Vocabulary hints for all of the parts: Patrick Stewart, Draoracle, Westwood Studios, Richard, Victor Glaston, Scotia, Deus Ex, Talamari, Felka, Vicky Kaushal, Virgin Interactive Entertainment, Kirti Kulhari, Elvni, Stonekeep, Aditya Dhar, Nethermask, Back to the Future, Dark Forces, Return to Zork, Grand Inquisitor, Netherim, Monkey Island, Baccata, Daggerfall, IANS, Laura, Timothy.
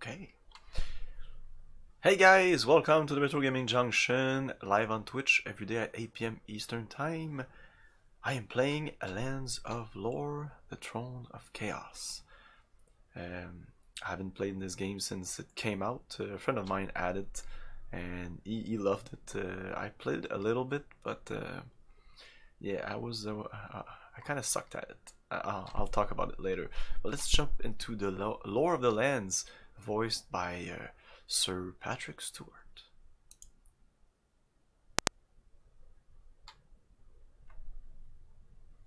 Okay. Hey guys, welcome to the Retro Gaming Junction, live on Twitch every day at 8 PM Eastern Time. I am playing Lands of Lore: The Throne of Chaos. I haven't played this game since it came out. A friend of mine had it and he loved it. I played a little bit, but yeah, I kind of sucked at it. I'll talk about it later, but let's jump into the lore of the lands, voiced by Sir Patrick Stewart.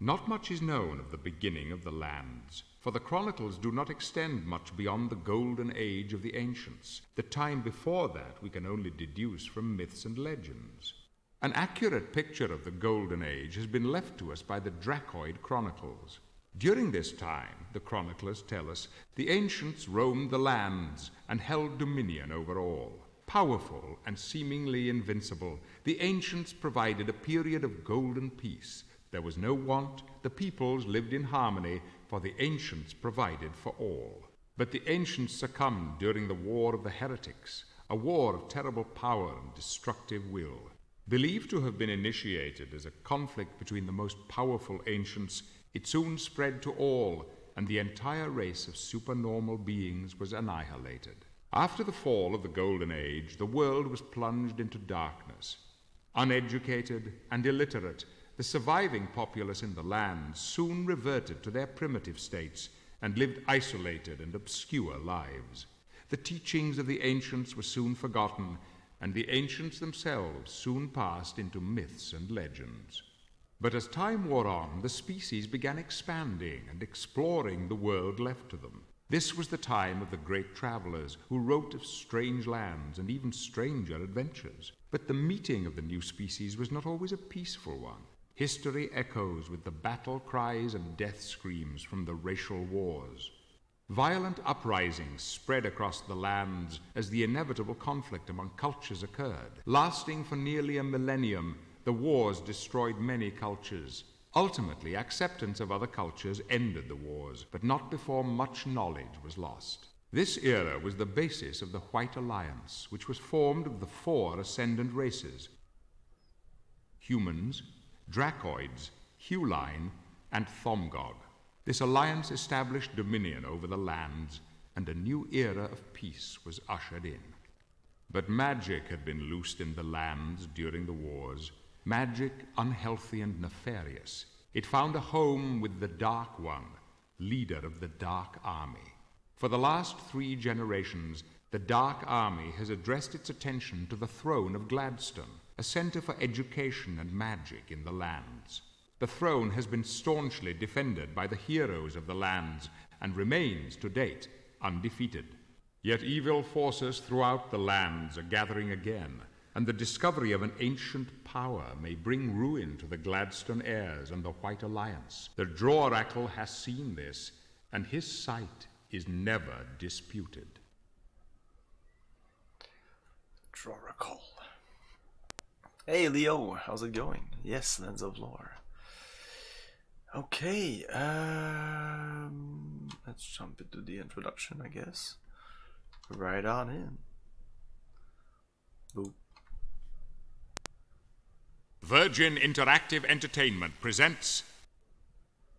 Not much is known of the beginning of the lands, for the chronicles do not extend much beyond the golden age of the ancients. The time before that we can only deduce from myths and legends. An accurate picture of the golden age has been left to us by the Dracoid chronicles. During this time, the chroniclers tell us, the ancients roamed the lands and held dominion over all. Powerful and seemingly invincible, the ancients provided a period of golden peace. There was no want, the peoples lived in harmony, for the ancients provided for all. But the ancients succumbed during the War of the Heretics, a war of terrible power and destructive will. Believed to have been initiated as a conflict between the most powerful ancients, it soon spread to all, and the entire race of supernormal beings was annihilated. After the fall of the Golden Age, the world was plunged into darkness. Uneducated and illiterate, the surviving populace in the land soon reverted to their primitive states and lived isolated and obscure lives. The teachings of the ancients were soon forgotten, and the ancients themselves soon passed into myths and legends. But as time wore on, the species began expanding and exploring the world left to them. This was the time of the great travelers who wrote of strange lands and even stranger adventures. But the meeting of the new species was not always a peaceful one. History echoes with the battle cries and death screams from the racial wars. Violent uprisings spread across the lands as the inevitable conflict among cultures occurred, lasting for nearly a millennium. The wars destroyed many cultures. Ultimately, acceptance of other cultures ended the wars, but not before much knowledge was lost. This era was the basis of the White Alliance, which was formed of the four ascendant races: humans, Dracoids, Huline, and Thomgog. This alliance established dominion over the lands, and a new era of peace was ushered in. But magic had been loosed in the lands during the wars. Magic, unhealthy and nefarious, it found a home with the Dark One, leader of the Dark Army. For the last 3 generations, the Dark Army has addressed its attention to the throne of Gladstone, a center for education and magic in the lands. The throne has been staunchly defended by the heroes of the lands and remains, to date, undefeated. Yet evil forces throughout the lands are gathering again, and the discovery of an ancient power may bring ruin to the Gladstone heirs and the White Alliance. The Draoracle has seen this, and his sight is never disputed. Draoracle. Hey Leo, how's it going? Yes, Lands of Lore. Okay, let's jump into the introduction, I guess. Right on in. Boop. Virgin Interactive Entertainment presents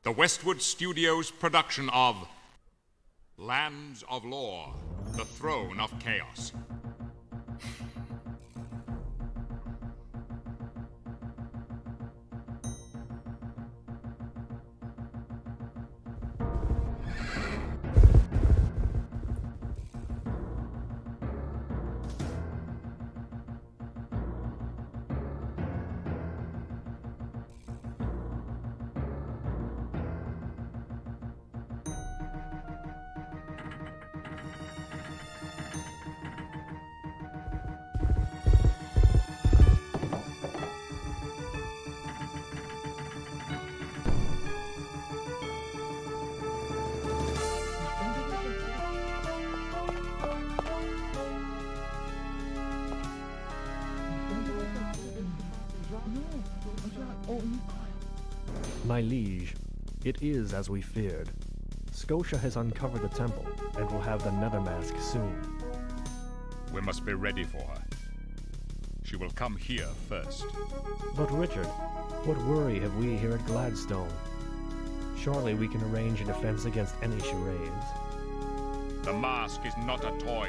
the Westwood Studios production of Lands of Lore: The Throne of Chaos. My liege, it is as we feared. Scotia has uncovered the temple and will have the Nethermask soon. We must be ready for her. She will come here first. But Richard, what worry have we here at Gladstone? Surely we can arrange a defense against any charades. The mask is not a toy.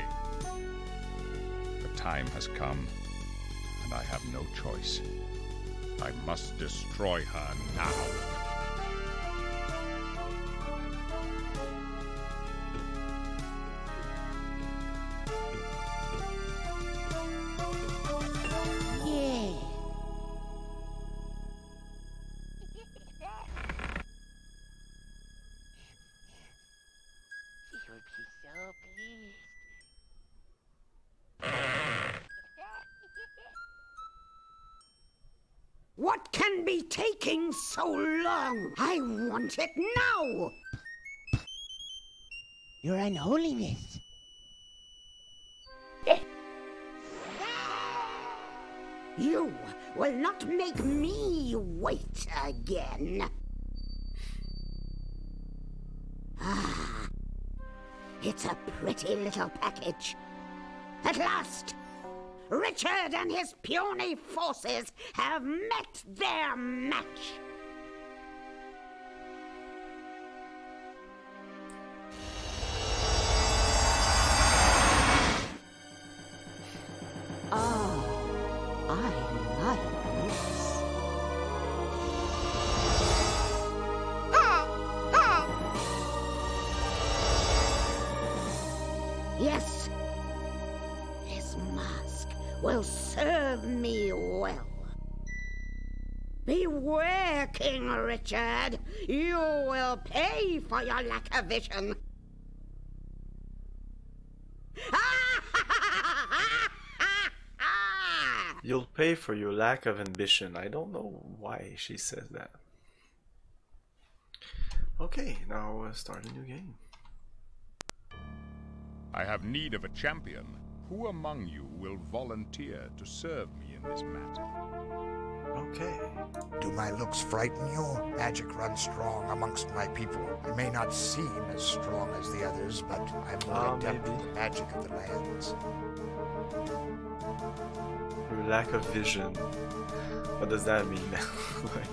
The time has come, and I have no choice. I must destroy her now. So long! I want it now! Your unholiness! You will not make me wait again! Ah! It's a pretty little package! At last! Richard and his puny forces have met their match! Beware, King Richard! You will pay for your lack of vision! You'll pay for your lack of ambition. I don't know why she says that. Okay, now we'll start a new game. I have need of a champion. Who among you will volunteer to serve me in this matter? Okay. Do my looks frighten you? Magic runs strong amongst my people. I may not seem as strong as the others, but I'm more adept at the magic of the lands. Your lack of vision. What does that mean? Like,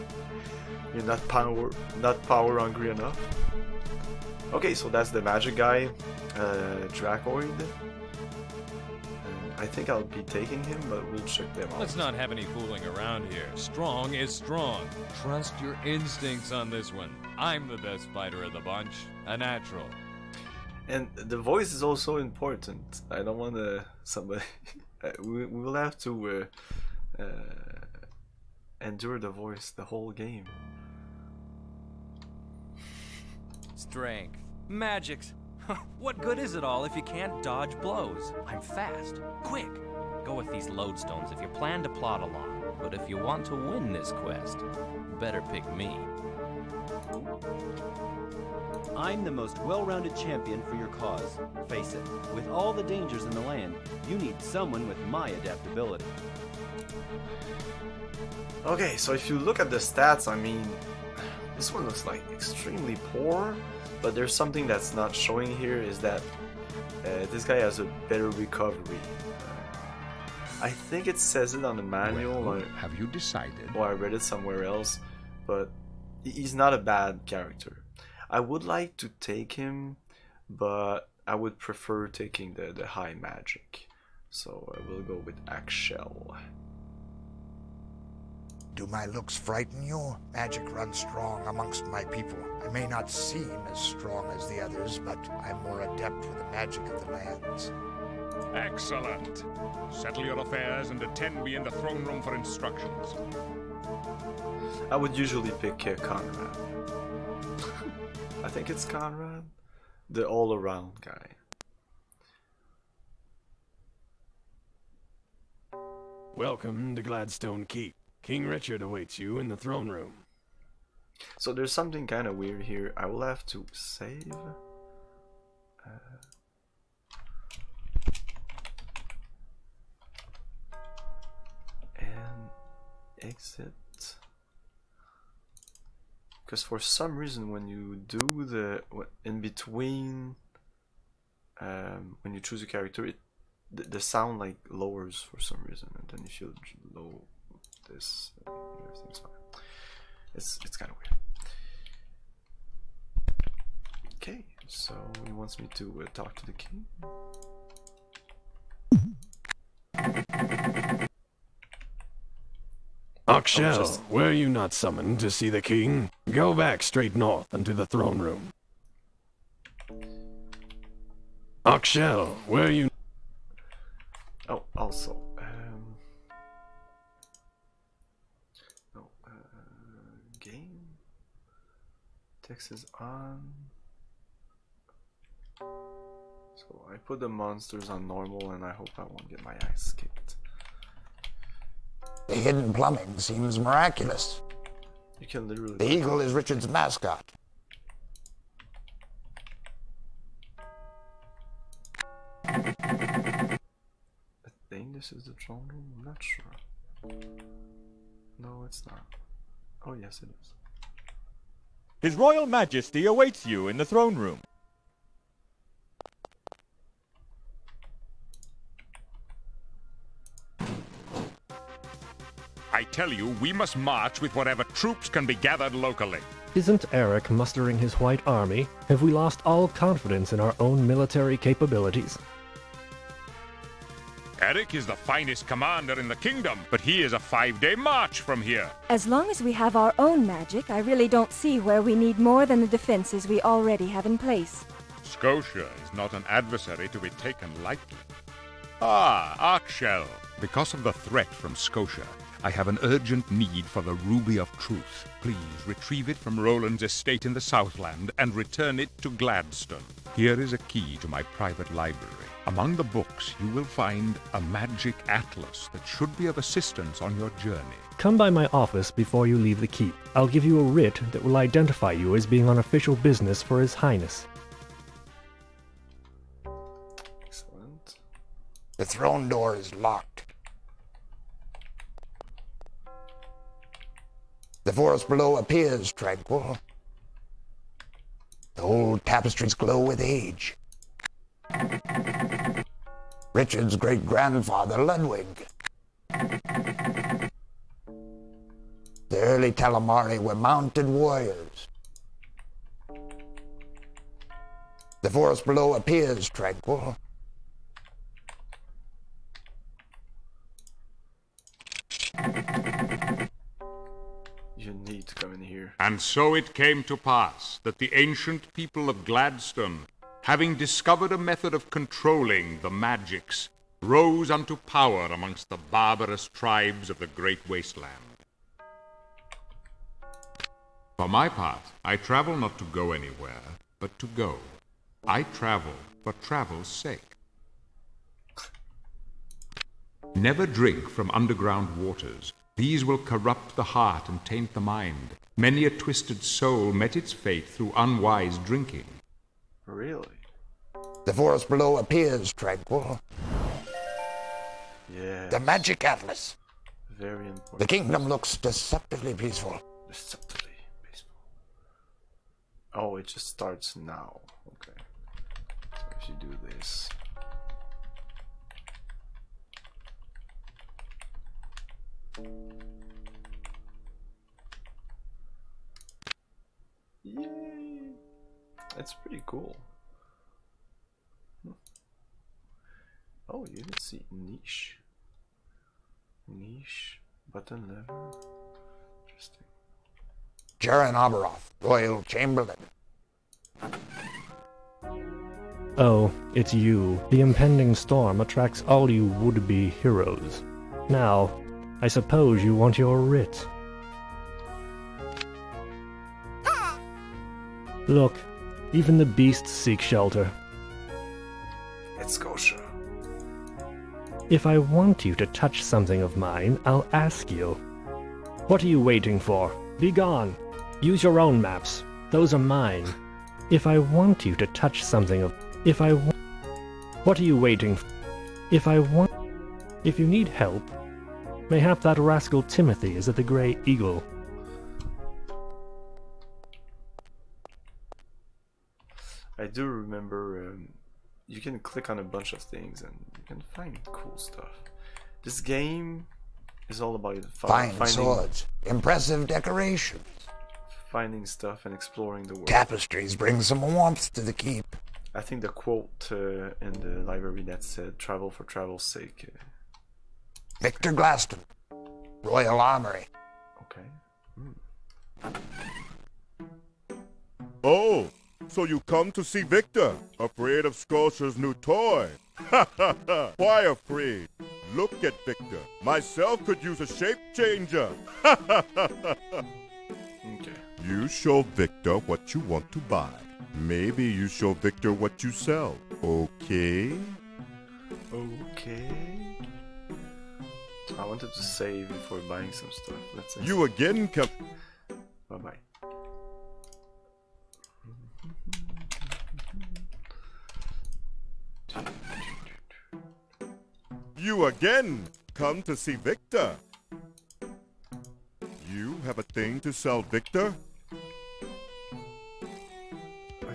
you're not power hungry enough. Okay, so that's the magic guy, Dracoid. I think I'll be taking him, but we'll check them out. Let's not have any fooling around here. Strong is strong. Trust your instincts on this one. I'm the best fighter of the bunch. A natural. And the voice is also important. I don't want to... somebody... we'll have to endure the voice the whole game. Strength. Magics. What good is it all if you can't dodge blows? I'm fast, quick. Go with these lodestones if you plan to plod along. But if you want to win this quest, better pick me. I'm the most well-rounded champion for your cause. Face it, with all the dangers in the land, you need someone with my adaptability. Okay, so if you look at the stats, I mean, this one looks like extremely poor. But there's something that's not showing here is that this guy has a better recovery. I think it says it on the manual. Well, have you decided? Or I read it somewhere else, but he's not a bad character. I would like to take him, but I would prefer taking the high magic. So I will go with Ak'shel. Do my looks frighten you? Magic runs strong amongst my people. I may not seem as strong as the others, but I'm more adept with the magic of the lands. Excellent. Settle your affairs and attend me in the throne room for instructions. I would usually pick Conrad. I think it's Conrad, the all-around guy. Welcome to Gladstone Keep. King Richard awaits you in the throne room. So there's something kind of weird here. I will have to save. And exit. Because for some reason when you do the, in between, when you choose a character, the sound like lowers for some reason, and then if you low this, everything's fine. It's kind of weird. Okay, so he wants me to talk to the king. Ak'shel, were you not summoned to see the king? Go back straight north unto the throne room. Ak'shel, were you... Oh, also... game... Text is on... So I put the monsters on normal and I hope I won't get my ass kicked. The hidden plumbing seems miraculous. You can literally... The eagle is Richard's mascot. I think this is the throne room. I'm not sure. No, it's not. Oh, yes, it is. His Royal Majesty awaits you in the throne room. I tell you, we must march with whatever troops can be gathered locally. Isn't Eric mustering his white army? Have we lost all confidence in our own military capabilities? Eric is the finest commander in the kingdom, but he is a 5-day march from here. As long as we have our own magic, I really don't see where we need more than the defenses we already have in place. Scotia is not an adversary to be taken lightly. Ah, Ak'shel. Because of the threat from Scotia, I have an urgent need for the Ruby of Truth. Please retrieve it from Roland's estate in the Southland and return it to Gladstone. Here is a key to my private library. Among the books, you will find a magic atlas that should be of assistance on your journey. Come by my office before you leave the keep. I'll give you a writ that will identify you as being on official business for His Highness. Excellent. The throne door is locked. The forest below appears tranquil. The old tapestries glow with age. Richard's great-grandfather, Ludwig. The early Talamari were mounted warriors. The forest below appears tranquil. You need to come in here. And so it came to pass that the ancient people of Gladstone, having discovered a method of controlling the magics, rose unto power amongst the barbarous tribes of the Great Wasteland. For my part, I travel not to go anywhere, but to go. I travel for travel's sake. Never drink from underground waters. These will corrupt the heart and taint the mind. Many a twisted soul met its fate through unwise drinking. Really? The forest below appears tranquil. Yes. The magic atlas. Very important. The kingdom looks deceptively peaceful. Deceptively peaceful. Oh, it just starts now. Okay. So if you do this... Yay! That's pretty cool. Oh, you can see niche. Niche, button lever. Interesting. Jaron Oberoff, Royal Chamberlain. Oh, it's you. The impending storm attracts all you would-be heroes. Now, I suppose you want your writ. Look, even the beasts seek shelter. It's Scotia. If I want you to touch something of mine, I'll ask you. What are you waiting for? Be gone. Use your own maps. Those are mine. If I want you to touch something of... What are you waiting for? If you need help... Mayhap that rascal Timothy is at the Grey Eagle. I do remember you can click on a bunch of things and you can find cool stuff. This game is all about finding swords, impressive decorations, finding stuff and exploring the world. Tapestries bring some warmth to the keep. I think the quote in the library that said "travel for travel's sake." Victor Glaston, Royal Armory. Okay. Mm. Oh, so you come to see Victor, afraid of Scotia's new toy? Ha ha ha! Why afraid? Look at Victor. Myself could use a shape changer. Ha ha ha ha ha! Okay. You show Victor what you want to buy. Maybe you show Victor what you sell. Okay? Okay. I wanted to save before buying some stuff. Let's see. You again come. Bye bye. You again come to see Victor. You have a thing to sell, Victor? I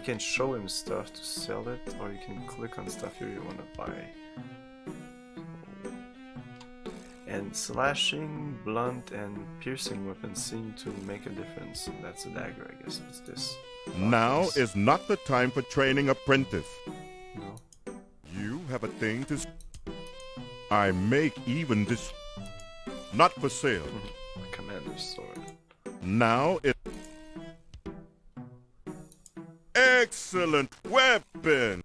can show him stuff to sell it, or you can click on stuff here you want to buy. And slashing, blunt, and piercing weapons seem to make a difference. That's a dagger, I guess. It's this. Now is not the time for training apprentice. No. You have a thing to... I make even this... Not for sale. Commander's sword. Now it... Excellent weapon!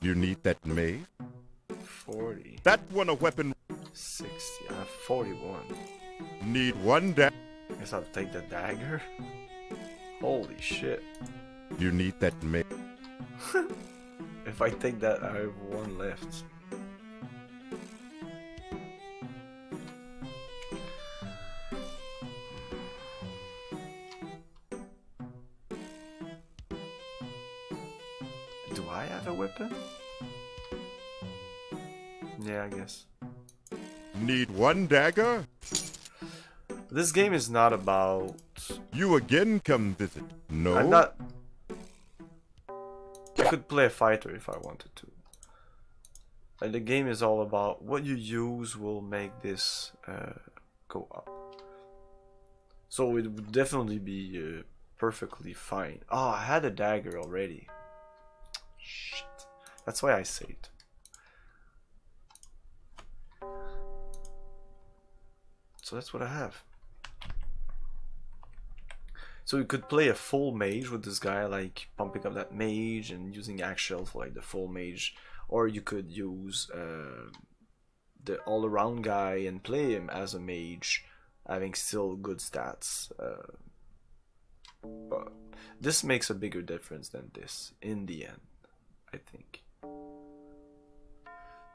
You need that mace? 40. That one a weapon... 60. I have 41. Need one dagger. Guess I'll take the dagger. Holy shit. You need that mace. If I take that, I have one left. Do I have a weapon? Yeah, I guess. Need one dagger? This game is not about... You again come visit. No. I'm not... I could play a fighter if I wanted to. And the game is all about what you use will make this go up. So it would definitely be perfectly fine. Oh, I had a dagger already. Shit. That's why I saved. So that's what I have. So you could play a full mage with this guy, like pumping up that mage and using Ak'shel for like the full mage, or you could use the all-around guy and play him as a mage, having still good stats. But this makes a bigger difference than this in the end, I think.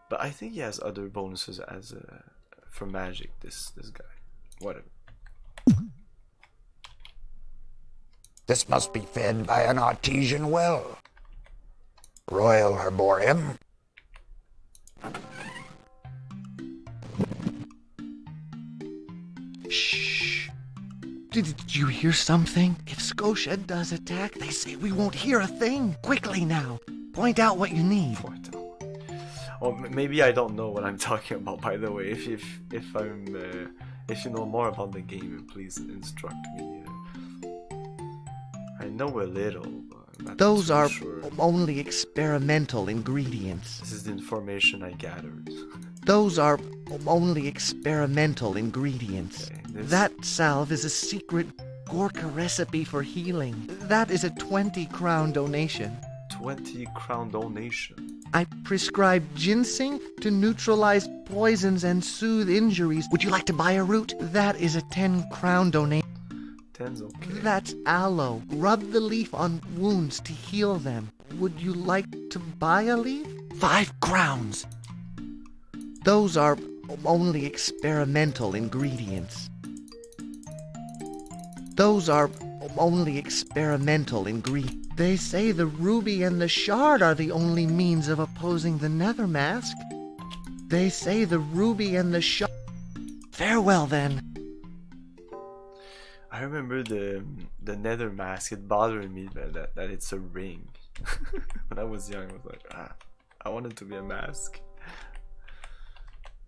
But I think he has other bonuses as a. For magic, this guy, whatever. This must be fed by an artesian well. Royal Herborium. Shh. Did you hear something? If Scotia does attack, they say we won't hear a thing. Quickly now, point out what you need. Or maybe I don't know what I'm talking about. By the way, if you know more about the game, please instruct me. I know a little. But I'm not Those are sure. Only experimental ingredients. This is the information I gathered. Those are only experimental ingredients. Okay, that salve is a secret Gorka recipe for healing. That is a 20-crown donation. 20-crown donation. I prescribe ginseng to neutralize poisons and soothe injuries. Would you like to buy a root? That is a 10-crown donation. 10's okay. That's aloe. Rub the leaf on wounds to heal them. Would you like to buy a leaf? 5 crowns. Those are only experimental ingredients. Those are only experimental ingredients. They say the ruby and the shard are the only means of opposing the Nethermask. They say the ruby and the shard... Farewell, then. I remember the Nethermask. It bothered me that it's a ring. When I was young, I was like, I wanted to be a mask.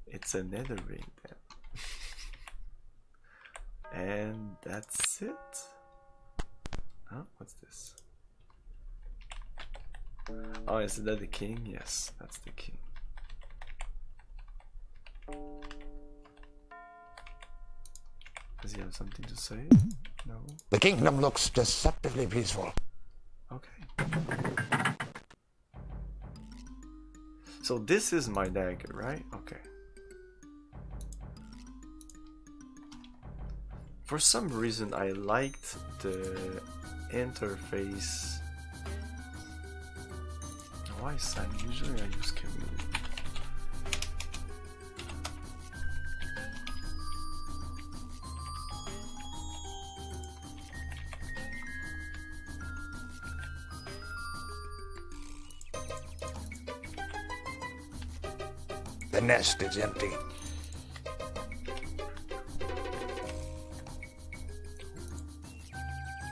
It's a nether ring then. And that's it. Huh? What's this? Oh, is that the king? Yes, that's the king. Does he have something to say? No. The kingdom looks deceptively peaceful. Okay. So this is my dagger, right? Okay. For some reason, I liked the interface. Why is that? Usually I use Camille. The nest is empty.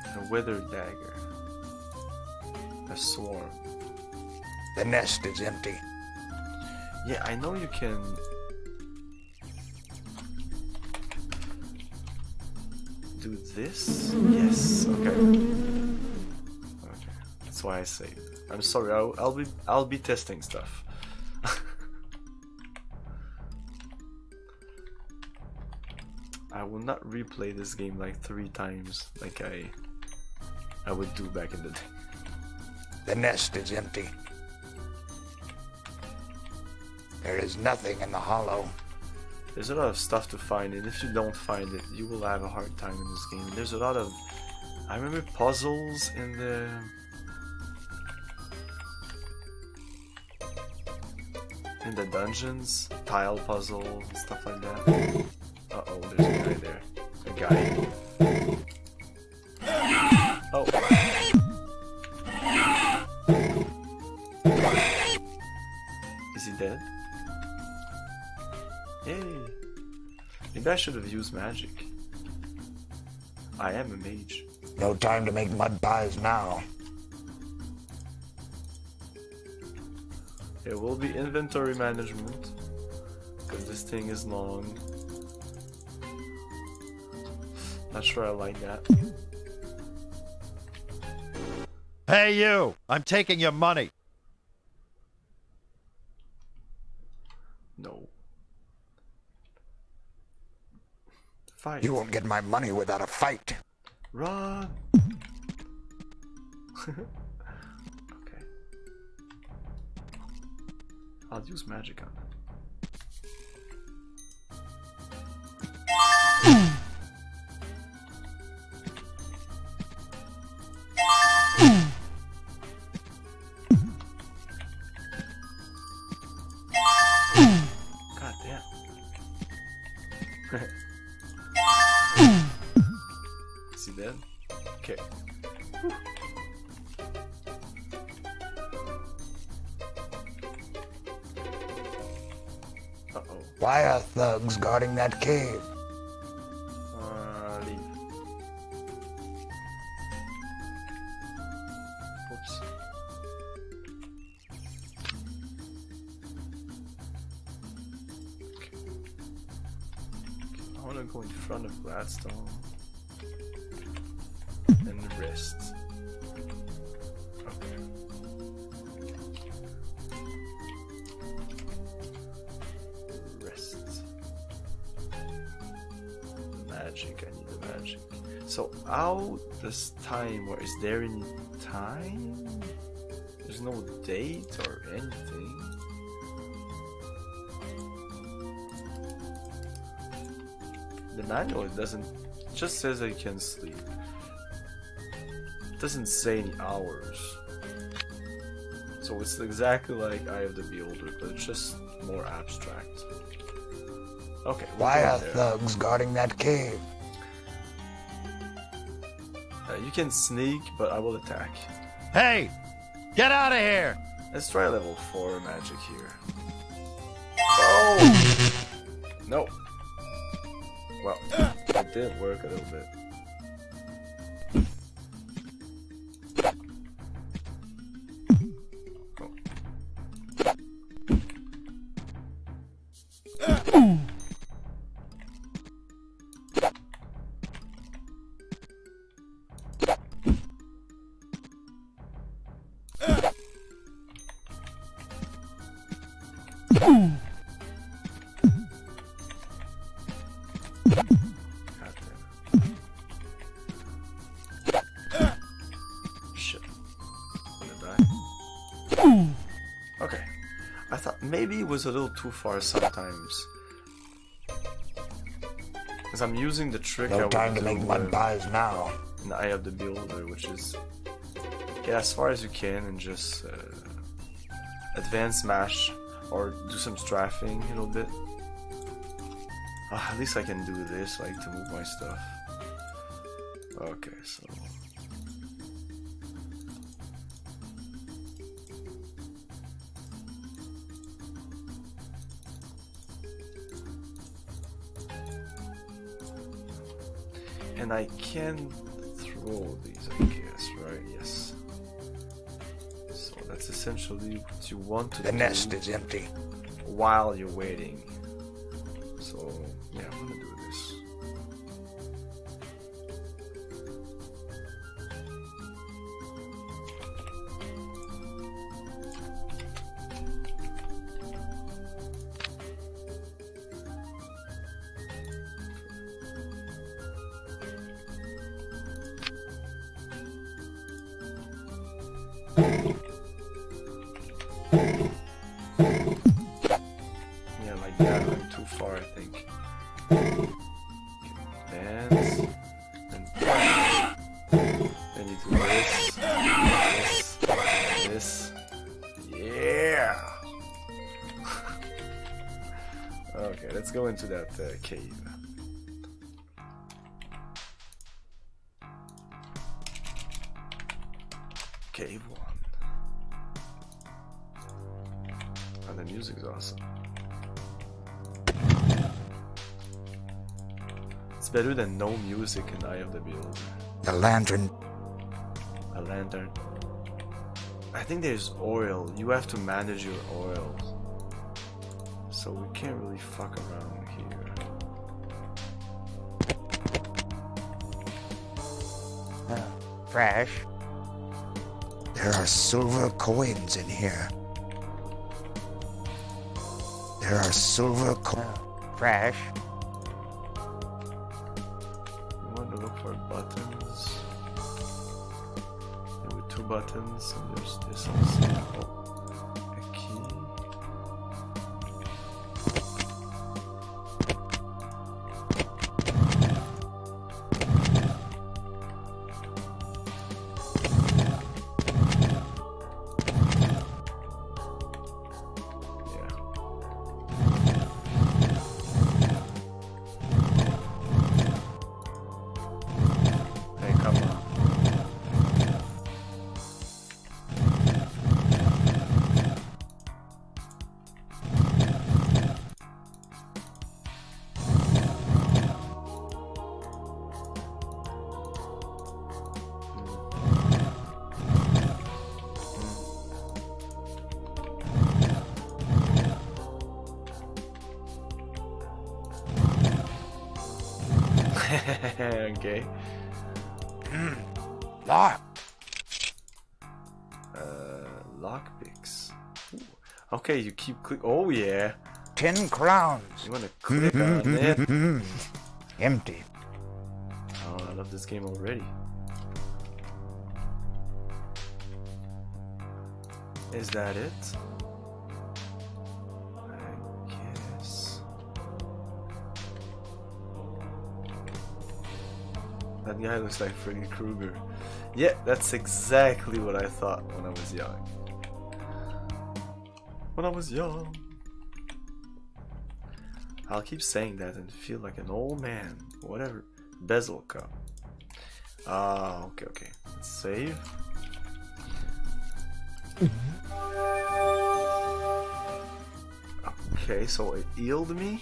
A withered dagger. A swarm. The nest is empty. Yeah, I know you can... do this? Yes, okay. Okay, that's why I saved. I'm sorry, I'll be testing stuff. I will not replay this game like 3 times like I would do back in the day. The nest is empty. There is nothing in the hollow. There's a lot of stuff to find, and if you don't find it, you will have a hard time in this game. There's a lot of... I remember puzzles in the... in the dungeons. Tile puzzle, stuff like that. Uh-oh, there's a guy there. A guy. Oh. Is he dead? Yay. Maybe I should have used magic. I am a mage. No time to make mud pies now. There will be inventory management, because this thing is long. Not sure I like that. Hey you! I'm taking your money! No. Fight. You won't get my money without a fight. Run! Okay. I'll use magic on that. Is he dead? Okay. Whew. Uh oh. Why are thugs guarding that cave? Leave. Oops. Okay. I want to go in front of Gladstone. Rest. Okay. Rest. Magic, I need the magic. So how does time work? Is there any time? There's no date or anything. The manual, it doesn't, it just says I can sleep. Doesn't say any hours, so it's exactly like Eye of the Beholder, but it's just more abstract. Okay. Why are thugs guarding that cave? You can sneak, but I will attack. Hey, get out of here! Let's try level 4 magic here. Oh no! Well, that did work a little bit. Shit. I'm gonna die. Okay. I thought maybe it was a little too far sometimes. Because I'm using the trick I would do. No time to make mud pies now. In Eye of the Beholder, which is get as far as you can and just advance mash or do some strafing a little bit. At least I can do this, like, to move my stuff. Okay, so... and I can throw these, I guess, right? Yes. So that's essentially what you want to do. The nest is empty. While you're waiting. So, yeah, I'm gonna do this. Into that cave. Cave 1. And the music's awesome. It's better than no music in Eye of the Beholder. A lantern. A lantern. I think there's oil. You have to manage your oil. So we can't really fuck around here. Fresh. There are silver coins in here. There are silver coins. Fresh. We want to look for buttons. There were two buttons, and there's this also. Okay. Lock. Lockpicks. Okay, you keep click. Oh yeah. 10 crowns. You wanna click on it? Empty. Oh, I love this game already. Is that it? That guy looks like Freddy Krueger. Yeah, that's exactly what I thought when I was young. When I was young. I'll keep saying that and feel like an old man. Whatever. Bezel cup. Ah, okay, okay. Let's save. Okay, so it healed me.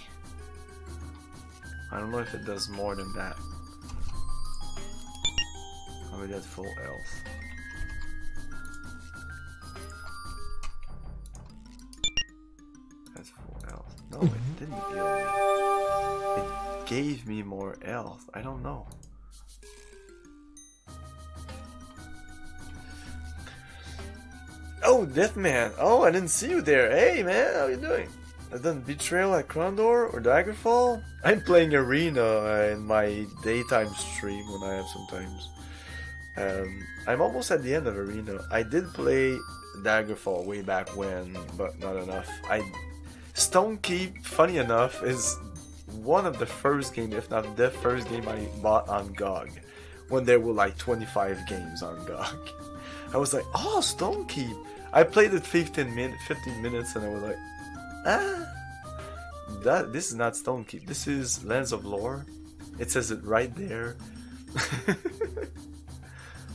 I don't know if it does more than that. I'm at full health. That's full health. No, it didn't heal me. It gave me more health. I don't know. Oh, Deathman! Oh, I didn't see you there. Hey, man, how you doing? I've done Betrayal at Crandor or Daggerfall. I'm playing Arena in my daytime stream when I have sometimes. I'm almost at the end of Arena. I did play Daggerfall way back when, but not enough. Stonekeep, funny enough, is one of the first game, if not the first game I bought on GOG. When there were like 25 games on GOG. I was like, oh, Stonekeep! I played it 15 minutes and I was like, ah! This is not Stonekeep, this is Lands of Lore. It says it right there.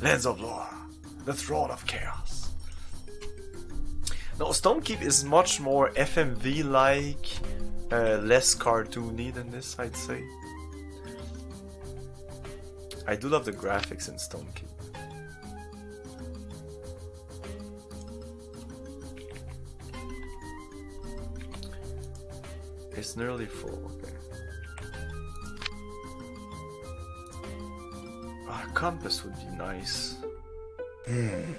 Lands of Lore, the Throne of Chaos. No, Stonekeep is much more FMV-like, less cartoony than this, I'd say. I do love the graphics in Stonekeep. It's nearly full, okay. Ah, oh, compass would be nice. Hmm.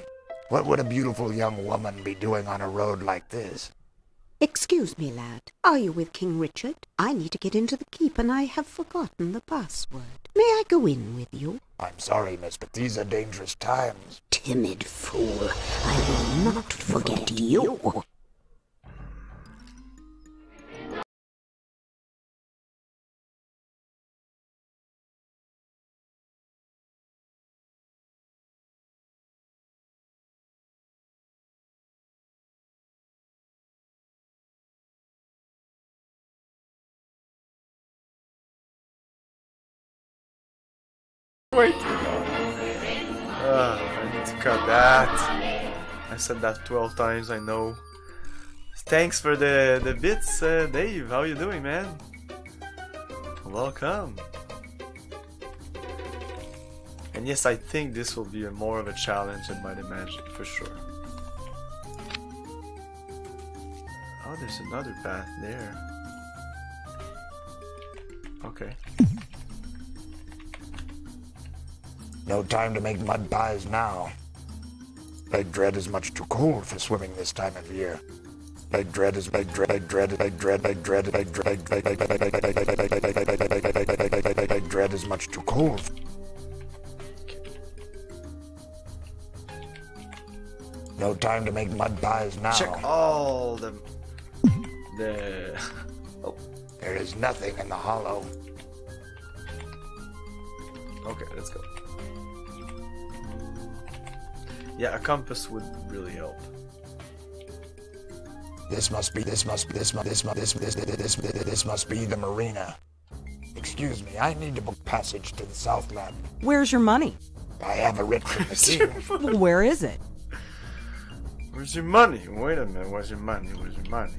What would a beautiful young woman be doing on a road like this? Excuse me, lad. Are you with King Richard? I need to get into the keep and I have forgotten the password. May I go in with you? I'm sorry, miss, but these are dangerous times. Timid fool. I will not forget you. Wait! I need to cut that. I said that 12 times, I know. Thanks for the bits, Dave. How you doing, man? Welcome. And yes, I think this will be more of a challenge than Might and Magic, for sure. Oh, there's another path there. Okay. No time to make mud pies now. Lake Dread is much too cold for swimming this time of year. Lake Dread is much too cold. No time to make mud pies now. Check all the oh. There is nothing in the hollow. Okay, let's go. Yeah, a compass would really help. This must be the marina. Excuse me, I need to book passage to the Southland. Where's your money? I have a writ from the king. Well, where is it? Where's your money? Wait a minute, where's your money? Where's your money?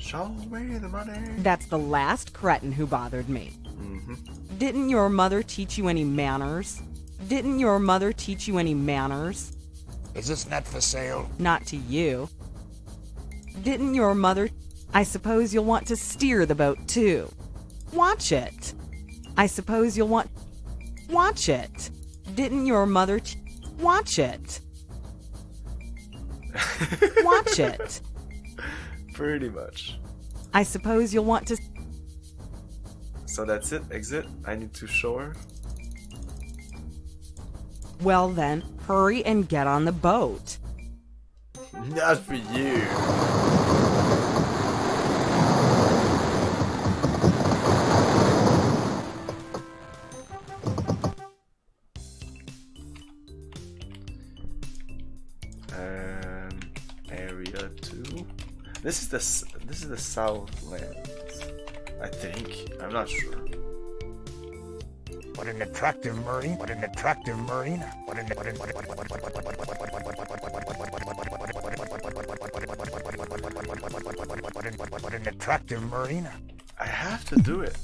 Show me the money. That's the last cretin who bothered me. Mm-hmm. Didn't your mother teach you any manners? Didn't your mother teach you any manners? Is this net for sale? Not to you. Didn't your mother... I suppose you'll want to steer the boat, too. Watch it. I suppose you'll want... Watch it. Didn't your mother... Watch it. Watch it. Pretty much. I suppose you'll want to... So that's it. Exit. I need to shore. Well then, hurry and get on the boat. Not for you. Area 2. This is the Southlands, I think. I'm not sure. What an attractive marina! What an attractive marina! What an attractive marina! I have to do it.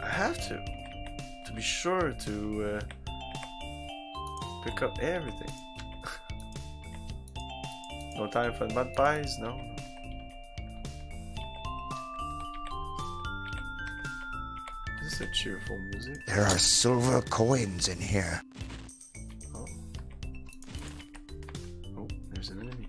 I have to be sure to pick up everything. No time for mud pies, no. A cheerful music. There are silver coins in here. Oh. Oh, there's an enemy.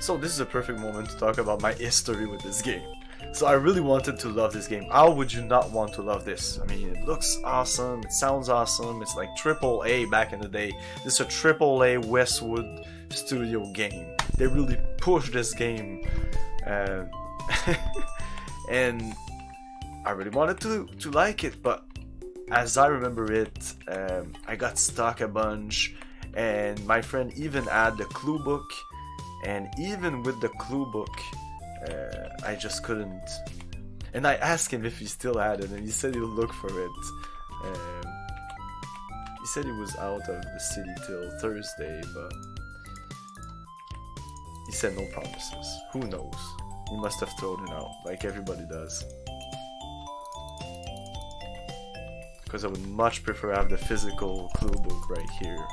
So this is a perfect moment to talk about my history with this game. So I really wanted to love this game. How would you not want to love this? I mean, it looks awesome, it sounds awesome, it's like AAA back in the day. This is a AAA Westwood Studio game. They really pushed this game. And I really wanted to like it, but as I remember it, I got stuck a bunch, and my friend even had the clue book, and even with the clue book, I just couldn't. And I asked him if he still had it, and he said he would look for it. He said he was out of the city till Thursday, but he said no promises. Who knows? He must have thrown it out, like everybody does. Because I would much prefer have the physical clue book right here.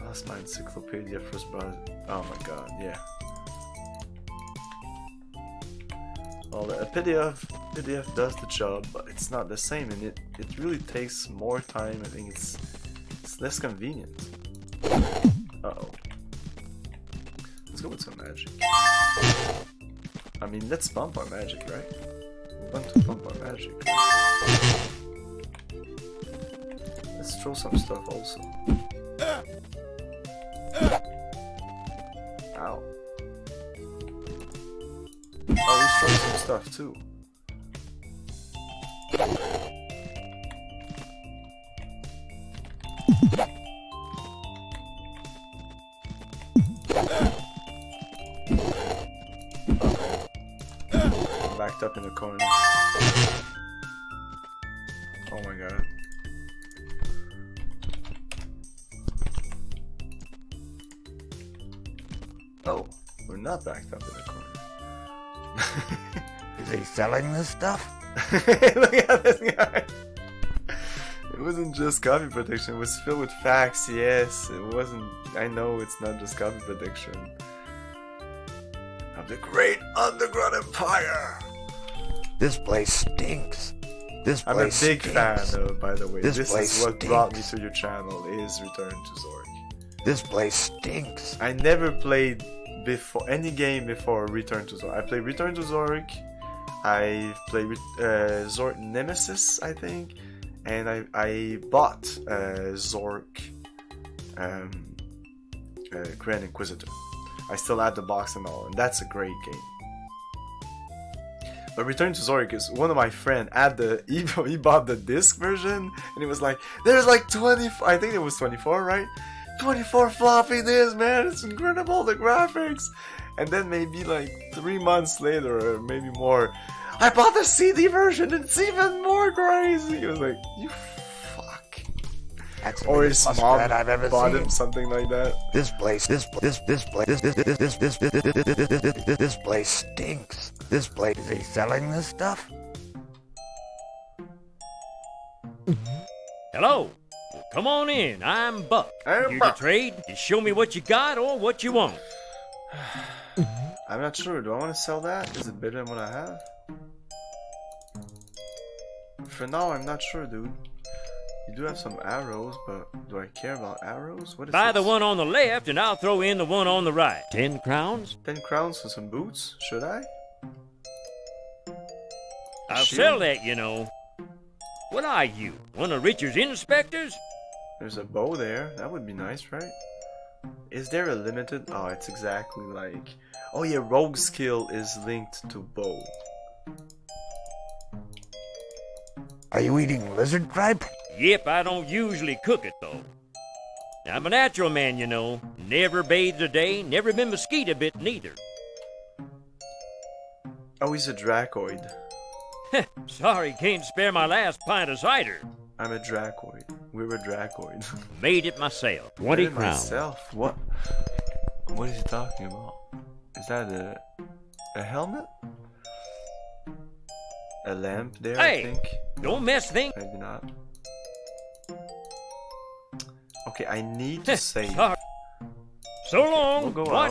I lost my encyclopedia first browser. Oh my god, yeah. Well, a PDF does the job, but it's not the same, and it really takes more time. I think it's less convenient. Uh-oh. Let's go with some magic. I mean, let's bump our magic, right? We want to bump our magic. Let's throw some stuff also. Ow. Oh, let's throw some stuff too. Up in the corner. Oh my god. Oh, we're not backed up in the corner. Is he selling this stuff? Look at this guy. It wasn't just copy protection, it was filled with facts, yes. It wasn't, I know it's not just copy protection. Of the great underground empire. This place stinks. This place I'm a big stinks. Fan of, by the way. This place is what stinks. Brought me to your channel, is Return to Zork. This place stinks. I never played before any game before Return to Zork. I played Return to Zork, I played Zork Nemesis, I think, and I bought Zork Grand Inquisitor. I still had the box and all, and that's a great game. But Return to Zork is one of my friends at the he bought the disc version, and it was like there's like 20, I think it was 24, right? 24 floppy disks, man, it's incredible, the graphics. And then maybe like 3 months later, or maybe more, I bought the CD version. It's even more crazy. It was like, you fuck. That's or his mom I've ever bought seen. Him something like that. This place stinks. This place, is he selling this stuff? Hello, well, come on in. I'm Buck. I'm here Buck. To trade. You show me what you got or what you want. I'm not sure. Do I want to sell that? Is it better than what I have? For now, I'm not sure, dude. You do have some arrows, but do I care about arrows? What is Buy this? The one on the left, and I'll throw in the one on the right. 10 crowns? 10 crowns for some boots? Should I? I'll sell that, you know. What are you? One of Richard's inspectors? There's a bow there. That would be nice, right? Is there a limited... Oh, it's exactly like... Oh yeah, rogue skill is linked to bow. Are you eating lizard tripe? Yep, I don't usually cook it, though. I'm a natural man, you know. Never bathed a day, never been mosquito bit, neither. Oh, he's a Dracoid. Sorry, can't spare my last pint of cider. I'm a Dracoid. We're a Dracoid. Made it myself. 20 crowns. Made it myself? What? What is he talking about? Is that a helmet? A lamp there, hey, I think? Don't mess things. Maybe not. Okay, I need to save. Sorry. So long. We'll go what?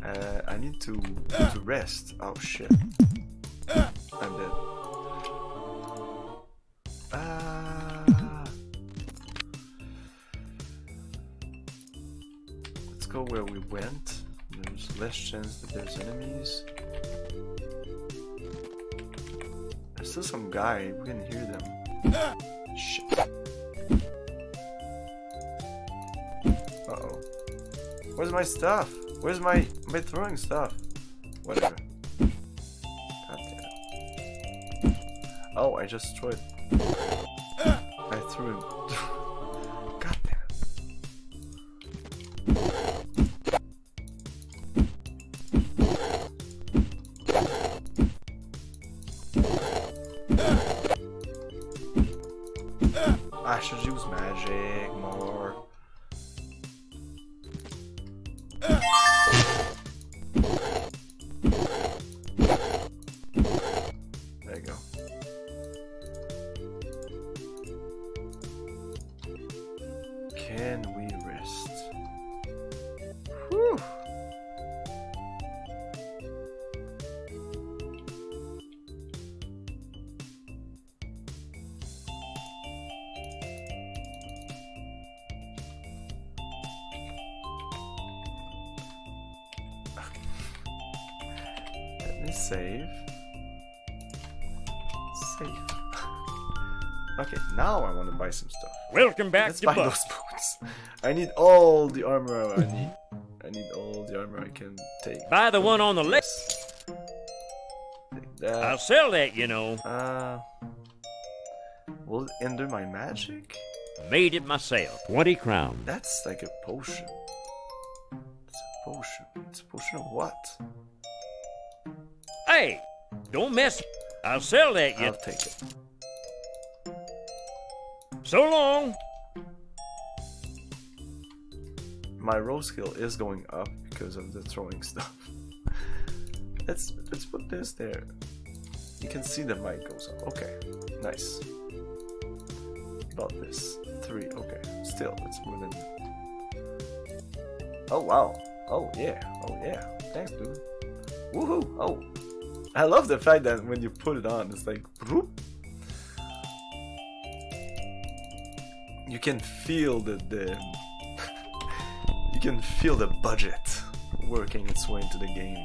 Out. I need to rest. Oh shit. I'm dead. Let's go where we went. There's less chance that there's enemies. There's still some guy. We can hear them. Shit. Uh-oh. Where's my stuff? Where's my throwing stuff? Whatever. God damn it. Oh, I just destroyed. I threw him. God damn it. I should use magic more. Some stuff. Welcome back. Let's buy those boots. I need all the armor I need. I need all the armor I can take. Buy the one on the left. Take that. I'll sell that, you know. Will it enter my magic? Made it myself. 20 crowns. That's like a potion. It's a potion. It's a potion of what? Hey, don't mess. I'll sell that. I'll take it. So long! My roll skill is going up because of the throwing stuff. Let's put this there. You can see the mic goes up. Okay, nice. About this. 3, okay. Still, it's more than... Oh wow. Oh yeah. Thanks, dude. Woohoo! Oh! I love the fact that when you put it on, it's like... Whoop. You can feel the you can feel the budget working its way into the game.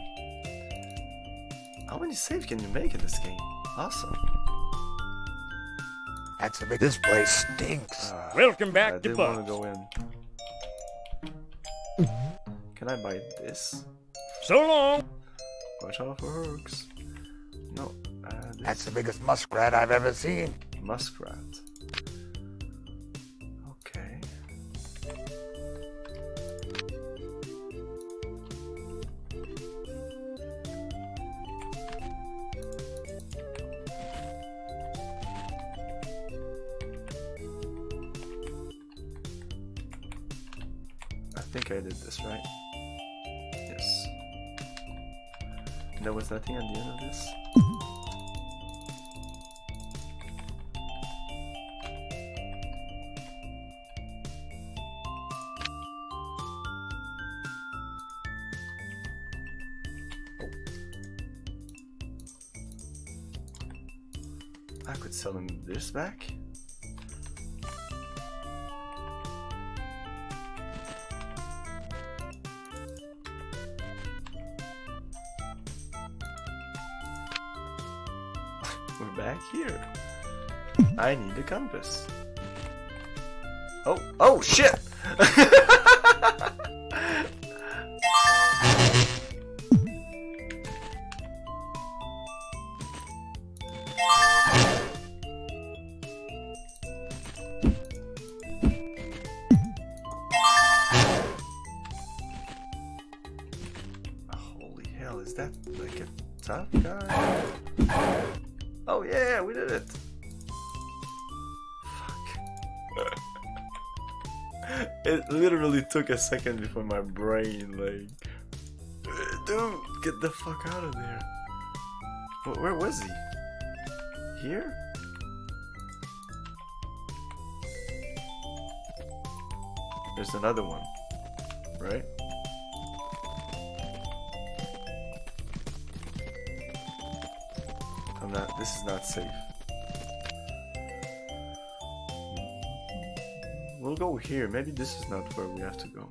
How many saves can you make in this game? Awesome. That's a bit. This place stinks. Welcome back to Bugs. I didn't want to go in. Can I buy this? So long. Watch out for hooks. No. That's the biggest muskrat I've ever seen. Muskrat. I think I did this right. Yes. There was nothing at the end of this. Oh. I could sell them this back. Here, I need a compass. Oh, oh shit! Holy hell, is that like a tough guy? Oh yeah, we did it! Fuck. It literally took a second before my brain, like... Dude, get the fuck out of there! But where was he? Here? There's another one, right? I'm not, this is not safe. We'll go here, maybe this is not where we have to go.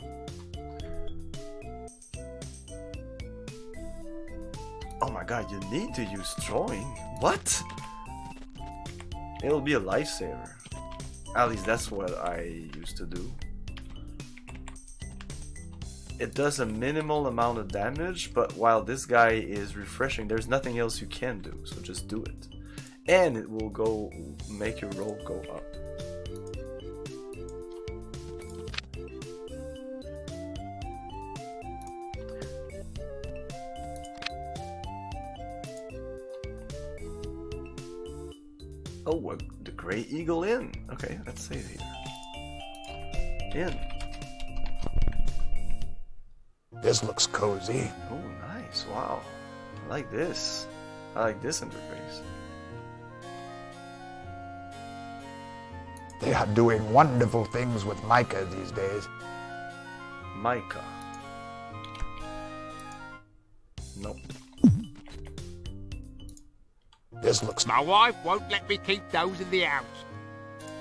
Oh my god, you need to use drawing? What? It'll be a lifesaver. At least that's what I used to do. It does a minimal amount of damage, but while this guy is refreshing, there's nothing else you can do, so just do it. And it will go make your roll go up. Oh, the Grey Eagle Inn. Okay, let's save here. Inn. This looks cozy. Oh, nice. Wow. I like this. I like this interface. They are doing wonderful things with mica these days. Mica. Nope. This looks... My wife won't let me keep those in the house.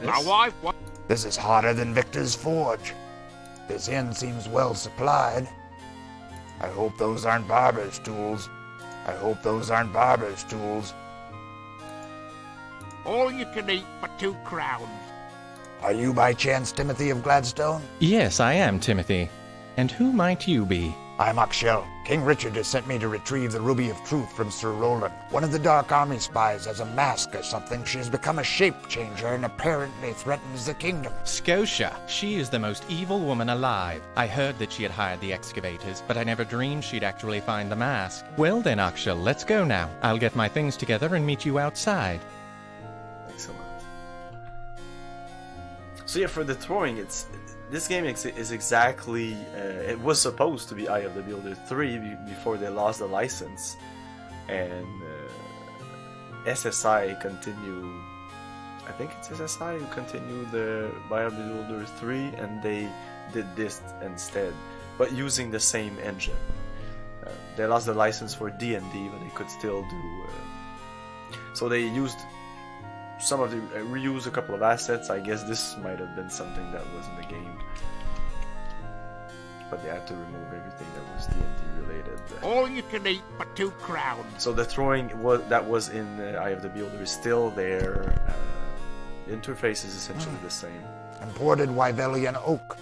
This? My wife won't... This is hotter than Victor's Forge. This inn seems well supplied. I hope those aren't barber's tools. I hope those aren't barber's tools. All you can eat for 2 crowns. Are you by chance Timothy of Gladstone? Yes, I am Timothy. And who might you be? I'm Ak'shel. King Richard has sent me to retrieve the Ruby of Truth from Sir Roland. One of the Dark Army spies has a mask or something. She has become a shape-changer and apparently threatens the kingdom. Scotia. She is the most evil woman alive. I heard that she had hired the excavators, but I never dreamed she'd actually find the mask. Well then, Ak'shel, let's go now. I'll get my things together and meet you outside. Excellent. So yeah, for the throwing, it's... This game is exactly, it was supposed to be Eye of the Beholder 3 before they lost the license, and SSI continued, I think it's SSI who continued the Eye of the Beholder 3, and they did this instead, but using the same engine. They lost the license for D&D, but they could still do, so they used some of the reused a couple of assets. I guess this might have been something that was in the game, but they had to remove everything that was D&D related. All you can eat for 2 crowns. So the throwing was that was in Eye of the Beholder is still there. The interface is essentially the same. Imported Wyvelian oak.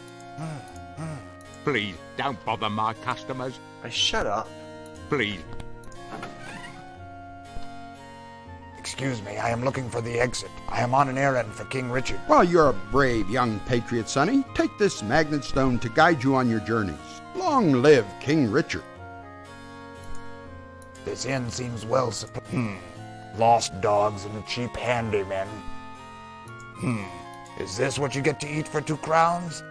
Please don't bother my customers. I shut up. Please. Excuse me, I am looking for the exit. I am on an errand for King Richard. Well, you're a brave young patriot, Sonny. Take this magnet stone to guide you on your journeys. Long live King Richard. This inn seems well supplied. Lost dogs and cheap handymen. Is this what you get to eat for 2 crowns?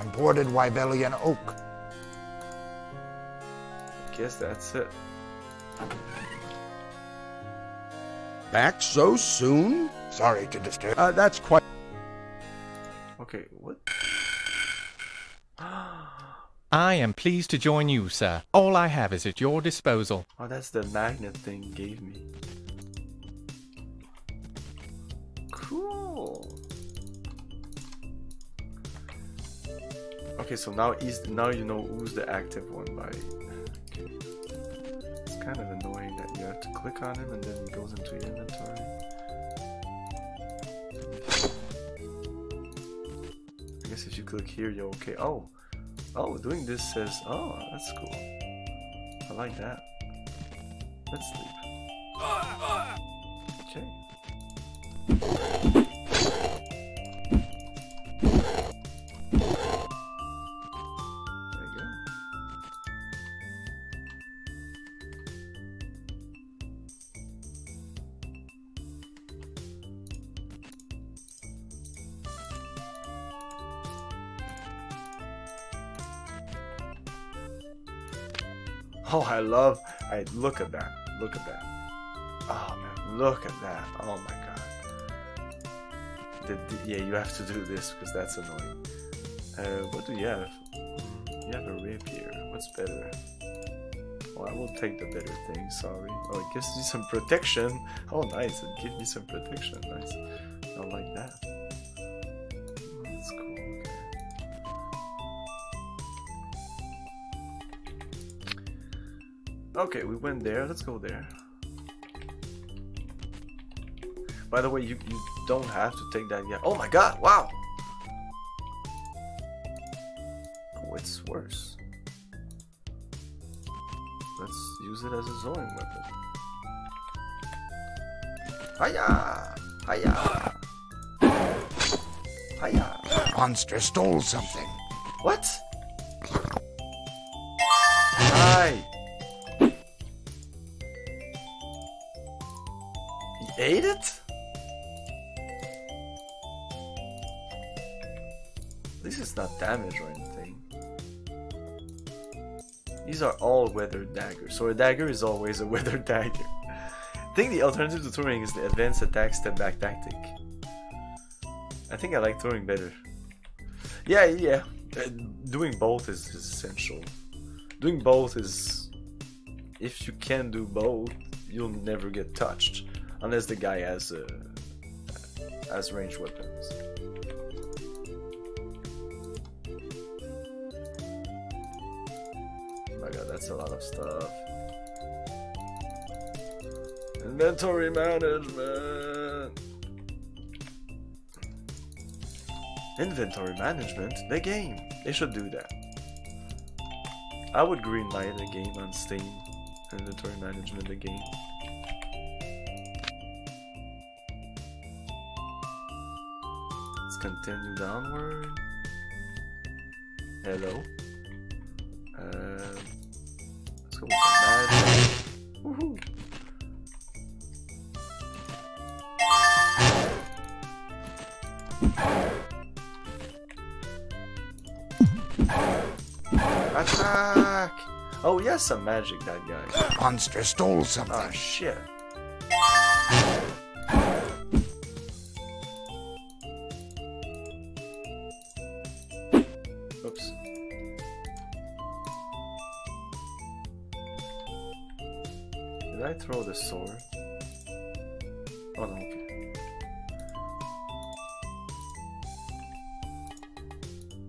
Imported Wyvelian oak. I guess that's it. Back so soon? Sorry to disturb. That's quite... Okay, what? I am pleased to join you, sir. All I have is at your disposal. Oh, that's the magnet thing you gave me. Cool. Okay, so now you know who's the active one by... Kind of annoying that you have to click on him and then he goes into your inventory. I guess if you click here, you're okay. Oh, doing this says, oh, that's cool. I like that. Let's sleep. Okay. Oh, I love, look at that, oh man, look at that, oh my god. Yeah, you have to do this because that's annoying. What do you have? You have a rapier, what's better? Well, I will take the better thing, sorry. Oh, it gives me some protection. Oh, nice. It gives me some protection. Nice. I like that. That's cool. Okay, we went there. Let's go there. By the way, you don't have to take that yet. Oh my god, wow! Oh, it's worse. Let's use it as a zoning weapon. Hiya! Hiya! Hiya! That monster stole something. What? Hi! He ate it? This is not damage or anything. These are all weathered daggers, so a dagger is always a weathered dagger. I think the alternative to throwing is the advanced attack step back tactic. I think I like throwing better. Yeah. Doing both is essential. Doing both is... If you can do both, you'll never get touched. Unless the guy has ranged weapons. That's a lot of stuff. Inventory management. Inventory management? The game. They should do that. I would greenlight the game on Steam. Inventory management, the game. Let's continue downward. Hello. Let's go with some magic. Woohoo! Attack! Oh, he has some magic, that guy. Monster stole something. Ah, shit. Throw the sword. Oh no. Okay.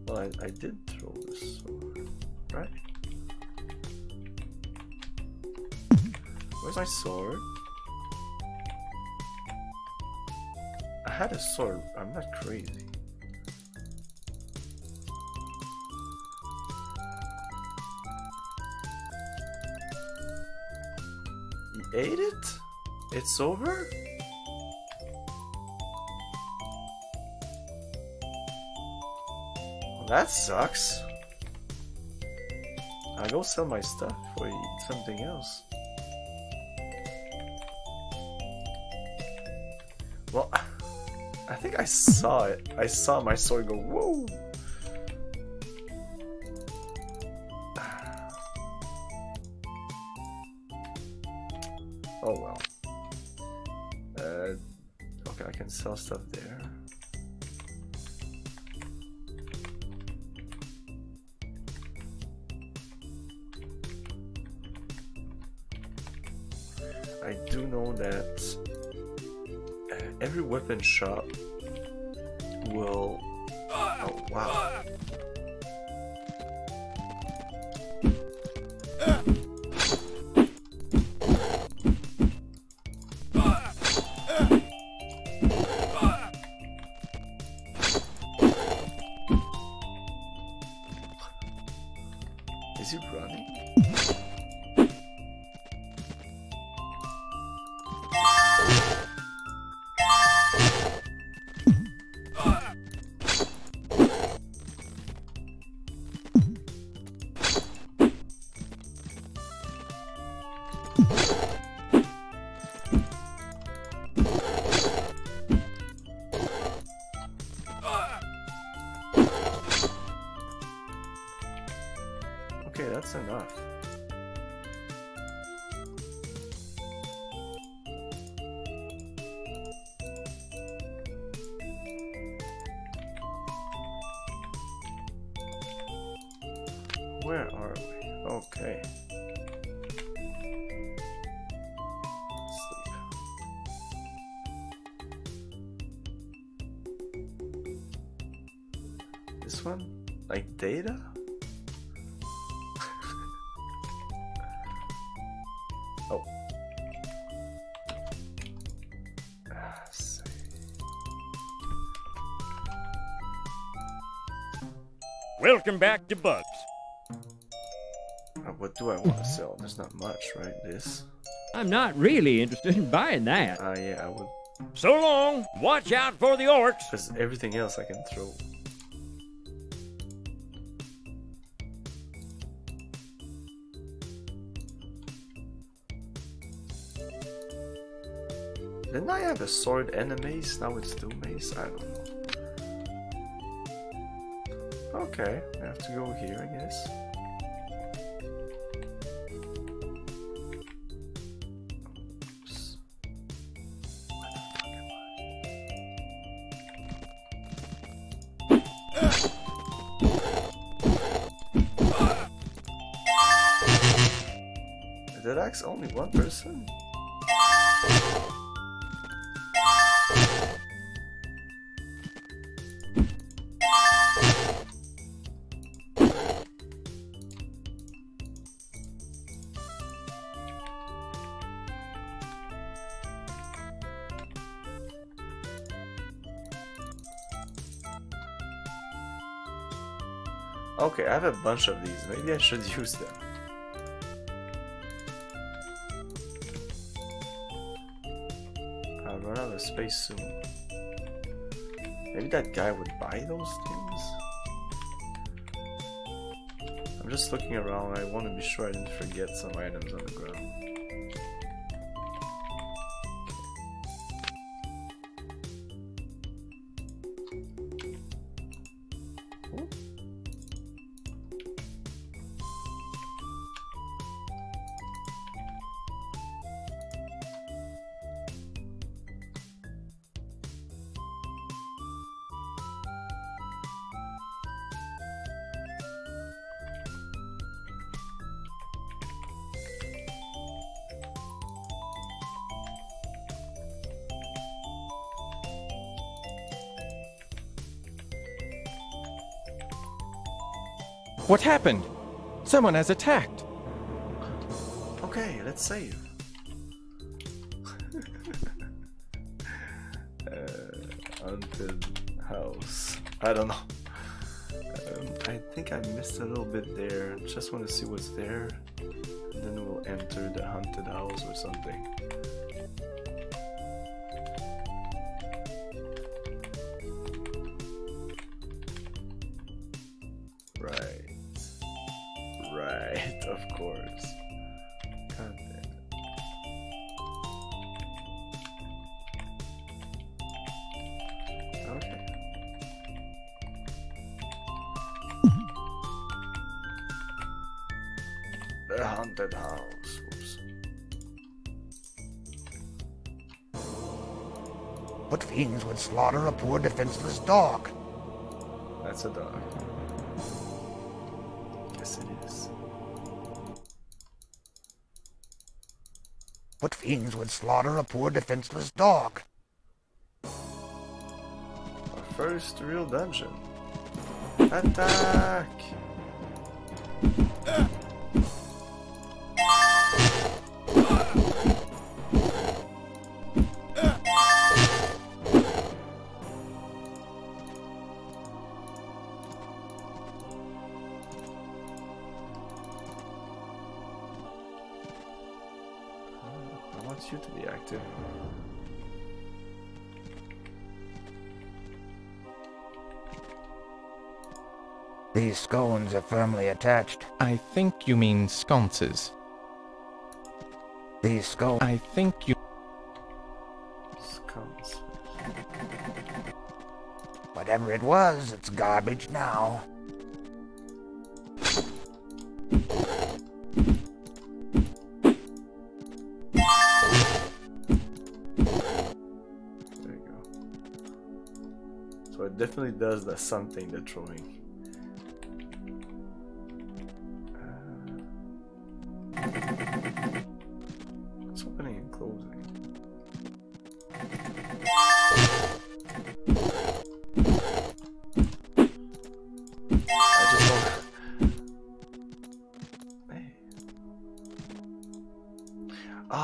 Well, I did throw the sword, right? Where's my sword? I had a sword. I'm not crazy. Ate it? It's over? Well, that sucks. I'll go sell my stuff before you eat something else. Well, I think I saw it. I saw my sword go, whoa! Oh well. Okay, I can sell stuff there. I do know that every weapon shop will... Oh wow. Where are we? Okay. Like data? Oh. Let's see. Welcome back to Bugs. What do I want to sell? There's not much, right? This. I'm not really interested in buying that. Oh yeah, I would. So long. Watch out for the orcs. Because everything else I can throw. Didn't I have a sword and a mace? Now it's two mace? I don't know. Okay, I have to go here, I guess. Oops. Did that axe only one person? Okay, I have a bunch of these. Maybe I should use them. I'll run out of space soon. Maybe that guy would buy those things? I'm just looking around. I want to be sure I didn't forget some items on the ground. What happened? Someone has attacked. Okay, let's save. Haunted house. I don't know. I think I missed a little bit there. Just want to see what's there. And then we'll enter the haunted house or something. Slaughter a poor defenseless dog. That's a dog. Yes, it is. What fiends would slaughter a poor defenseless dog? Our first real dungeon. Attack! These scones are firmly attached. I think you mean sconces. These scones. I think you. Scones. Whatever it was, it's garbage now. Definitely does that something they're throwing. What's opening and closing? I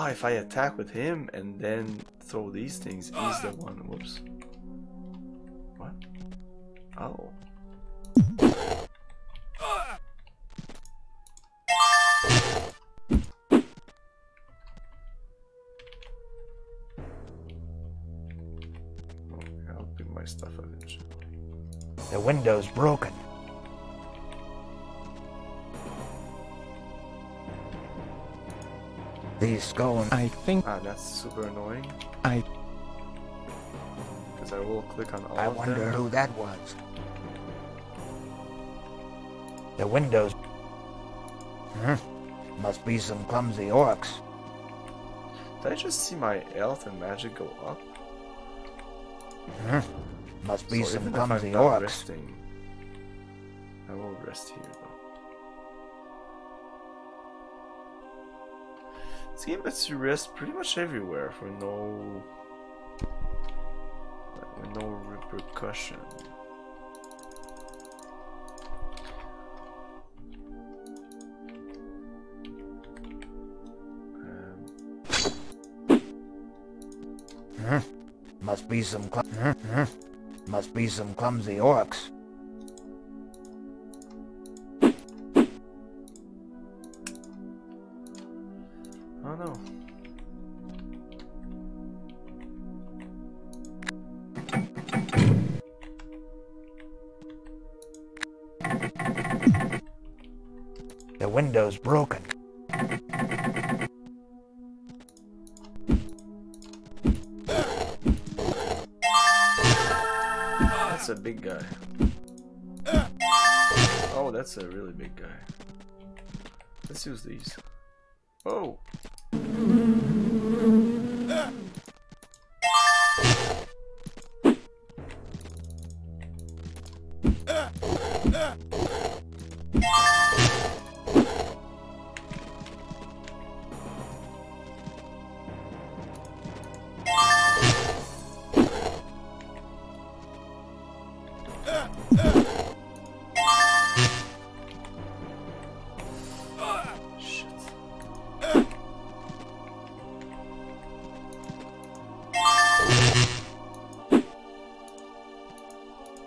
Ah, if I attack with him and then throw these things, he's the one. Whoops. What? Oh. Okay, I'll pick my stuff eventually. The window's broken. These skulls. I think. Ah, that's super annoying. Because I will click on all. I wonder who that was. The windows. Must be some clumsy orcs. Did I just see my health and magic go up? Must be some clumsy orcs. Resting, I will rest here though. This game lets you rest pretty much everywhere for no, like, with no repercussion. Must be some clumsy orcs. Windows broken. That's a big guy. Oh, that's a really big guy. Let's use these. Oh.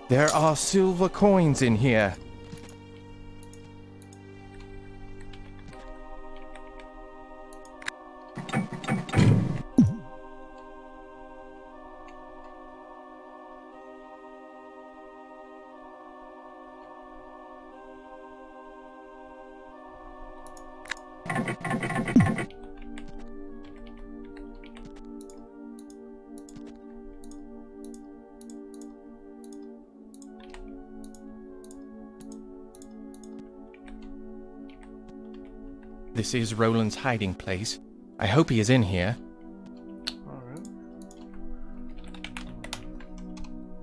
There are silver coins in here. This is Roland's hiding place. I hope he is in here. All right.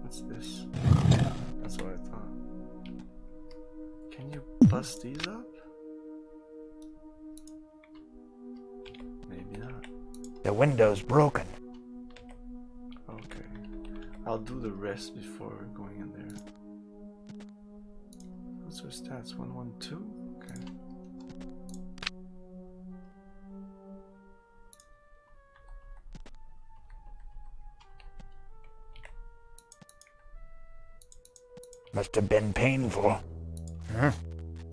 What's this? That's what I thought. Can you bust these up? Maybe not. The window's broken. Okay. I'll do the rest before going in there. What's her stats? 112? Okay. Must have been painful.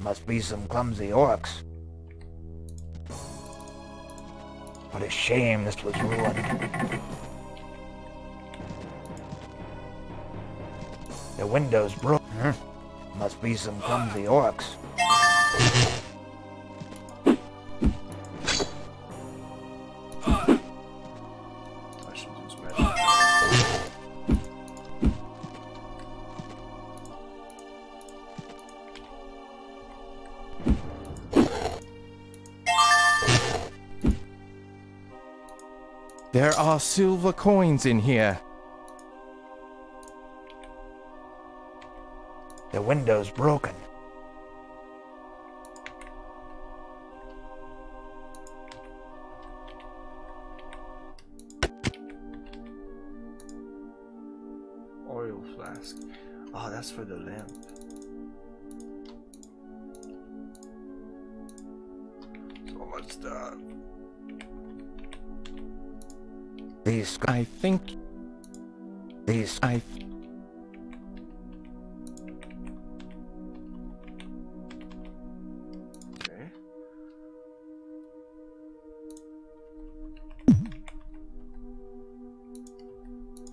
Must be some clumsy orcs. What a shame this was ruined. The window's broke. Must be some clumsy orcs. There are silver coins in here. The window's broken. Oil flask. Oh, that's for the lamp. So much stuff.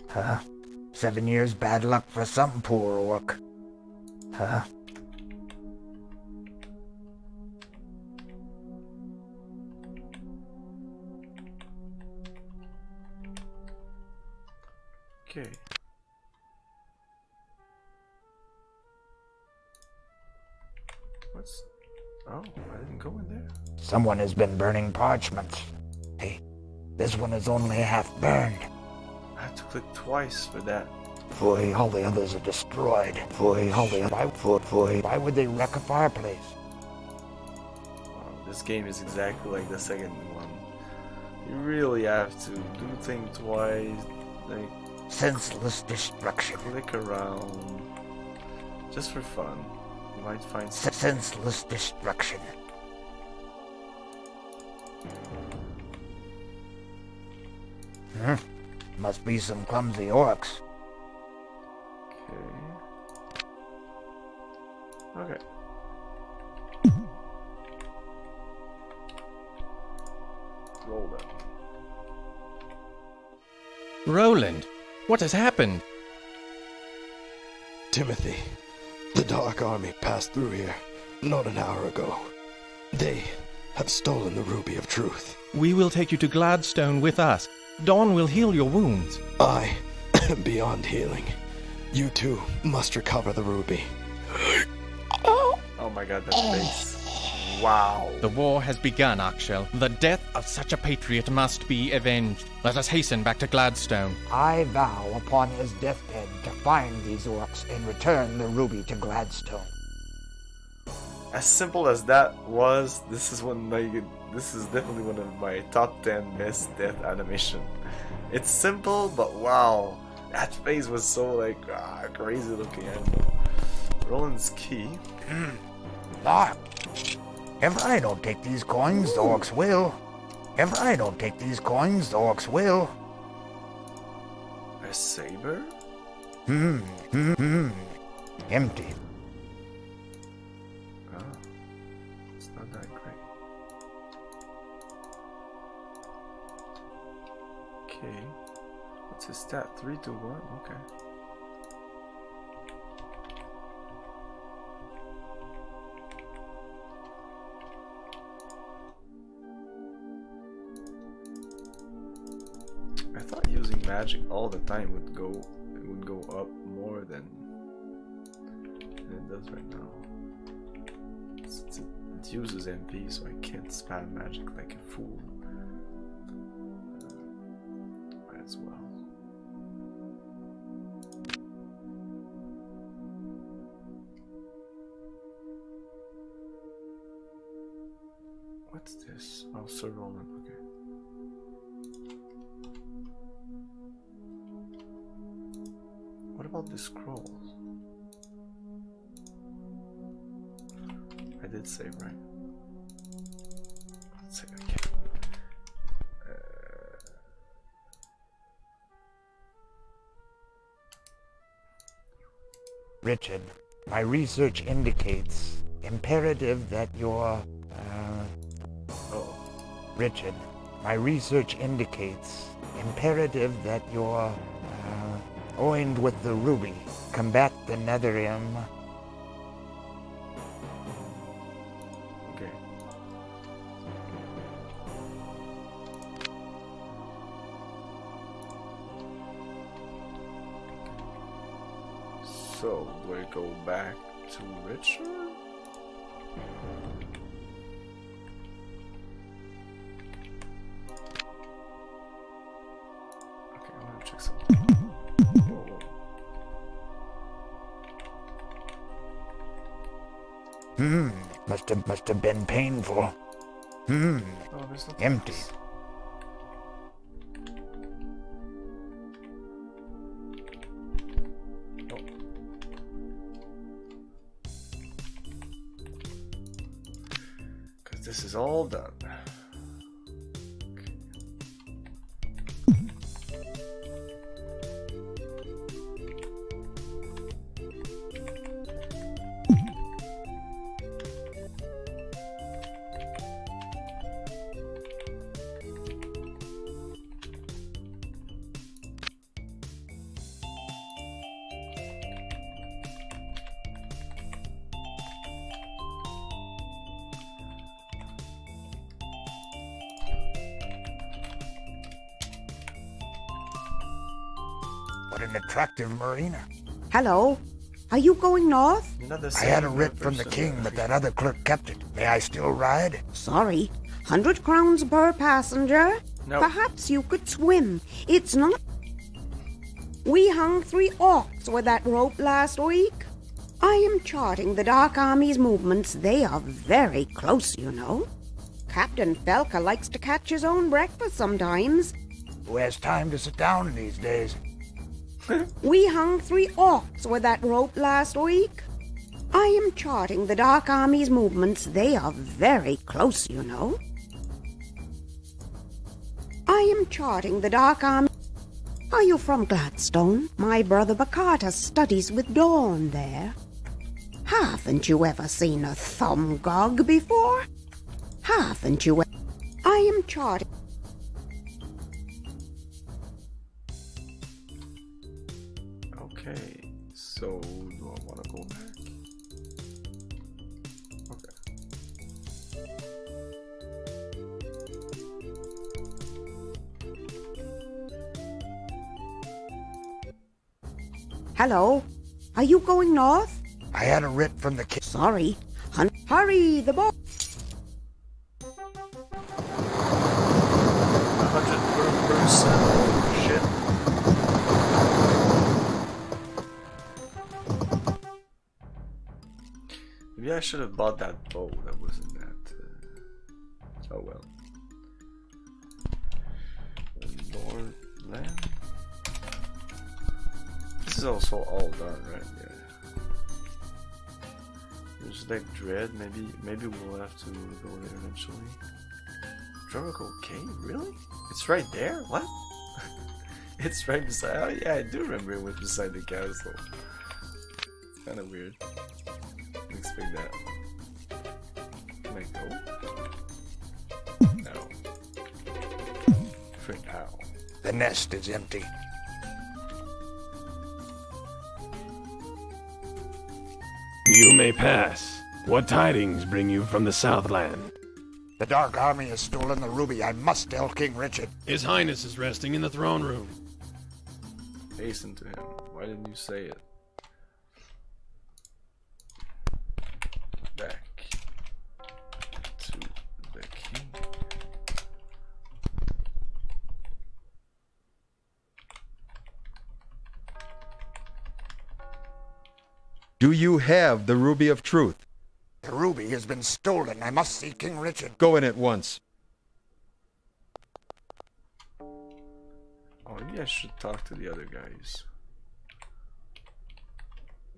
Huh. 7 years bad luck for some poor orc. Huh. Okay. What's... Oh, I didn't go in there. Someone has been burning parchments. Hey, this one is only half burned. I have to click twice for that. Boy, all the others are destroyed. Boy, all the others. Why would they wreck a fireplace? Wow, this game is exactly like the second one. You really have to do things twice. Like, senseless destruction. Click around. Just for fun. You might find senseless destruction. Hmm. Must be some clumsy orcs. Okay. Okay. Roland. Roland, what has happened? Timothy, the Dark Army passed through here not an hour ago. They have stolen the Ruby of Truth. We will take you to Gladstone with us. Dawn will heal your wounds. I am beyond healing. You too must recover the ruby. Oh my god, that face. Wow. The war has begun, Ak'shel. The death of such a patriot must be avenged. Let us hasten back to Gladstone. I vow upon his deathbed to find these orcs and return the ruby to Gladstone. As simple as that was, this is one like... This is definitely one of my top 10 best death animation. It's simple, but wow, that face was so like crazy looking. Roland's key. Ah, if I don't take these coins, the orcs will. If I don't take these coins, the orcs will. A saber? Empty. Okay, what's his stat? 3 to 1? Okay. I thought using magic all the time would go up more than it does right now. It uses MP, so I can't spam magic like a fool. As well. What's this? Oh, Sir Roland, okay. What about the scrolls? I did save, right? Let's save again. Richard, my research indicates imperative that your... Richard, my research indicates imperative that your... oined with the ruby, combat the Netherim. Okay. So, do I go back to Richard? Okay, I want to check something. Whoa, whoa. Must have been painful. Oh, there's nothing empty. Else. This is all done. Okay. What an attractive marina. Hello. Are you going north? I had a writ from the king, but that other clerk kept it. May I still ride? Sorry. 100 crowns per passenger? No. Perhaps you could swim. It's not... We hung 3 orcs with that rope last week. I am charting the Dark Army's movements. They are very close, you know. Captain Felka likes to catch his own breakfast sometimes. Who has time to sit down these days? We hung 3 orcs with that rope last week. I am charting the Dark Army's movements. They are very close, you know. I am charting the Dark Army. Are you from Gladstone? My brother Baccata studies with Dawn there. Haven't you ever seen a Thomgog before? Haven't you ever... I am charting... So, do I want to go back? Okay. Hello. Are you going north? I had a writ from the king. Sorry. Hurry, the boat. 100%. Shit. Maybe I should have bought that bow that wasn't that. Oh well. Lord Land. This is also all done, right? Yeah. There's like dread. Maybe we'll have to go there eventually. Dracoid cave, really? It's right there. What? It's right beside. Oh yeah, I do remember it was beside the castle. It's kind of weird. Expect that. Can I go? No. For now. The nest is empty. You may pass. What tidings bring you from the Southland? The Dark Army has stolen the ruby. I must tell King Richard. His Highness is resting in the throne room. Hasten to him. Why didn't you say it? Do you have the Ruby of Truth? The ruby has been stolen. I must see King Richard. Go in at once. Oh, maybe I should talk to the other guys.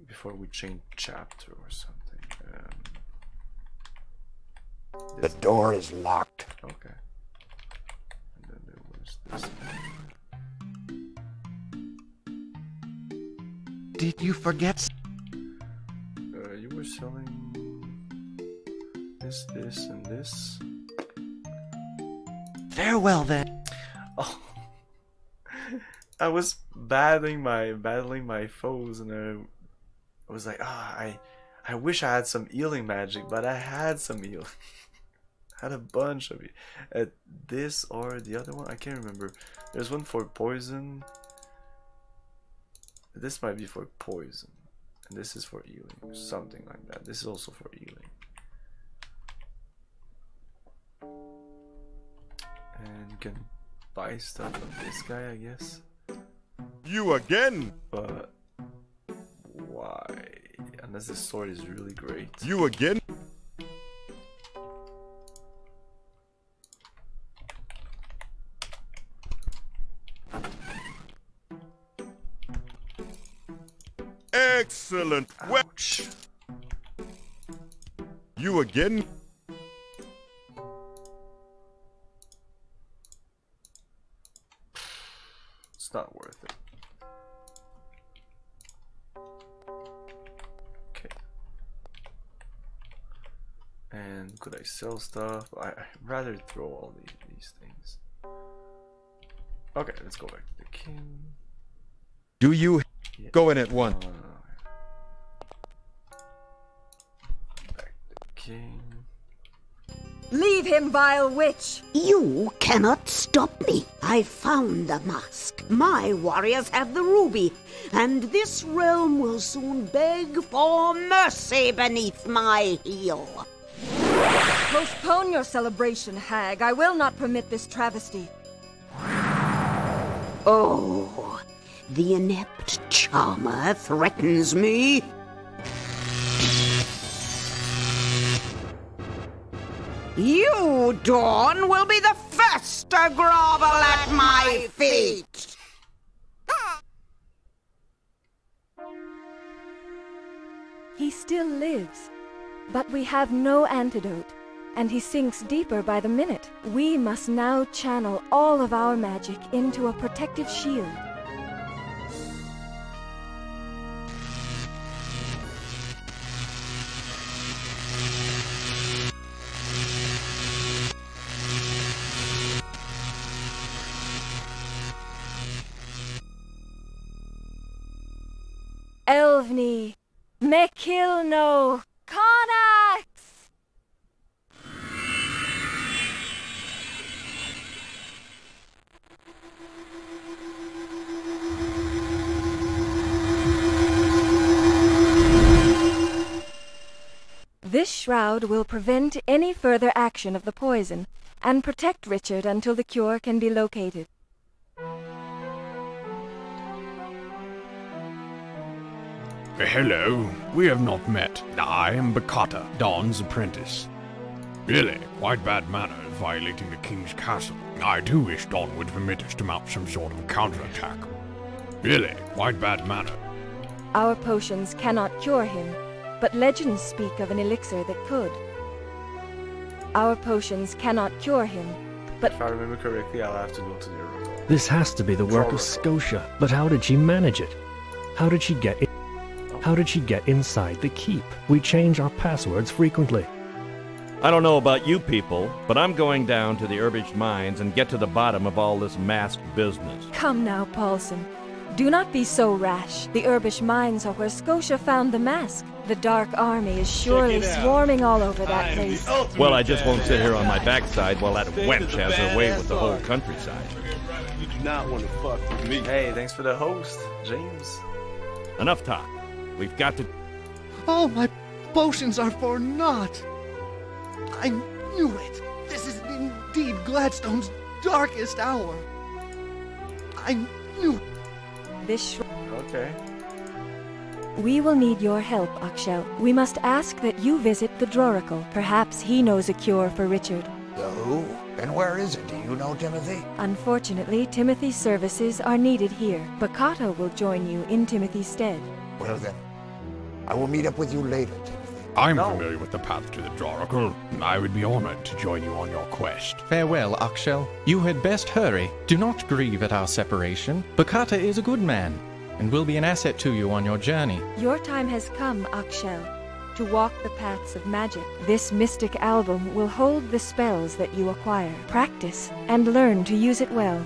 Before we change chapter or something. The door is locked. Okay. And then there was this thing. Did you forget? You were selling this, this, and this. Farewell then. Oh, I was battling my foes, and I was like, ah, oh, I wish I had some healing magic, but I had some healing. I had a bunch of it. This or the other one, I can't remember. There's one for poison. This might be for poison. This is for healing, something like that. This is also for healing. And you can buy stuff from this guy, I guess. You again? But why? Unless this sword is really great. You again? Excellent. Ouch. You again? It's not worth it. Okay. And could I sell stuff? I'd rather throw all these things. Okay, let's go back to the king. Do you go in at once? King. Leave him, vile witch! You cannot stop me. I found the mask. My warriors have the ruby, and this realm will soon beg for mercy beneath my heel. Postpone your celebration, hag. I will not permit this travesty. Oh, the inept charmer threatens me. You, Dawn, will be the first to grovel at my feet! He still lives, but we have no antidote, and he sinks deeper by the minute. We must now channel all of our magic into a protective shield. Elvni, Mekilno, Conax! This shroud will prevent any further action of the poison and protect Richard until the cure can be located. Hello, we have not met. I am Baccata, Dawn's apprentice. Really, quite bad manners violating the king's castle. I do wish Dawn would permit us to mount some sort of counterattack. Really, quite bad manner. Our potions cannot cure him, but legends speak of an elixir that could. Our potions cannot cure him, but... If I remember correctly, I'll have to go to the Oracle. This has to be the work of Scotia, but how did she manage it? How did she get it? How did she get inside the keep? We change our passwords frequently. I don't know about you people, but I'm going down to the Urbish mines and get to the bottom of all this mask business. Come now, Paulson. Do not be so rash. The Urbish mines are where Scotia found the mask. The Dark Army is surely swarming all over that place. Well, I just won't sit here on my backside while that wench has her way with the whole countryside. You do not want to fuck with me. Hey, thanks for the host, James. Enough talk. We've got to... Oh, my potions are for naught! I knew it! This is indeed Gladstone's darkest hour! I knew it! Okay. We will need your help, Ak'shel. We must ask that you visit the Draoracle. Perhaps he knows a cure for Richard. The who? And where is it? Do you know, Timothy? Unfortunately, Timothy's services are needed here. Baccata will join you in Timothy's stead. Well then. I will meet up with you later, Timothy. I'm familiar with the path to the Draoracle. I would be honored to join you on your quest. Farewell, Ak'shel. You had best hurry. Do not grieve at our separation. Baccata is a good man, and will be an asset to you on your journey. Your time has come, Ak'shel, to walk the paths of magic. This mystic album will hold the spells that you acquire. Practice, and learn to use it well.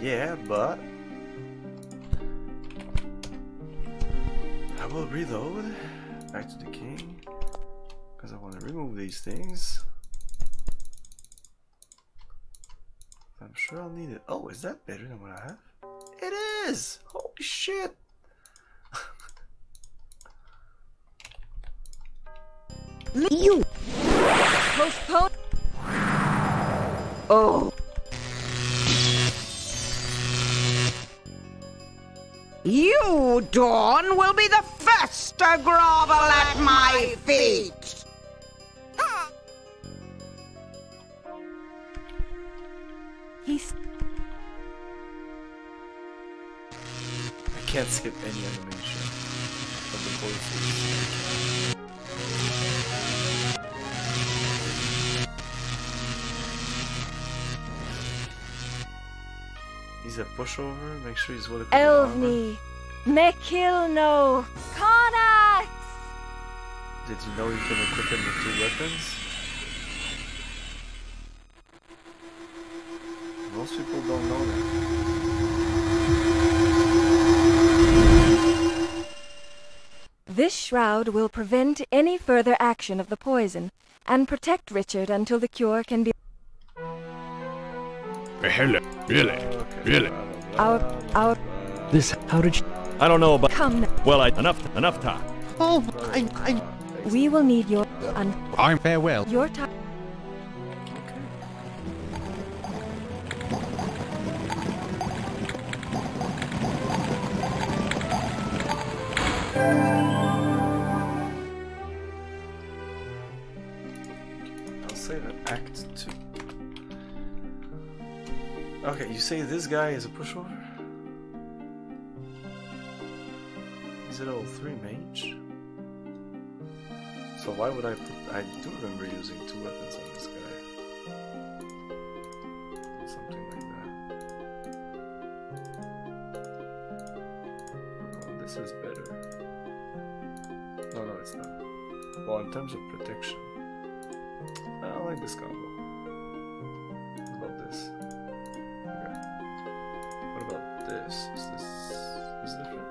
Yeah, but I will reload back to the king because I want to remove these things. I'm sure I'll need it. Oh, is that better than what I have? It is! Holy shit! You postpone. Oh. You, Dawn, will be the first to grovel at my feet! I can't skip any animation of the voices. He's a pushover, make sure he's well equipped. Elvni, Mekilno, Conax! Did you know you can equip him with two weapons? Most people don't know that. This shroud will prevent any further action of the poison and protect Richard until the cure can be... Hello, really? Our... This, how did you... I don't know about... Come now. Well, enough time. Oh, we will need your... I'm farewell. Your time... I'll save an act 2. Okay, you say this guy is a pushover? He's a level 3 mage. So why would I put... I do remember using 2 weapons on this guy. Something like that. Oh, this is better. No, it's not. Well, in terms of protection, I like this combo. Love this. Okay. What about this? Is this different?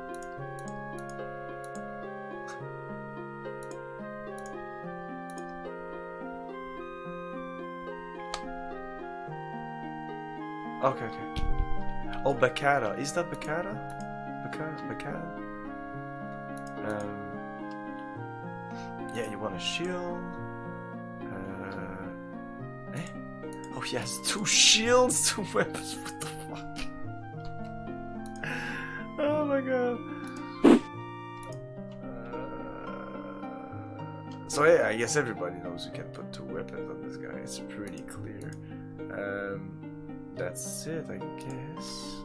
Okay. Oh, Baccata. Is that Baccata? Baccata? Yeah, you want a shield. Oh, he has 2 shields, 2 weapons. What the fuck? Oh my god. So yeah, I guess everybody knows you can put 2 weapons on this guy. It's pretty clear. That's it, I guess.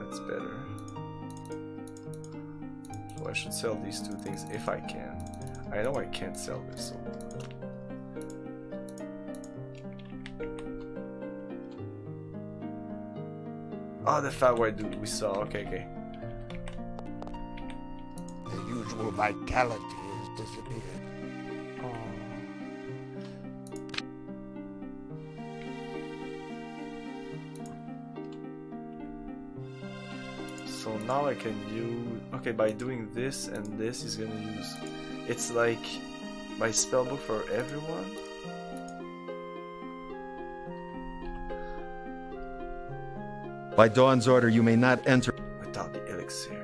That's better. So I should sell these 2 things if I can. I know I can't sell this one. Oh, the fat white dude we saw. Okay. The usual vitality has disappeared. Now I can use... Okay, by doing this and this, he's gonna use... It's like my spellbook for everyone. By Dawn's order, you may not enter... Without the elixir.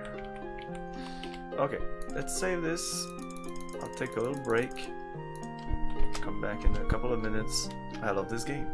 Okay, let's save this. I'll take a little break. Come back in a couple of minutes. I love this game.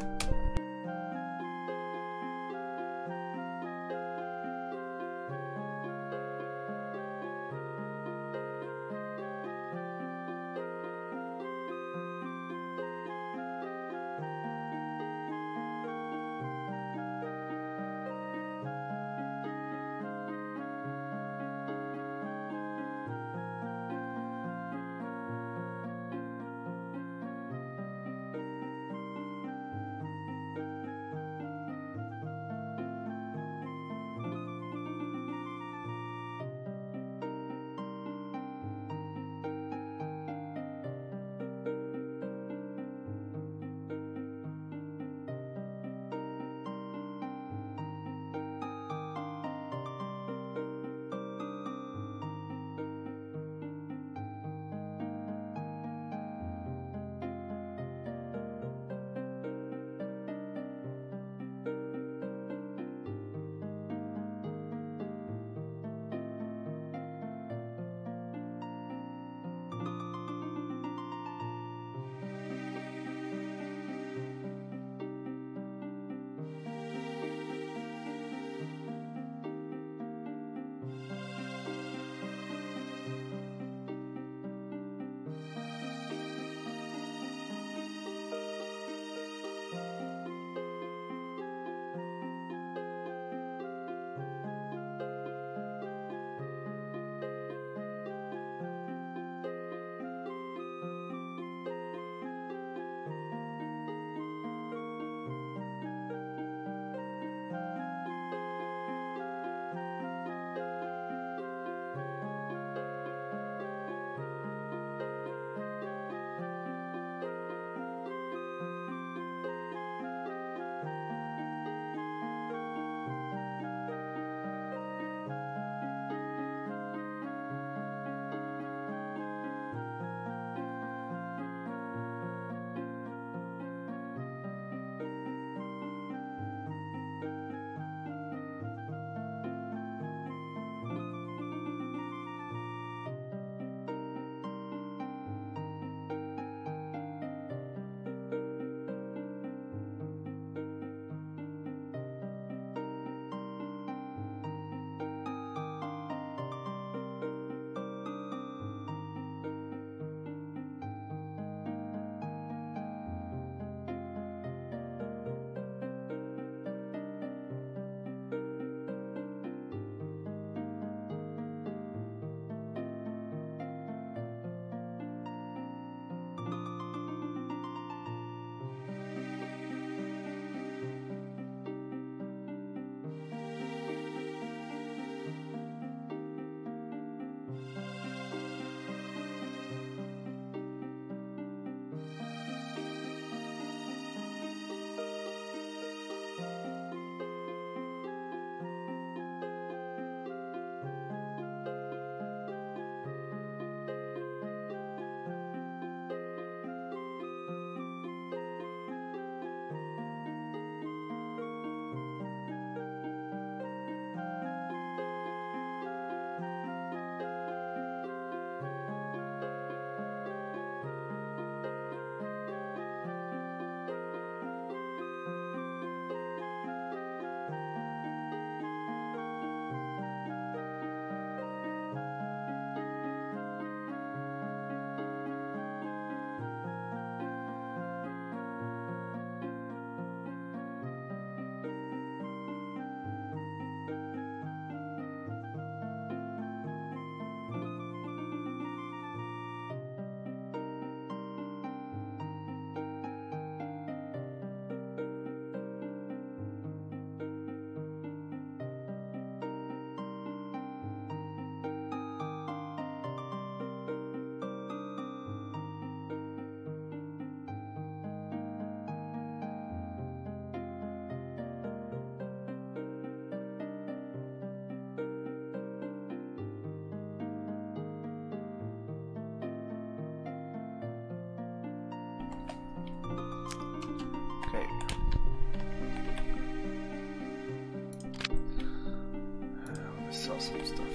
sell some stuff.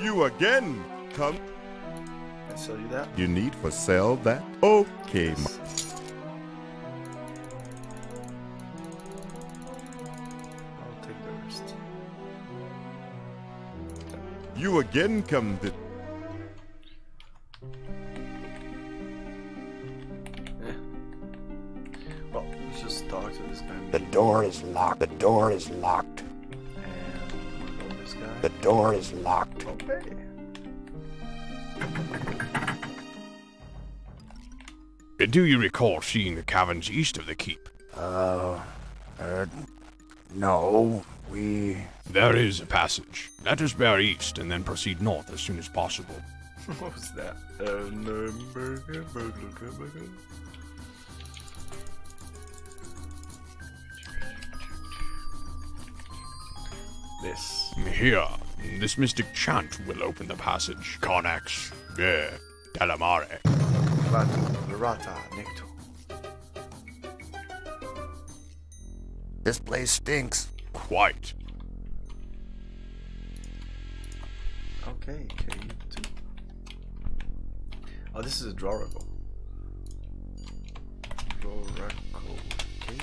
You again, come. I sell you that. You need for sell that? Okay. Yes. I'll take the rest. You again come. Well, let's just talk to this guy. The door is locked. The door is locked. The door is locked. Okay. Do you recall seeing the caverns east of the keep? No. We... There is a passage. Let us bear east and then proceed north as soon as possible. What was that? This. Here, this mystic chant will open the passage. Connex, yeah, Delamare. This place stinks. Quite. Okay, K2. Oh, this is a Draoracle. Draoracle, okay.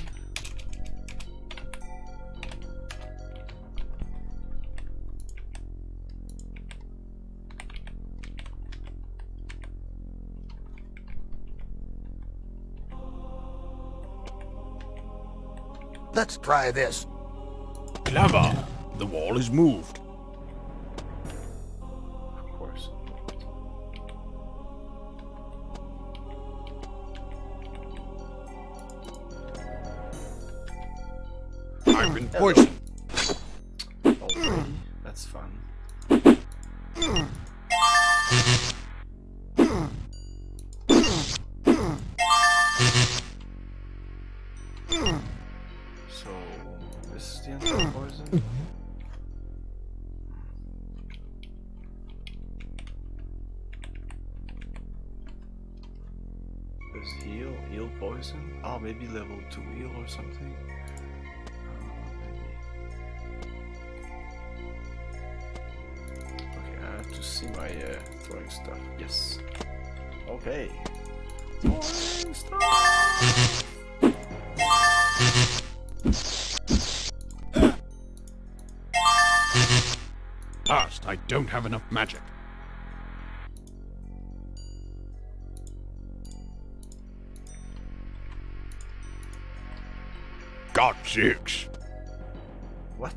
Let's try this. Clever! The wall is moved. Of course. I've been poisoned. Okay, that's fun. Oh, maybe level 2 heal or something. Maybe. Okay, I have to see my throwing stuff. Yes. Okay. Throwing stuff! Last, I don't have enough magic. Six. What?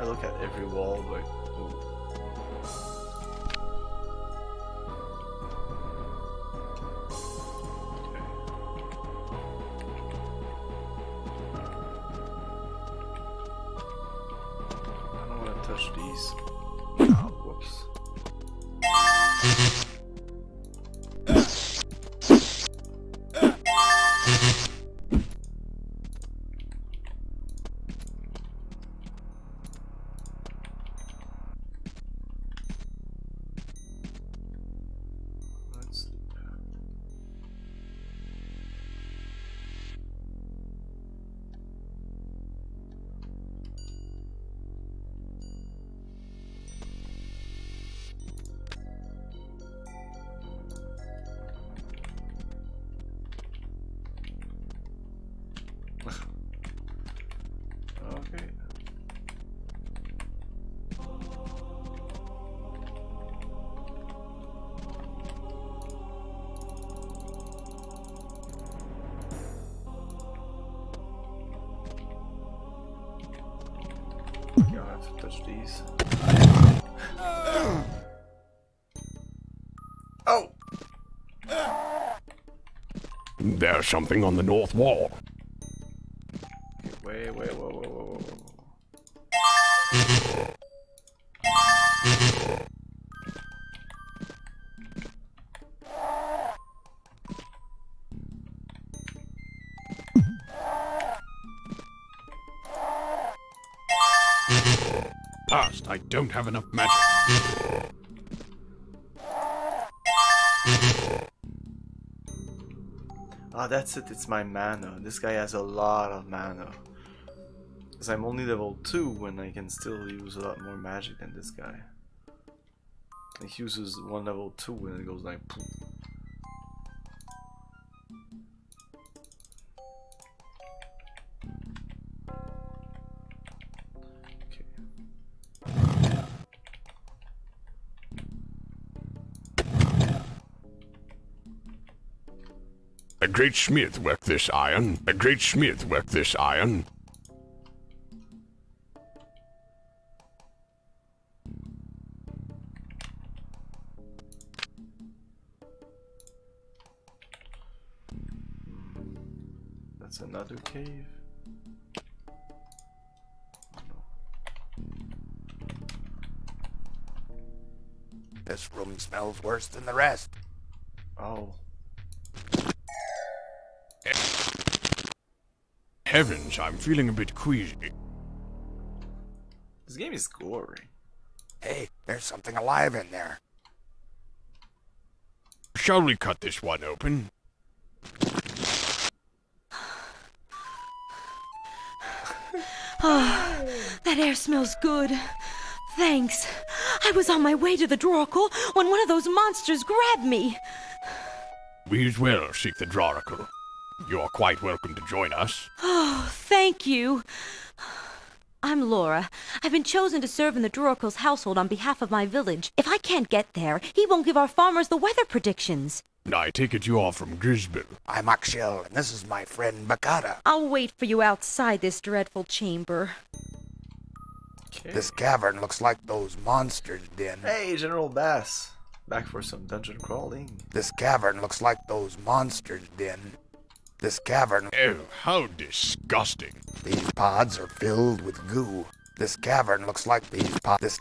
I look at every wall, like, ooh. There's something on the north wall. Wait, wait, whoa, whoa, whoa, whoa. Past, I don't have enough magic. Ah, that's it, it's my mana. This guy has a lot of mana. Because I'm only level 2 and I can still use a lot more magic than this guy. He uses one level 2 and it goes like poof. A great smith worked this iron. A great smith worked this iron. That's another cave. This room smells worse than the rest. Oh. Heavens, I'm feeling a bit queasy. This game is gory. Hey, there's something alive in there. Shall we cut this one open? Oh, that air smells good. Thanks. I was on my way to the Draoracle when one of those monsters grabbed me. We as well seek the Draoracle. You are quite welcome to join us. Oh, thank you. I'm Laura. I've been chosen to serve in the Druracle's household on behalf of my village. If I can't get there, he won't give our farmers the weather predictions. I take it you are from Grisby. I'm Ak'shel, and this is my friend Baccata. I'll wait for you outside this dreadful chamber. Okay. This cavern looks like those monsters' den. Hey, General Bass. Back for some dungeon crawling. This cavern looks like those monsters' den. This cavern... Oh, how disgusting. These pods are filled with goo. This cavern looks like these pods...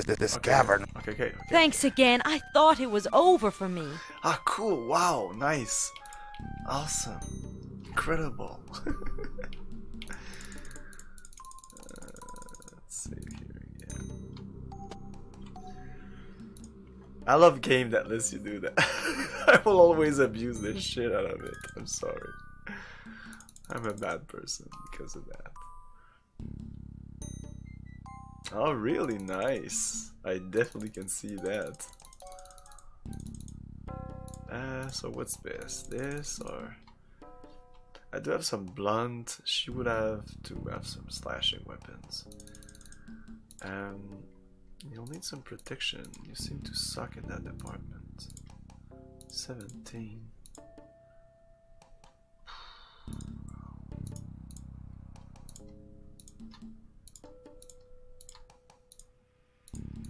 This cavern... Okay. Thanks again. I thought it was over for me. Ah, cool. Wow. Nice. Awesome. Incredible. Let's save here again. I love a game that lets you do that. I will always abuse the shit out of it. I'm sorry. I'm a bad person because of that. Oh, really nice. I definitely can see that. So what's best? This or... I do have some blunt. She would have to have some slashing weapons. You'll need some protection. You seem to suck in that department. 17.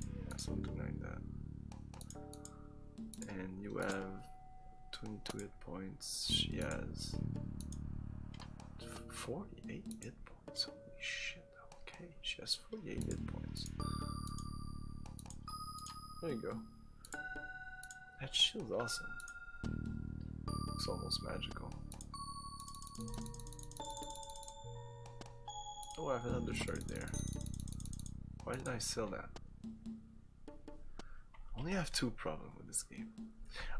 Yeah, something like that. And you have 22 hit points. She has 48 hit points. Holy shit! Okay, she has 48 hit points. There you go. That shield's awesome. It's almost magical. Oh, I have another shirt there. Why did I sell that? I only have two problems with this game.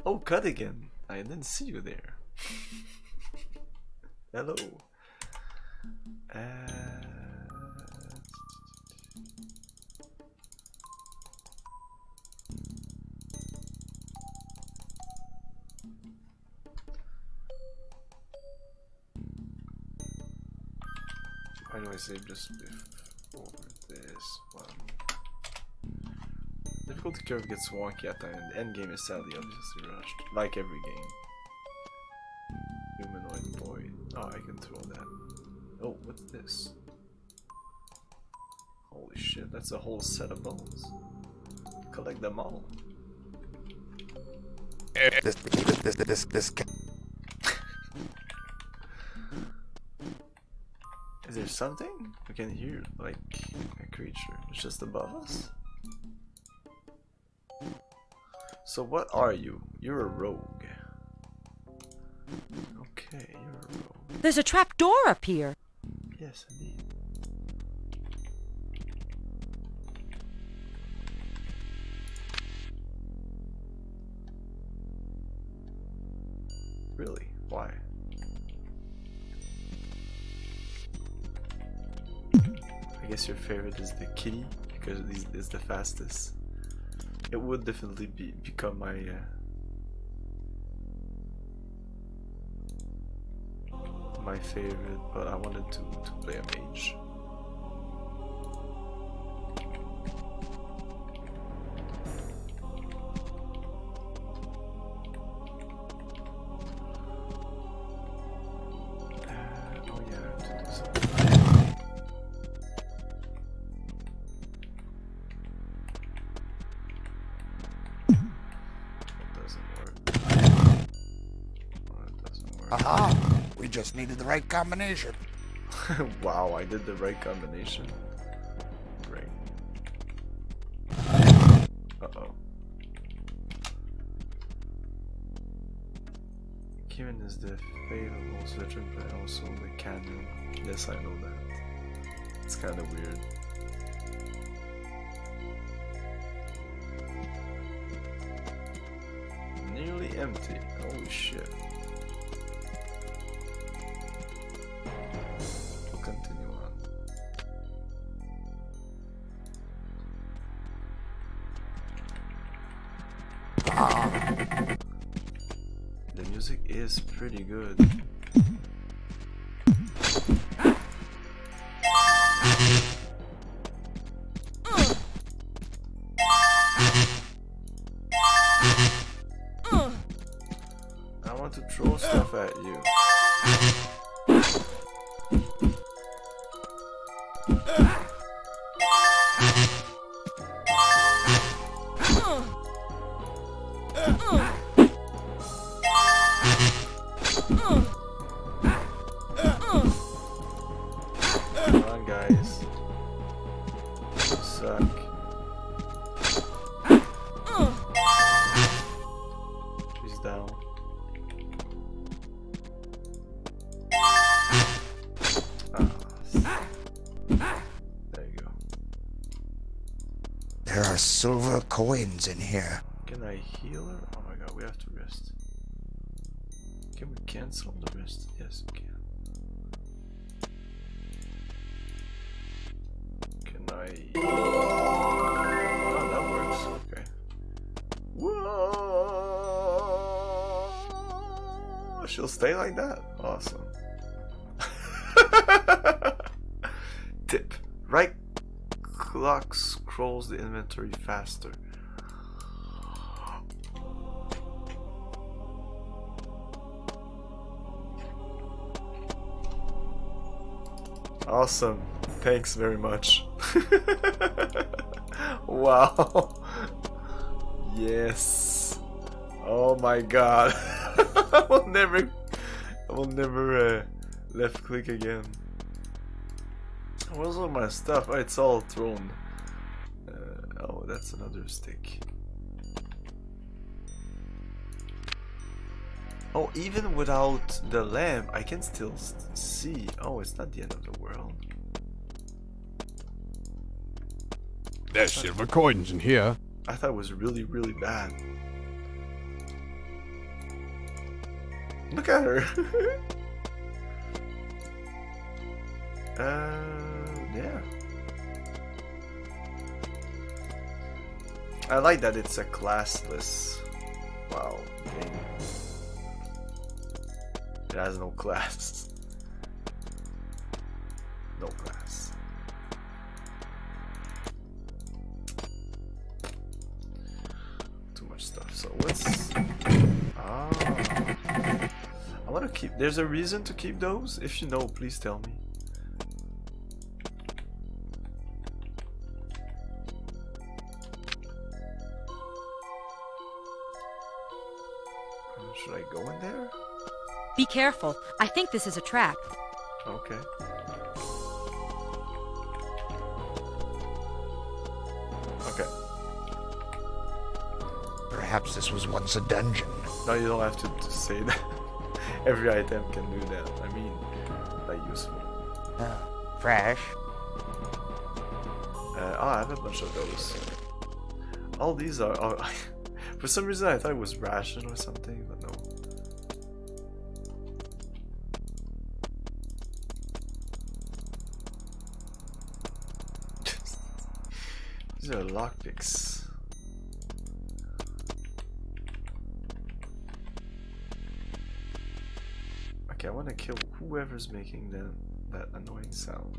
Oh, cut again. I didn't see you there. Hello. Why do I save just over this one? Difficulty curve gets wonky at the end. The end game is sadly obviously rushed, like every game. Humanoid void. Oh, I can throw that. Oh, what's this? Holy shit, that's a whole set of bones. Collect them all. This. Is there something? We can hear like a creature. It's just above us. So what are you? You're a rogue. Okay, you're a rogue. There's a trap door up here. Yes, indeed. Why? I guess your favorite is the kitty because it's the fastest. It would definitely become my my favorite, but I wanted to play a mage. Just needed the right combination. Wow, I did the right combination. Great. Uh-oh. Kieran is the favorable veteran player, also the cannon. Yes, I know that. It's kind of weird. Nearly empty. Holy shit. It's pretty good. I want to throw stuff at you. Silver coins in here. Can I heal her? Oh my god, we have to rest. Can we cancel the rest? Yes, we can. Can I... Oh, that works. Okay. Whoa! She'll stay like that? Awesome. Tip. Right clock scrolls the inventory faster. Awesome. Thanks very much. Wow. Yes. Oh my god. I will never left click again. Where's all my stuff? Oh, it's all thrown. Oh, that's another stick. Oh, even without the lamp, I can still see. Oh, it's not the end of the world. There's silver coins in here. I thought it was really, really bad. Look at her. Yeah. I like that it's a classless. Wow. Game. It has no class. No class. Too much stuff. So let's. Ah. I want to keep. There's a reason to keep those. If you know, please tell me. Be careful. I think this is a trap. Okay. Okay. Perhaps this was once a dungeon. No, you don't have to say that. Every item can do that. I mean, that useful. Fresh. I have a bunch of those. All these are... for some reason I thought it was ration or something, but no. These are lockpicks. Okay, I want to kill whoever's making that annoying sound.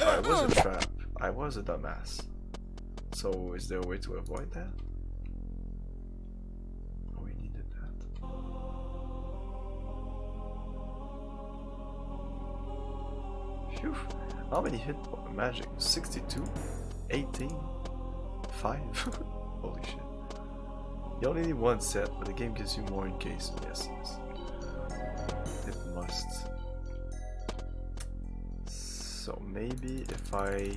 I was a trap. I was a dumbass. So, is there a way to avoid that? We needed that. Phew. How many hit magic? 62? 18? 5? Holy shit. You only need one set, but the game gives you more in case. Yes, yes. It must. So maybe if I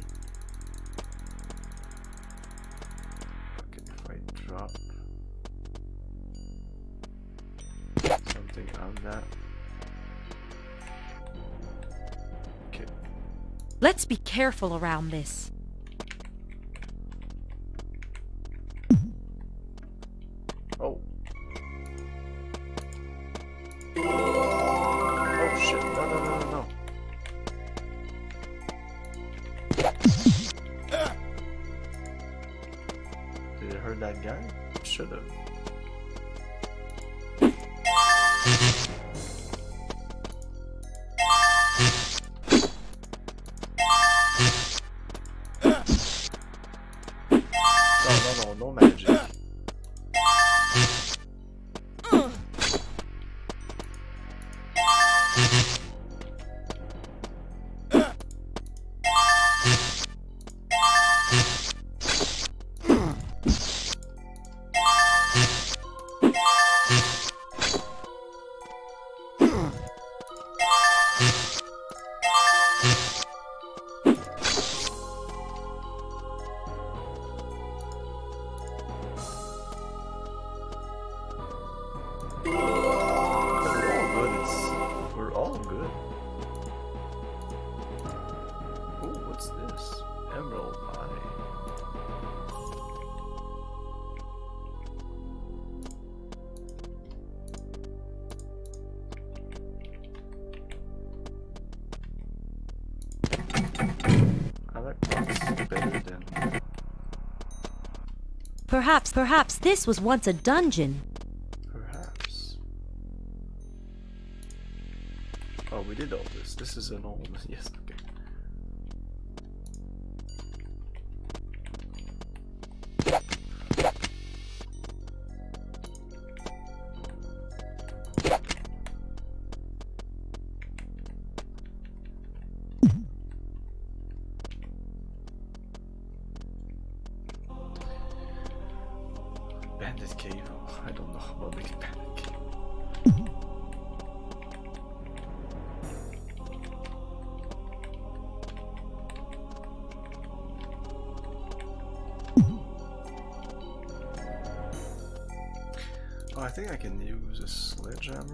drop something on that. Okay. Let's be careful around this. Oh. Oh shit, no. That guy? Should have. No magic. Perhaps this was once a dungeon. Perhaps. Oh, we did all this. This is an old... Yes, okay.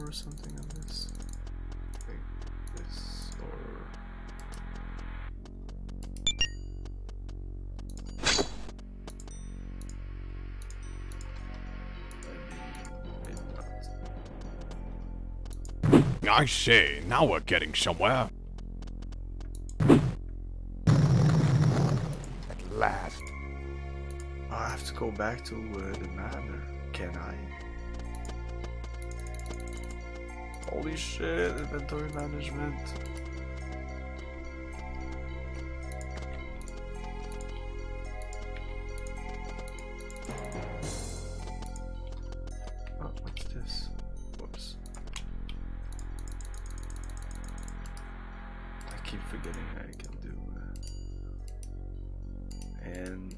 Or something on this. I think this or maybe not. I see, now we're getting somewhere. At last. I have to go back to the manor. Can I? Holy shit, inventory management. Oh, what's this? Whoops. I keep forgetting I can do that. And...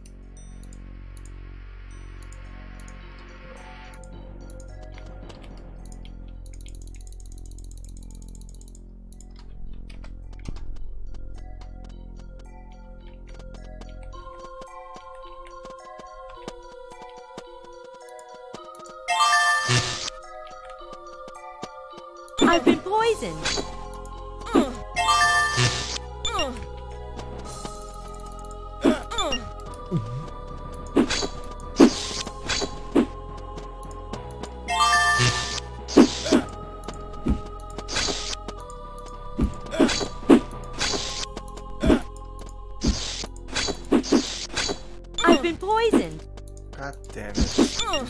God damn it. Oh,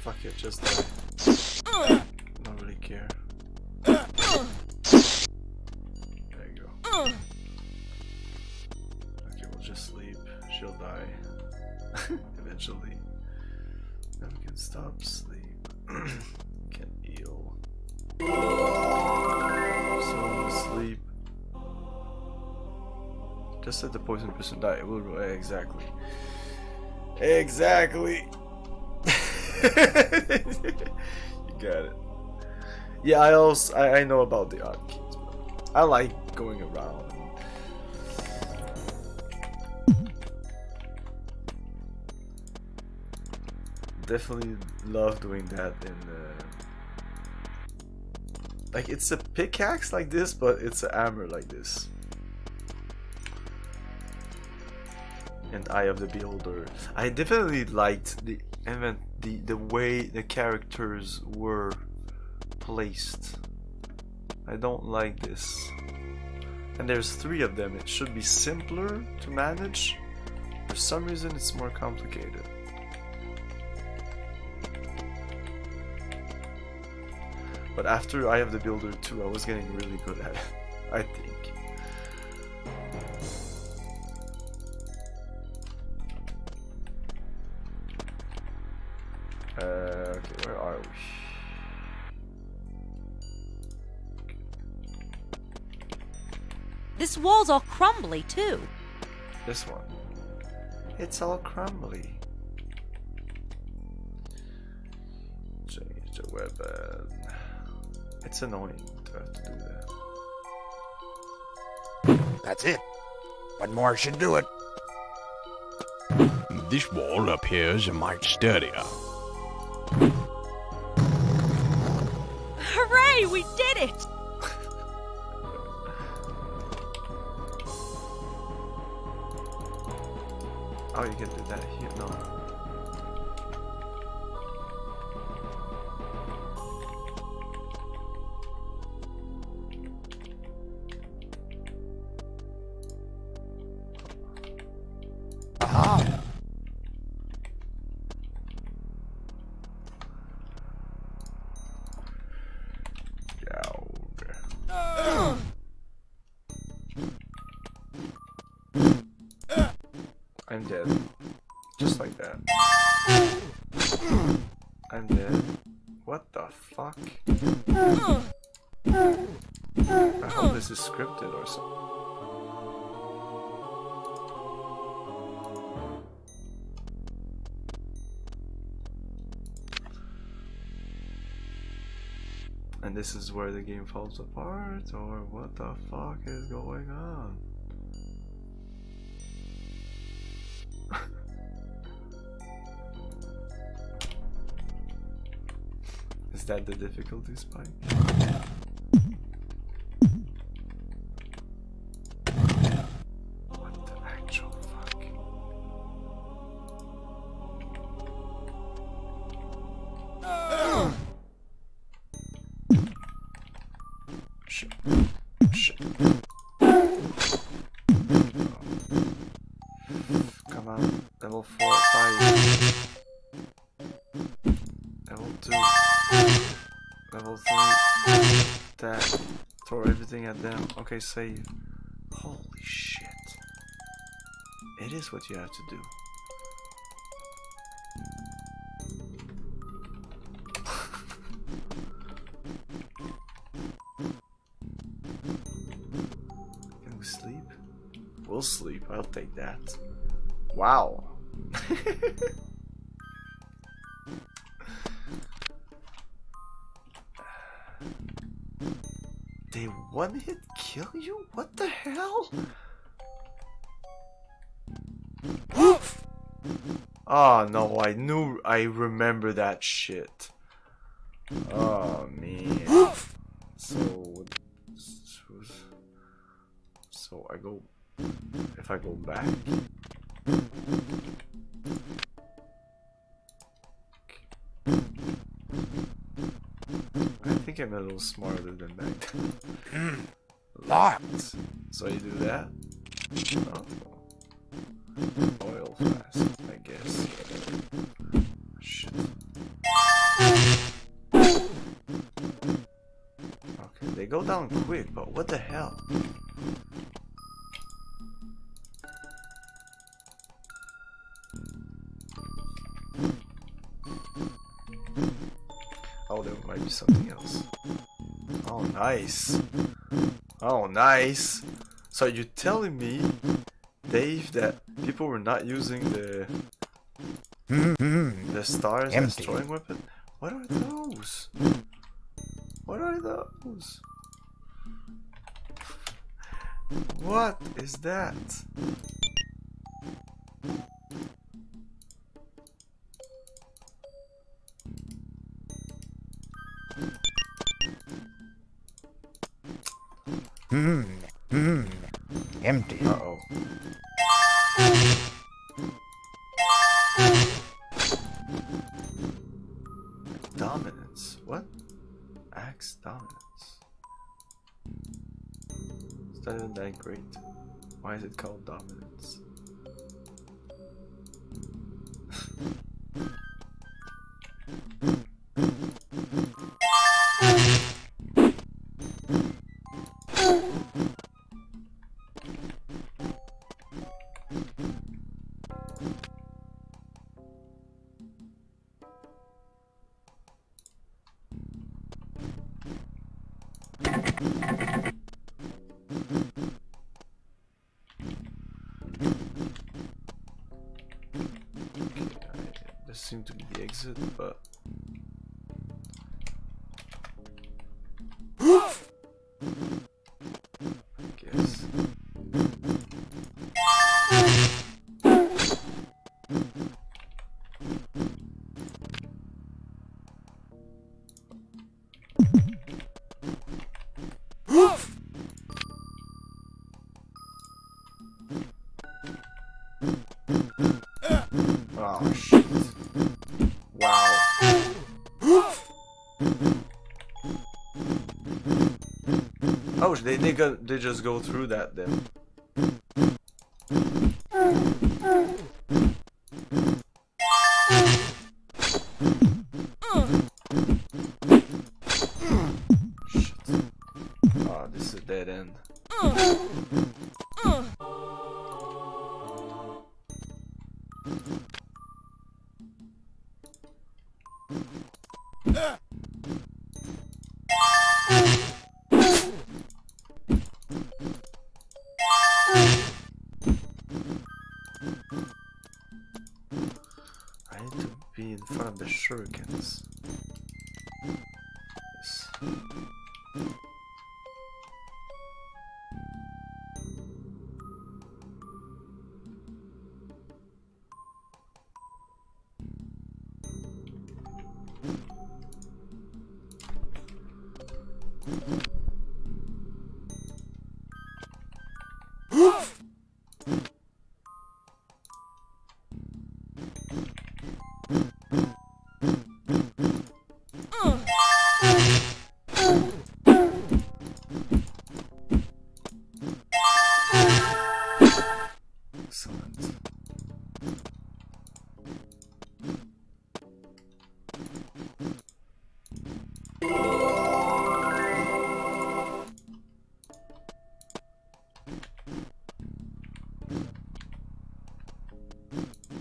fuck it, just die. Don't really care. There you go. Okay, we'll just sleep. She'll die. Eventually. Then we can stop sleep. Can heal. So sleep. Just let the poison person die. It will exactly. Exactly. You got it. Yeah, I know about the odd keys, but I like going around. Definitely love doing that in like it's a pickaxe like this, but it's an hammer like this. And Eye of the Beholder. I definitely liked the way the characters were placed. I don't like this. And there's 3 of them. It should be simpler to manage. For some reason it's more complicated. But after Eye of the Beholder 2 I was getting really good at it, I think. Okay, where are we? This wall's all crumbly too. This one. It's all crumbly. Change the weapon. It's annoying to have to do that. That's it. One more should do it. This wall appears a mite sturdier. Hooray! We did it! Oh, you can do that here? No. Aha! Scripted or something. And this is where the game falls apart, or what the fuck is going on? Is that the difficulty spike? Okay, save. Holy shit. It is what you have to do. Can we sleep? We'll sleep. I'll take that. Wow. They one-hit kill you? What the hell? Oof! Oh no, I remember that shit. Oh man. Oof! So I go, if I go back. I think I'm a little smarter than that. Locked! So you do that? Oh. Oil flask, I guess. Shit. Okay, they go down quick, but what the hell? Oh, there might be something else. Oh, nice. Oh, nice. So you're telling me, Dave, that people were not using the stars as throwing weapon? What are those? What are those? What is that? Empty. Uh-oh. Dominance. What? Axe dominance. It's not even that great. Why is it called dominance? Seem to be the exit, but I guess. Oh shit. Oh, they just go through that then. Shit. Oh, this is a dead end. Shurikens. Yes.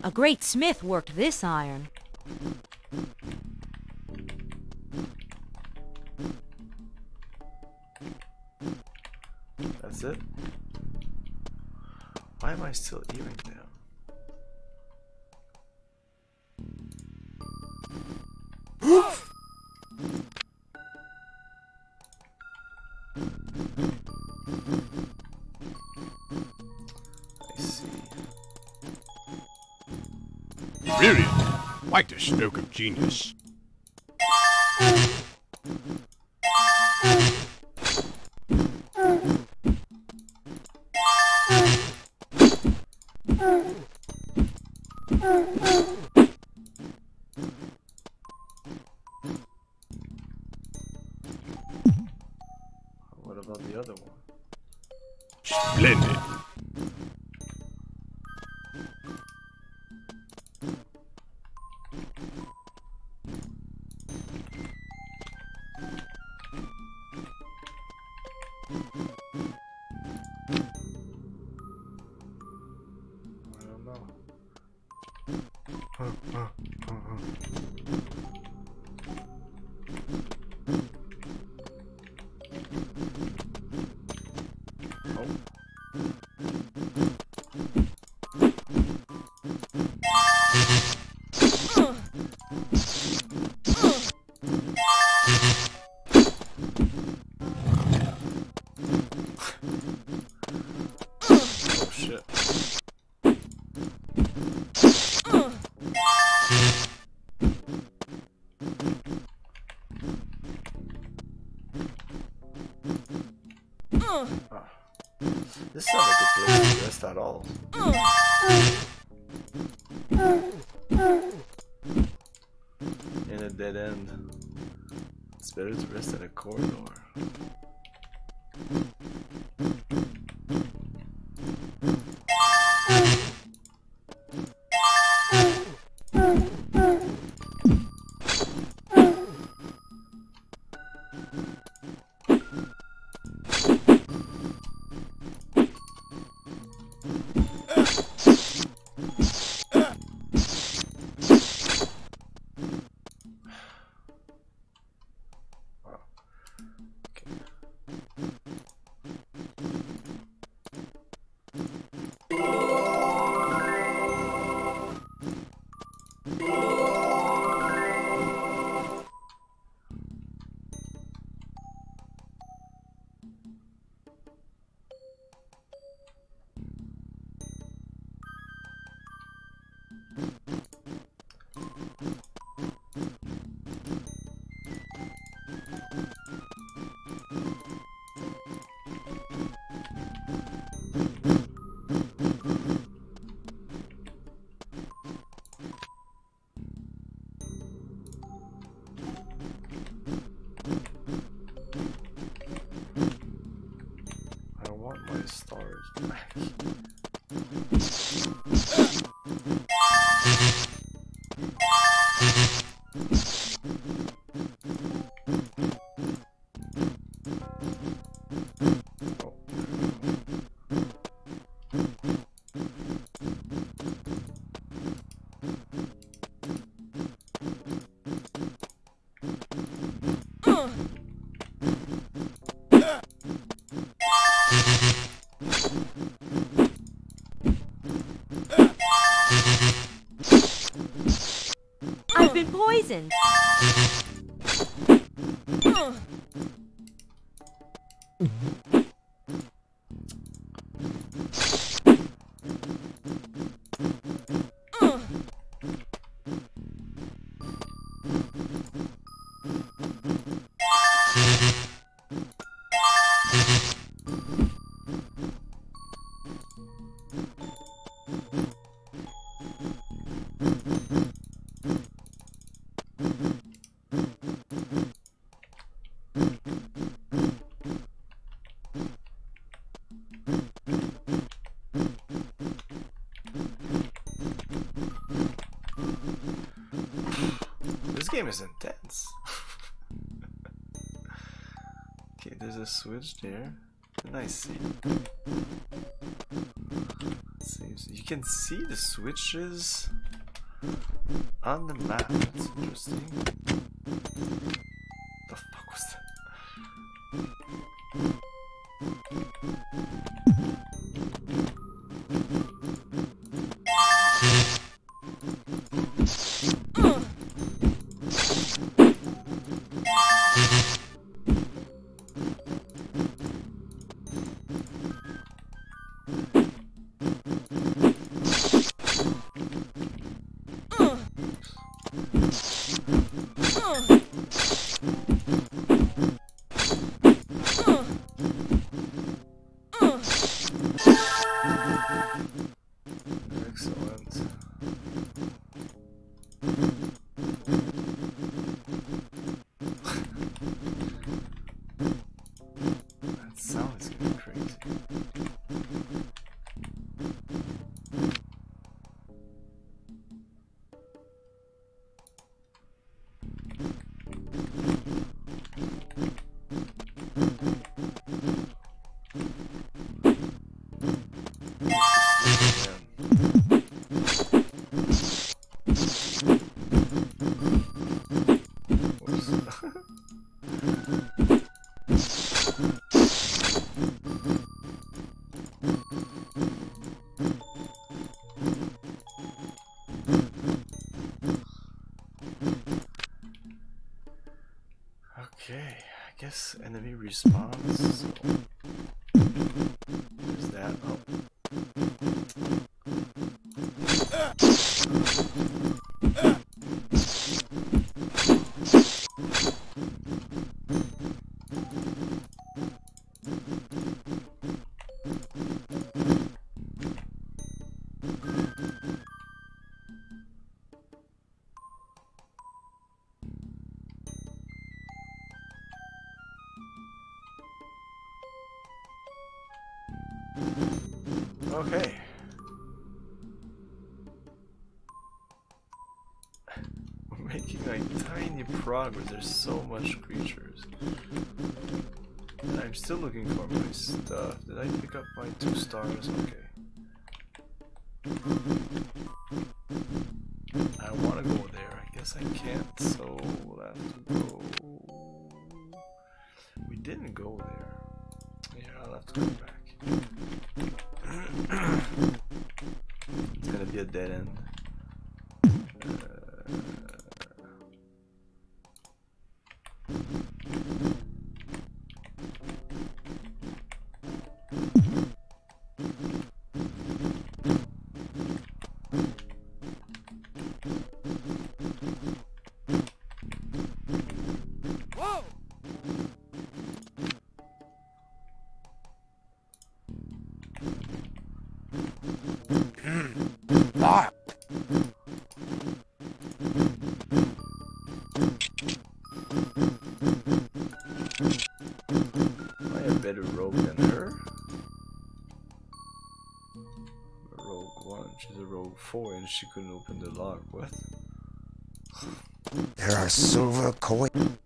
A great smith worked this iron. That's it? Why am I still even there? Quite a stroke of genius. Better to rest at a corridor. Poisoned. This game is intense. Okay, there's a switch there. Nice save. Saves. You can see the switches on the map. That's interesting. The fuck was that? Okay, I guess enemy response. There's that. Oh. There's so much creatures. And I'm still looking for my stuff. Did I pick up my 2 stars? Okay. I want to go there. I guess I can't, so we'll have to go. We didn't go there. Yeah, I'll have to go back. It's gonna be a dead end. She couldn't open the lock. What? There are silver coins.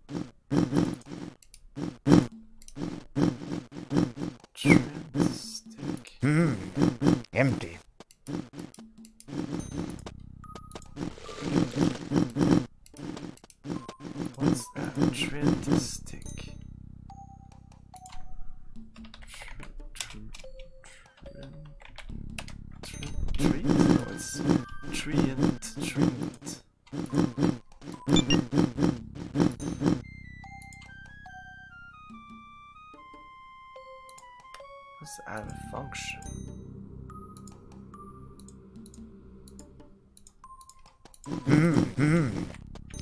Empty. What's that? Trend stick. Treat? No, it's... Treat. Let's add a function.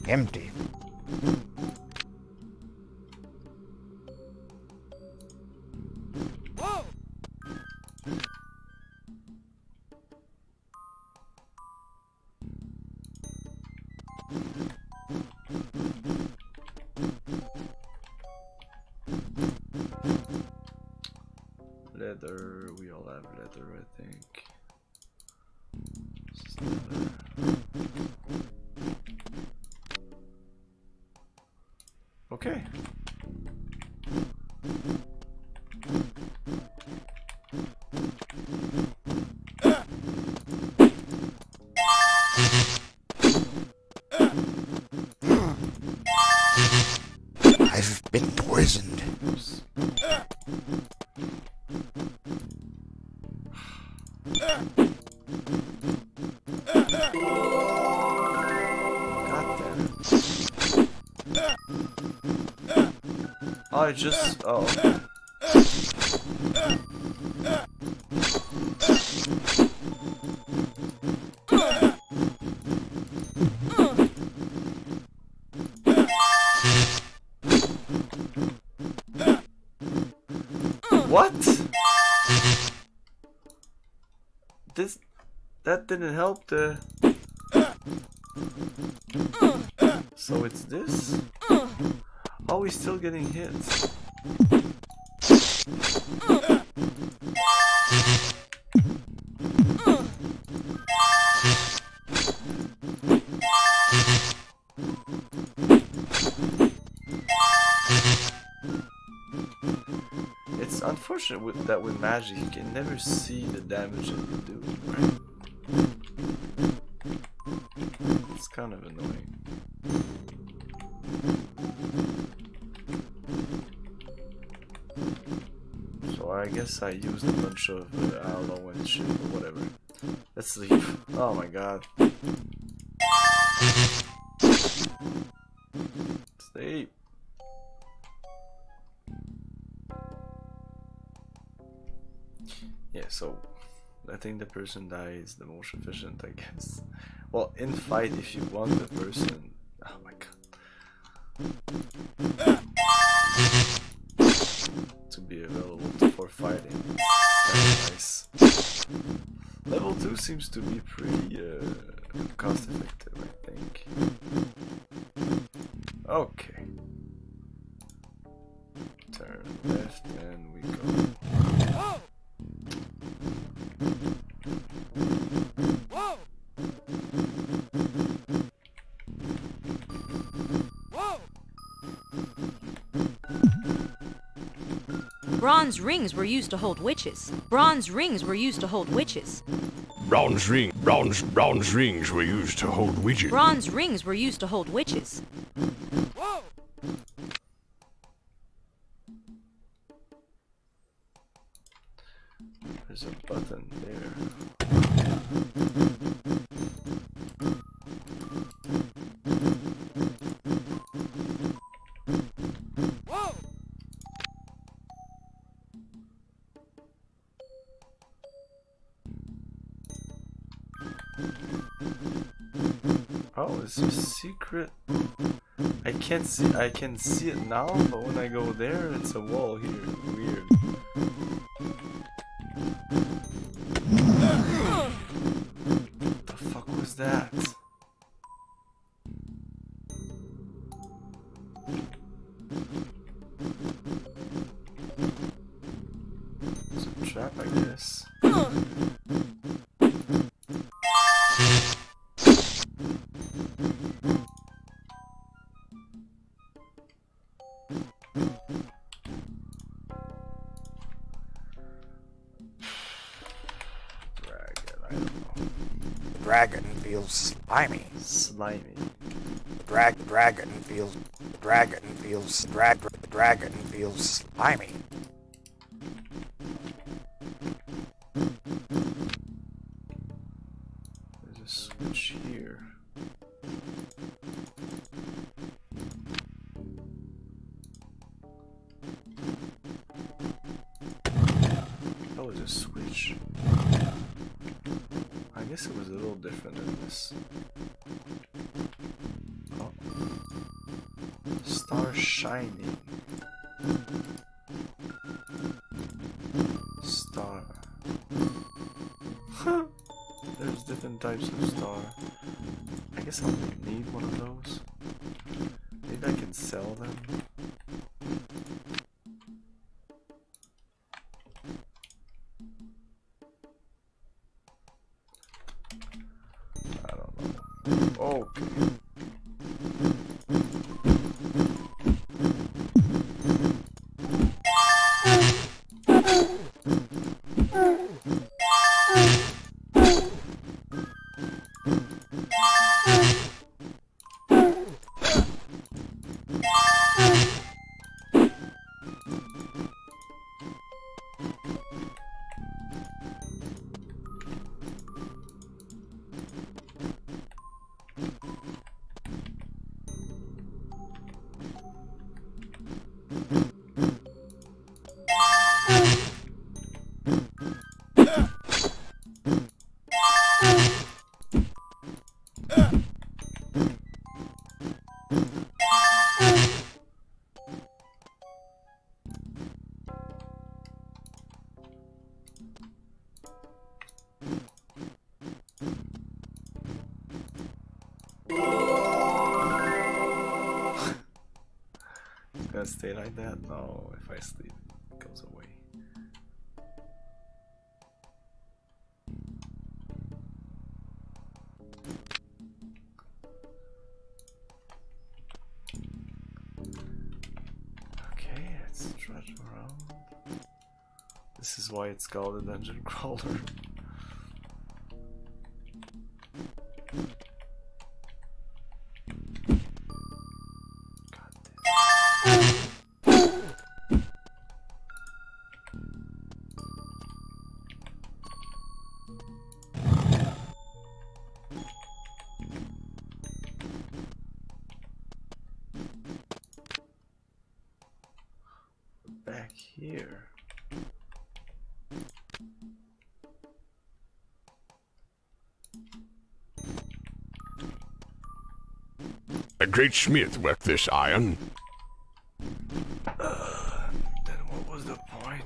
Empty. I just... oh. What? This... that didn't help the... So it's this? Oh, we're still getting hits. It's unfortunate that with magic you can never see the damage that you do, right? It's kind of annoying. I guess I used a bunch of aloe and shit, or whatever. Let's leave. Oh my god. Sleep. so letting the person die is the most efficient, I guess. Well, in fight, if you want the person... Oh my god. To be available for fighting. That's nice. Level 2 seems to be pretty cost effective, I think. Okay. Turn left and we go. Bronze rings were used to hold witches. Bronze rings were used to hold witches. Bronze rings were used to hold witches. Bronze rings were used to hold witches. Whoa! There's a button there. It's a secret. I can't see. I can see it now, but when I go there, it's a wall here. Weird. What the fuck was that? It's a trap, I guess. Slimy. Slimy. Dragon feels slimy. There's a switch here. Oh, there's a switch. I guess it was a little different than this. Oh. Star shining. Star. There's different types of star. I guess I'll need one of those. Maybe I can sell them. Stay like that? No, if I sleep, it goes away. Okay, let's trudge around. This is why it's called a dungeon crawler. Back here. A great smith worked this iron. Then what was the point?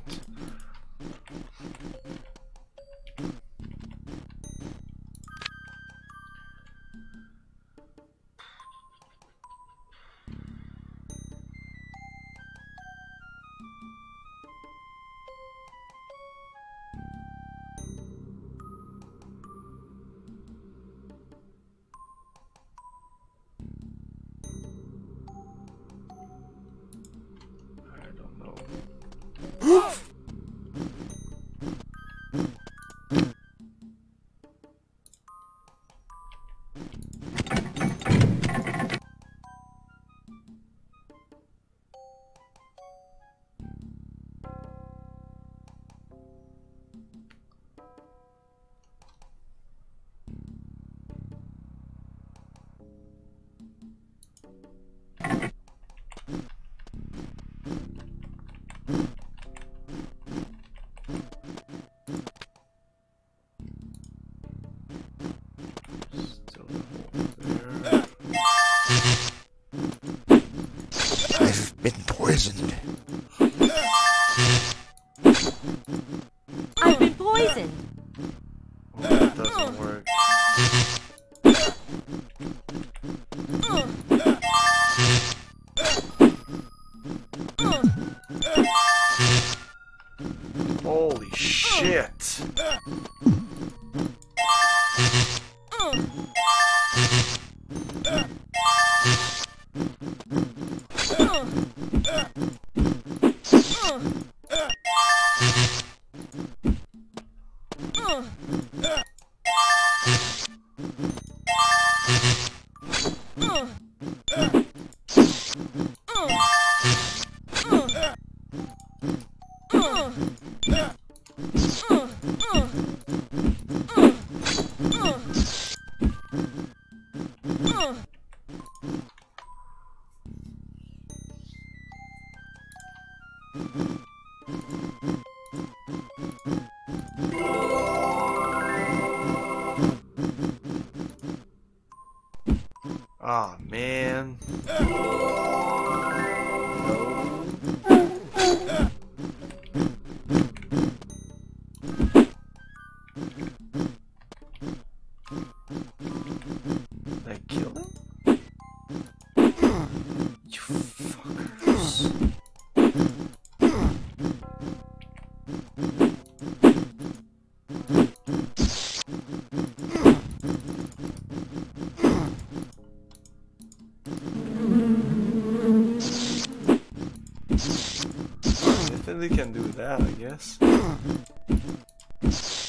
Can do that, I guess.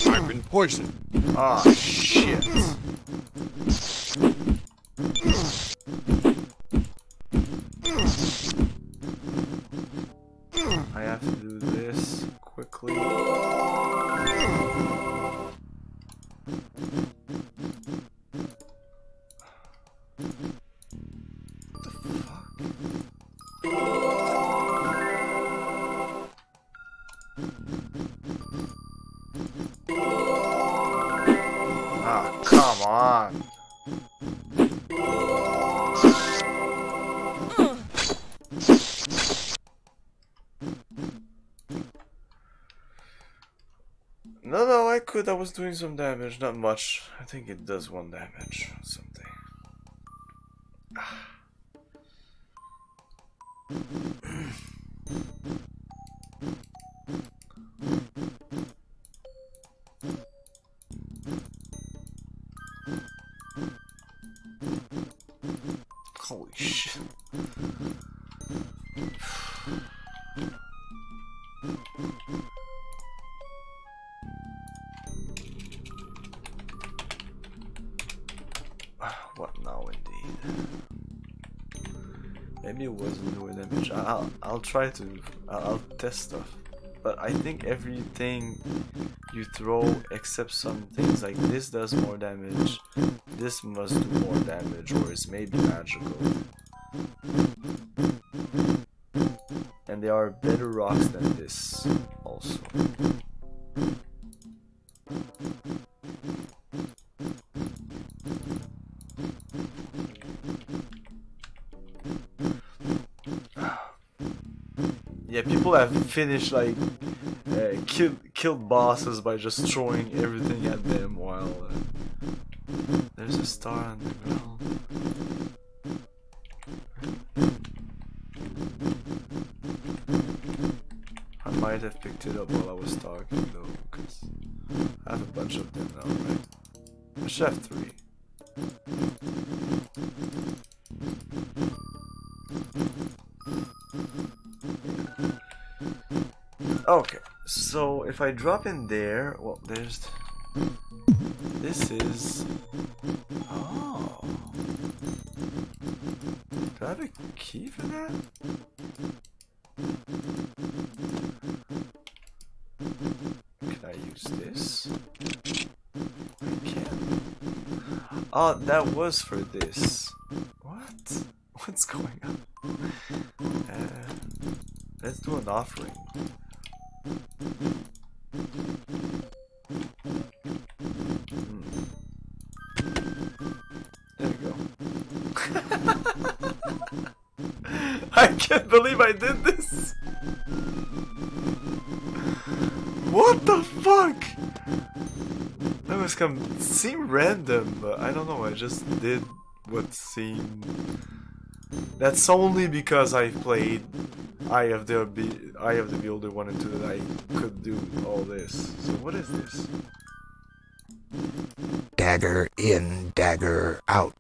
I've been poisoned. Ah, shit. I have to do this quickly. What the fuck? I was doing some damage, not much. I think it does one damage or something. Holy shit. I'll try to. I'll test stuff, but I think everything you throw, except some things like this, does more damage. This must do more damage, or it's maybe magical. And there are better rocks than this, also. Yeah, people have finished, like, killed bosses by just throwing everything at them while... there's a star on the ground. I might have picked it up while I was talking though, because I have a bunch of them now, right? I should have 3. Okay, so if I drop in there, well, there's... This is... Oh... Do I have a key for that? Can I use this? I can. Oh, that was for this. What? What's going on? Let's do an offering. There we go. I can't believe I did this. What the fuck? That must seem random, but I don't know. I just did what seemed. That's only because I played Eye of the Beholder 1 and 2 that I could do all this. So what is this? Dagger in, dagger out.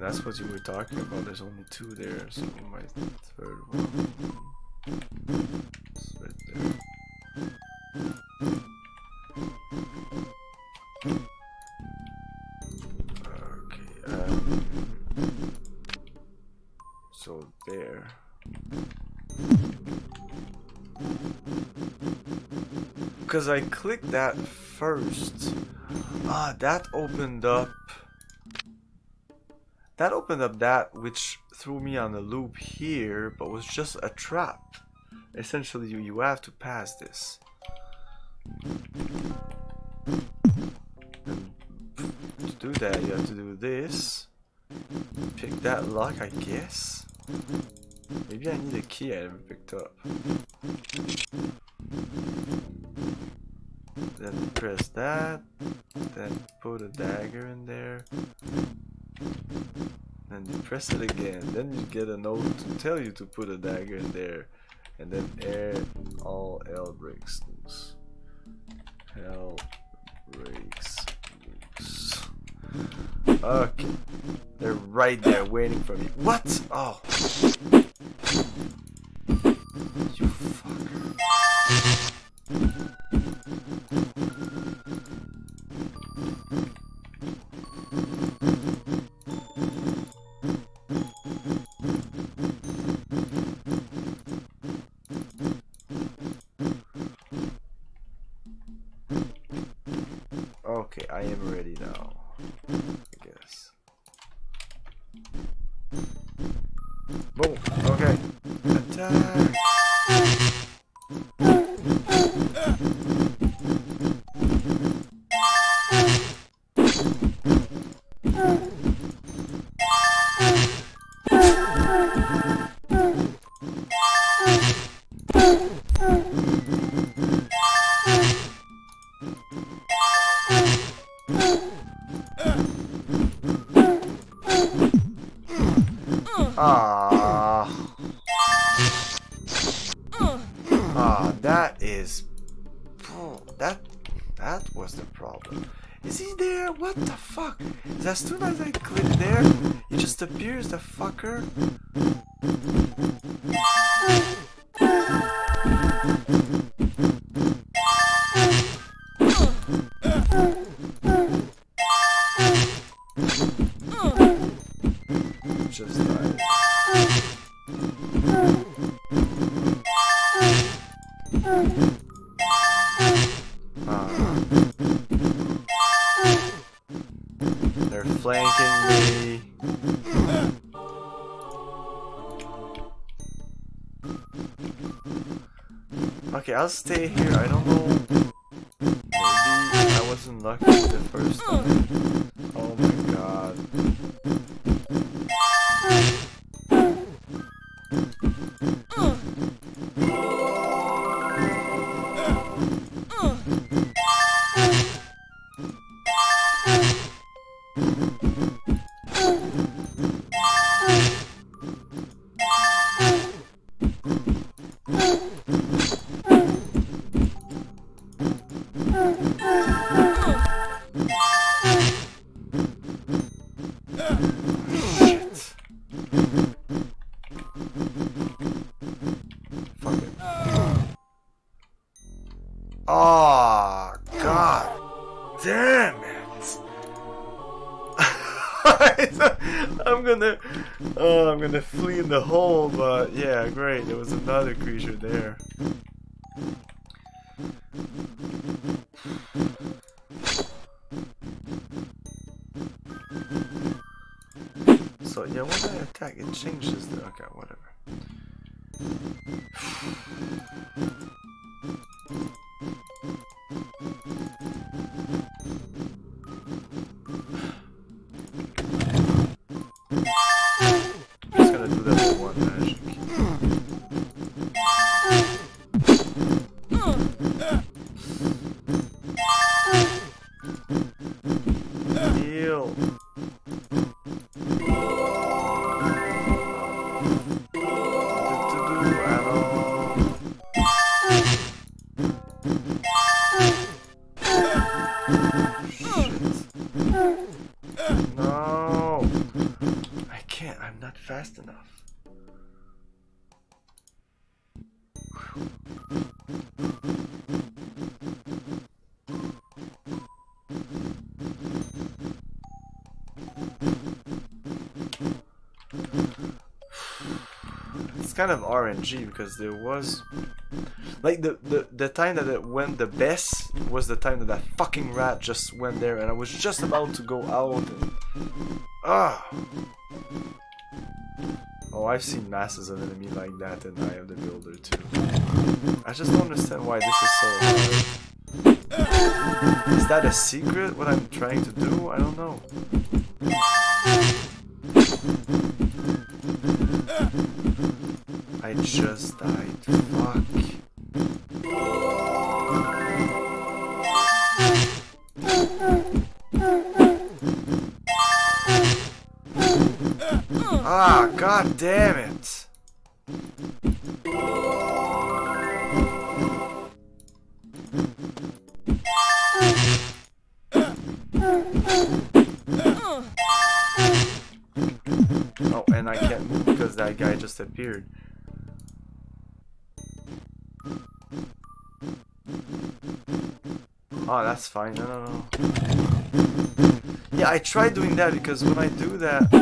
That's what you were talking about. There's only 2 there, so my 3rd one is right there. Okay, so there. Because I clicked that first. Ah, that opened up. That opened up that which threw me on a loop here, but was just a trap. Essentially, you have to pass this. And to do that, you have to do this. Pick that lock, I guess. Maybe I need a key I never picked up. Then press that. Then put a dagger in there. Then you press it again, then you get a note to tell you to put a dagger in there, and then all hell breaks loose. Hell breaks loose. Okay, they're right there waiting for me. What? Oh, you fucker. Ah. That was the problem. Is he there? What the fuck? As soon as I click there, it just appears, the fucker. Just died. They're flanking me. Okay, I'll stay here. I don't know. Maybe I wasn't lucky the first time. Oh my god. The hole, but yeah, great. There was another creature there. So yeah, when I attack, it changes the okay, whatever. Kind of RNG because there was like the time that it went the best was the time that that fucking rat just went there and I was just about to go out and oh, I've seen masses of enemy like that in Eye of the Beholder too. I just don't understand why this is so hard. Is that a secret what I'm trying to do? I don't know. I just died. Fuck. Ah, god damn it. Oh, and I can't move because that guy just appeared. Oh, that's fine. No. Yeah, I tried doing that because when I do that,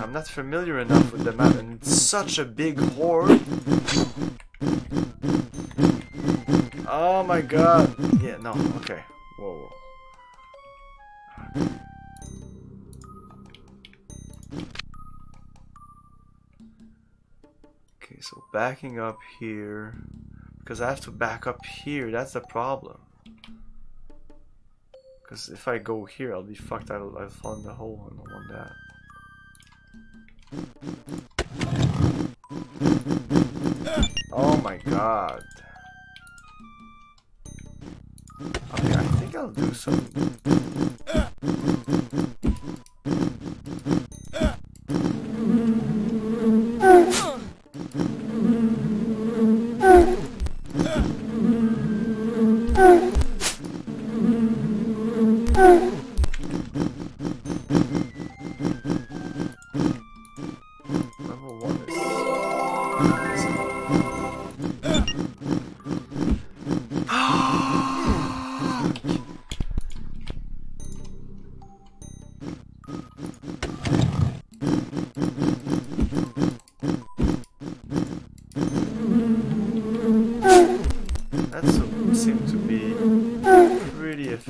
I'm not familiar enough with the map, and it's such a big horde. Oh my god. Yeah, no. Okay. Whoa. So backing up here, because I have to back up here, that's the problem. Because if I go here, I'll be fucked, I'll fall in the hole, I don't want that. Oh my god. Okay, I think I'll do something. idiot.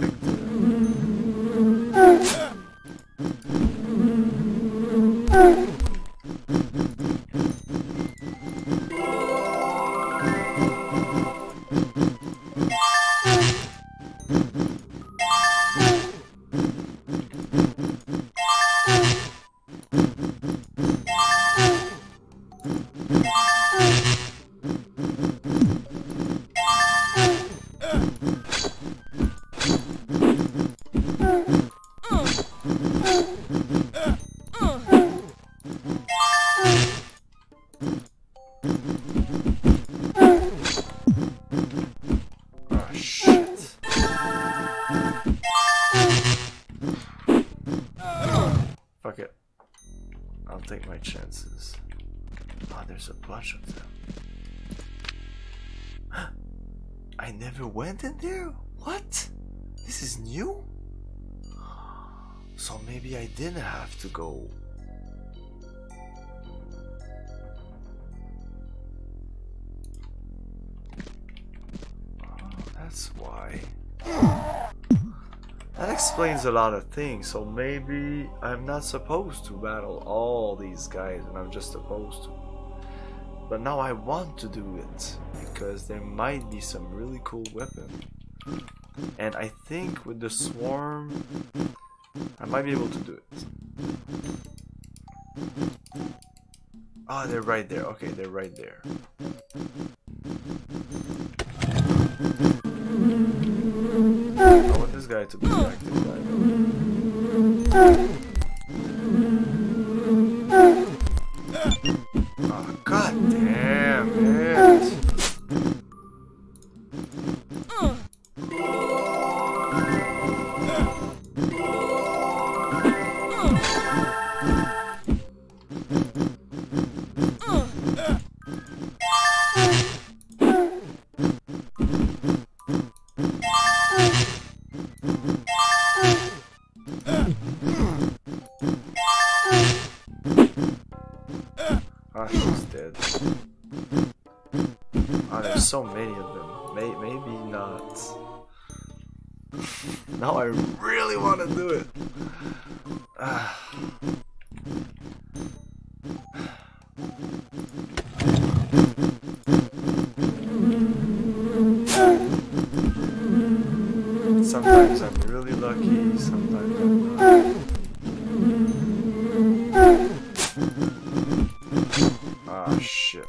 Went in there? What? This is new? So maybe I didn't have to go. Oh, that's why. That explains a lot of things. So maybe I'm not supposed to battle all these guys and I'm just supposed to. But now I want to do it, because there might be some really cool weapon. And I think with the swarm, I might be able to do it. Ah, oh, they're right there. Okay, they're right there. I want this guy to be an active guy. So many of them. Maybe not. Now I really want to do it. Sometimes I'm really lucky, sometimes I'm not. Ah, shit.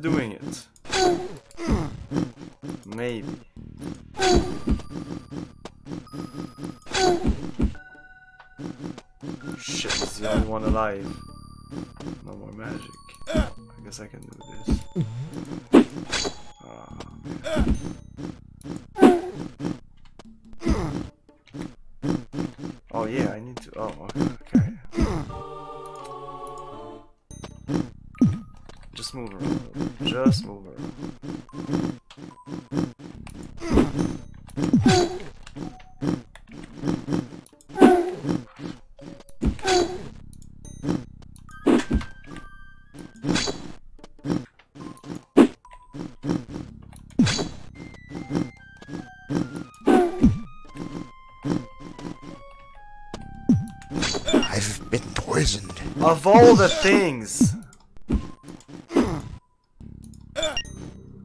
Doing it. Maybe. Shit, it's the only one alive. No more magic. I guess I can do this. Oh yeah, I need to... Oh, okay. Just move around. Just move around. I've been poisoned. Of all the things.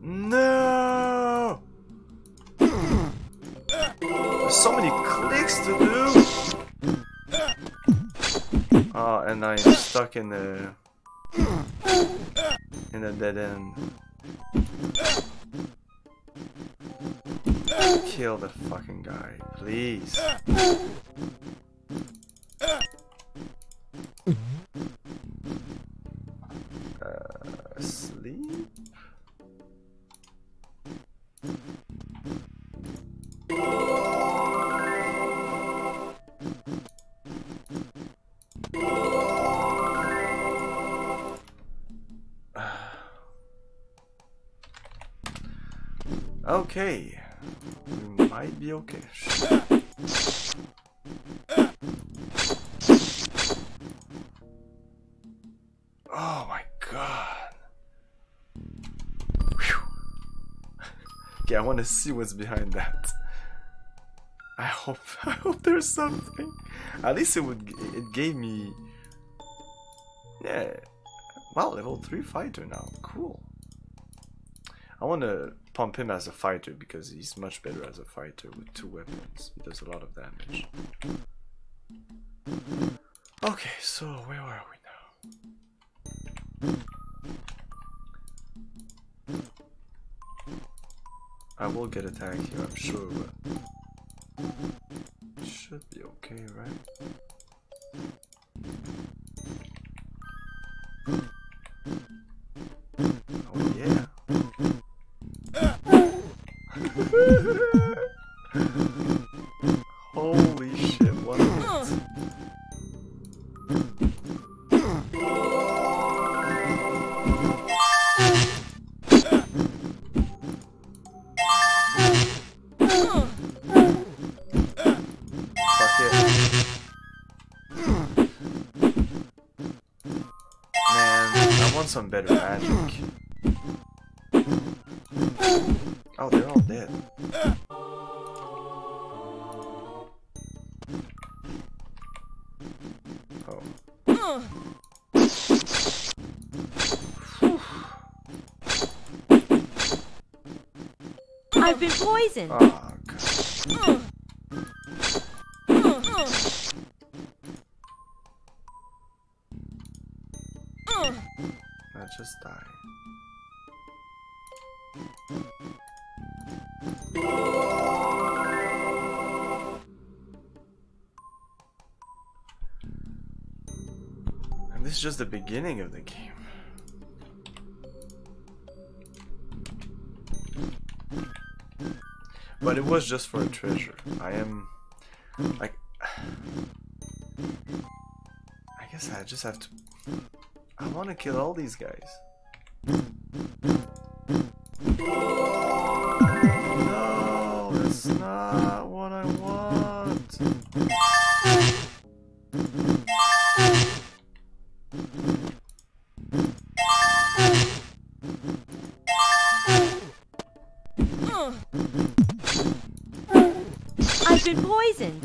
No! There's so many clicks to do. Oh, and I'm stuck in the dead end. Kill the fucking guy, please. Sleep? Okay, we might be okay. Oh my god. Whew. Okay, I want to see what's behind that. I hope there's something. At least it gave me, yeah. Wow, level 3 fighter now. Cool. I want to pump him as a fighter because he's much better as a fighter with 2 weapons. He does a lot of damage. Okay, so where are we now? I will get attacked here, I'm sure, but it should be okay, right? Oh yeah. Holy shit, what is it? Fuck it. Man, I want some better magic. Oh, they're all dead. Oh. I've been poisoned. Oh, God. I just died. And this is just the beginning of the game. But it was just for a treasure. I am like, I guess I just have to, I want to kill all these guys. No, that's not what I want. I've been poisoned.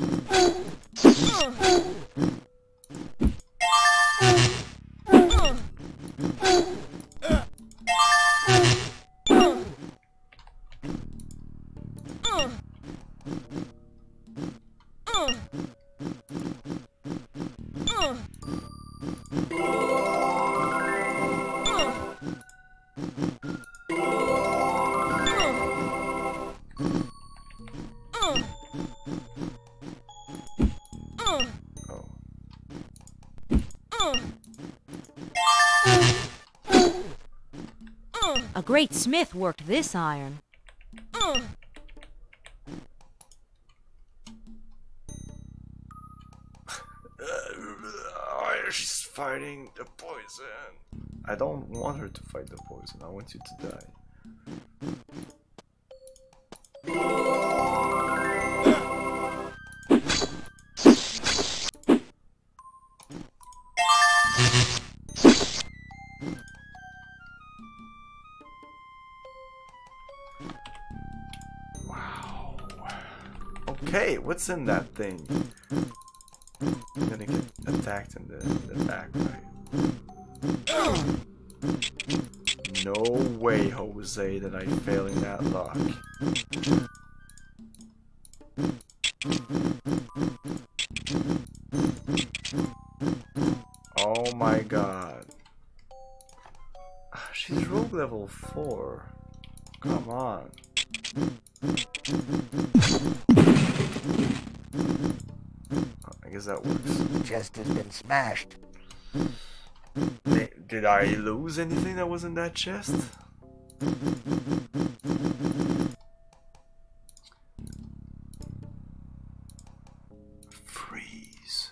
Great Smith worked this iron. She's fighting the poison. I don't want her to fight the poison. I want you to die. What's in that thing? I'm gonna get attacked in the back, right? No way, Jose, that I'm failing that lock. more. Come on. I guess that works. Chest has been smashed. Did I lose anything that was in that chest? Freeze.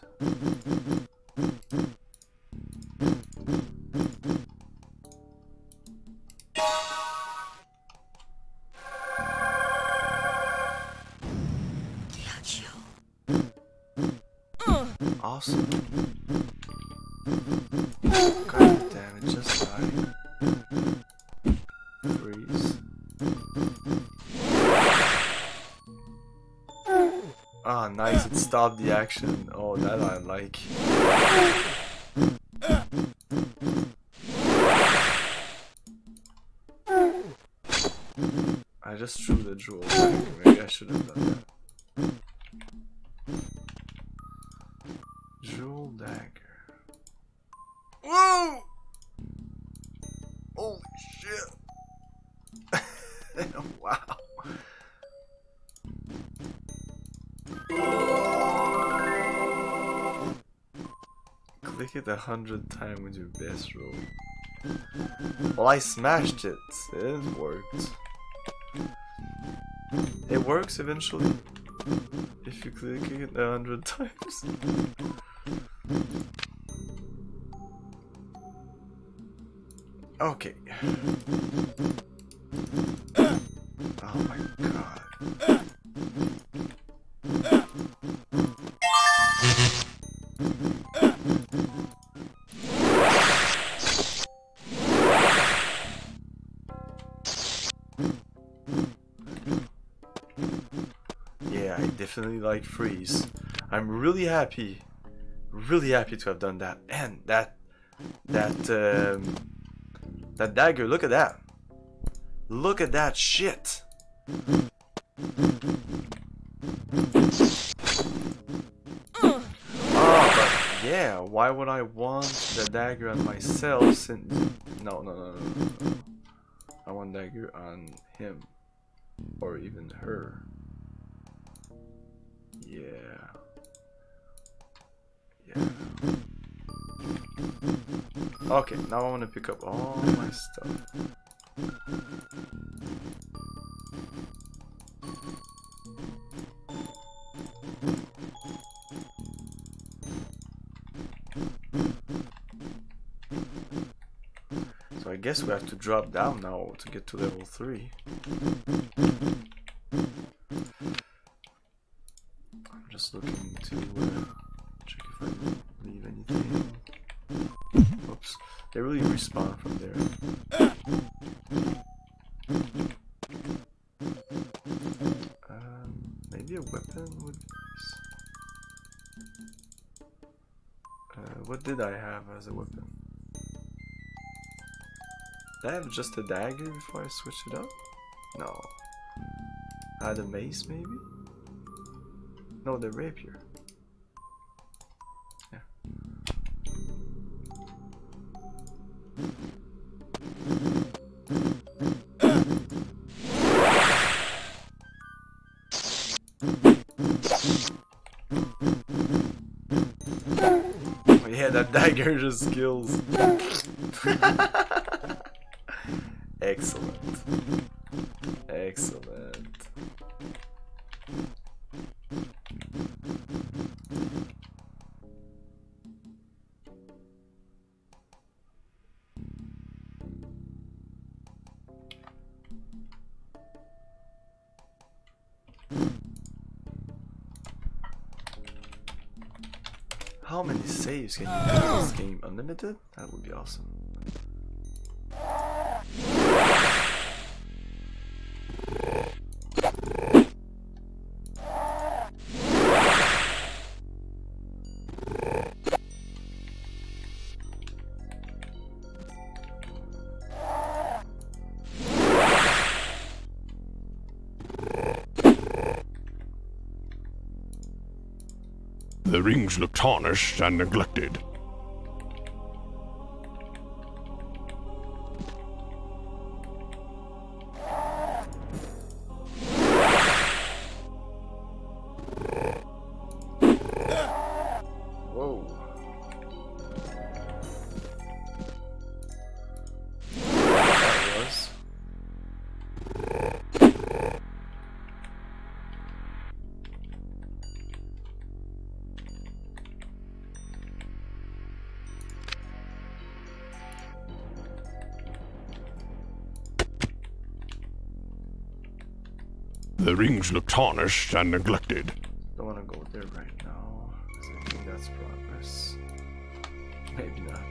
Awesome. God damn it, just started. Freeze. Ah, nice, it stopped the action. Oh, that I like. I just threw the jewel back. Maybe I should have done that. It 100 times with your best roll. Well, I smashed it. It worked. It works eventually if you click it 100 times. Okay. Oh my god. Definitely like freeze. I'm really happy to have done that. And that dagger. Look at that. Look at that shit. Oh, but yeah. Why would I want the dagger on myself? Since no. I want dagger on him or even her. Yeah. Okay, now I want to pick up all my stuff. So I guess we have to drop down now to get to level 3. Looking to check if I leave anything. Oops, they really respawn from there. Maybe a weapon would be nice. What did I have as a weapon? Did I have just a dagger before I switched it up? No. I had a mace maybe? No, the rapier. Yeah. Oh yeah, that dagger just kills. Excellent. Excellent. How many saves can you do in this game? Unlimited? That would be awesome. The rings look tarnished and neglected. The rings look tarnished and neglected. Don't want to go there right now, because I think that's progress. Maybe not.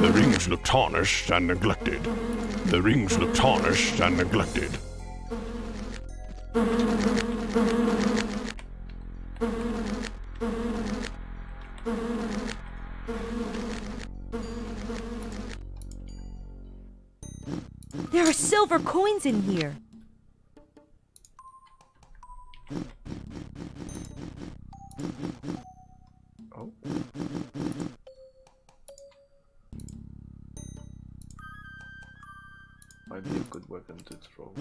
The rings look tarnished and neglected. The rings look tarnished and neglected. There are silver coins in here. Oh. Might be a good weapon to throw.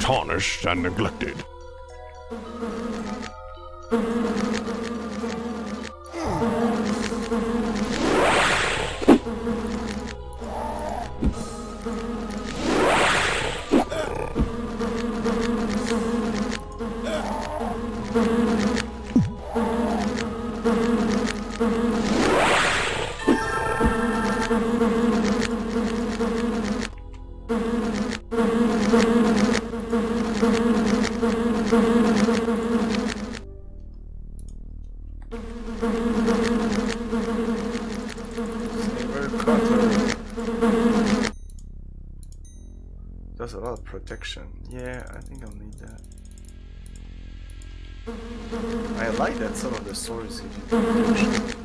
Tarnished and neglected. Protection. Yeah, I think I'll need that. I like that some of the swords give you protection.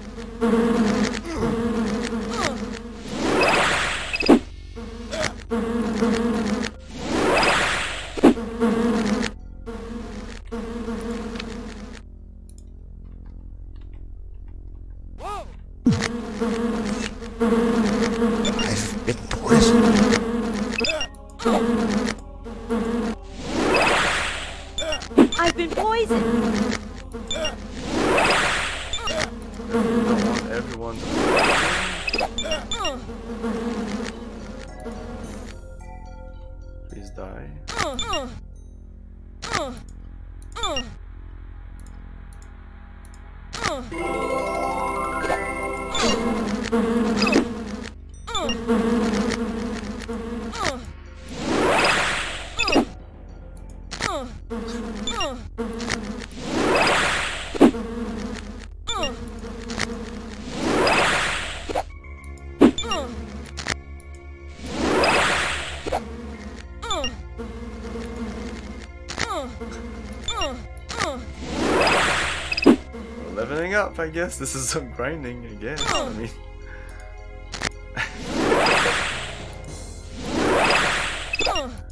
leveling up, I guess. This is some grinding again. I mean,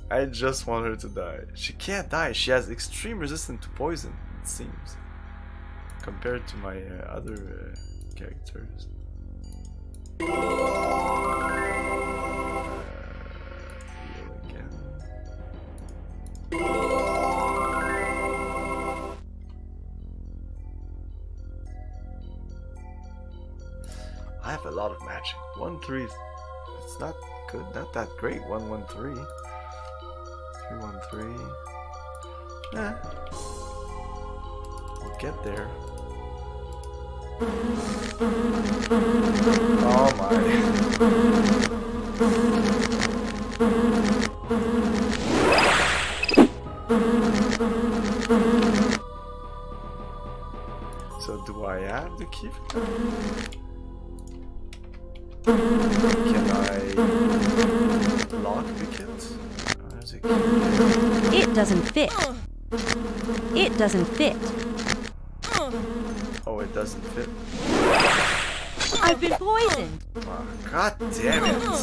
I just want her to die. She can't die. She has extreme resistance to poison, it seems, compared to my other characters. I have a lot of magic. 1-3. It's not good. Not that great. 1-1-3. 3-1-3. Nah. We'll get there. Oh my. So do I have the key? Can I lock the kit? It doesn't fit. It doesn't fit. Oh, it doesn't fit. I've been poisoned. Oh, God damn it.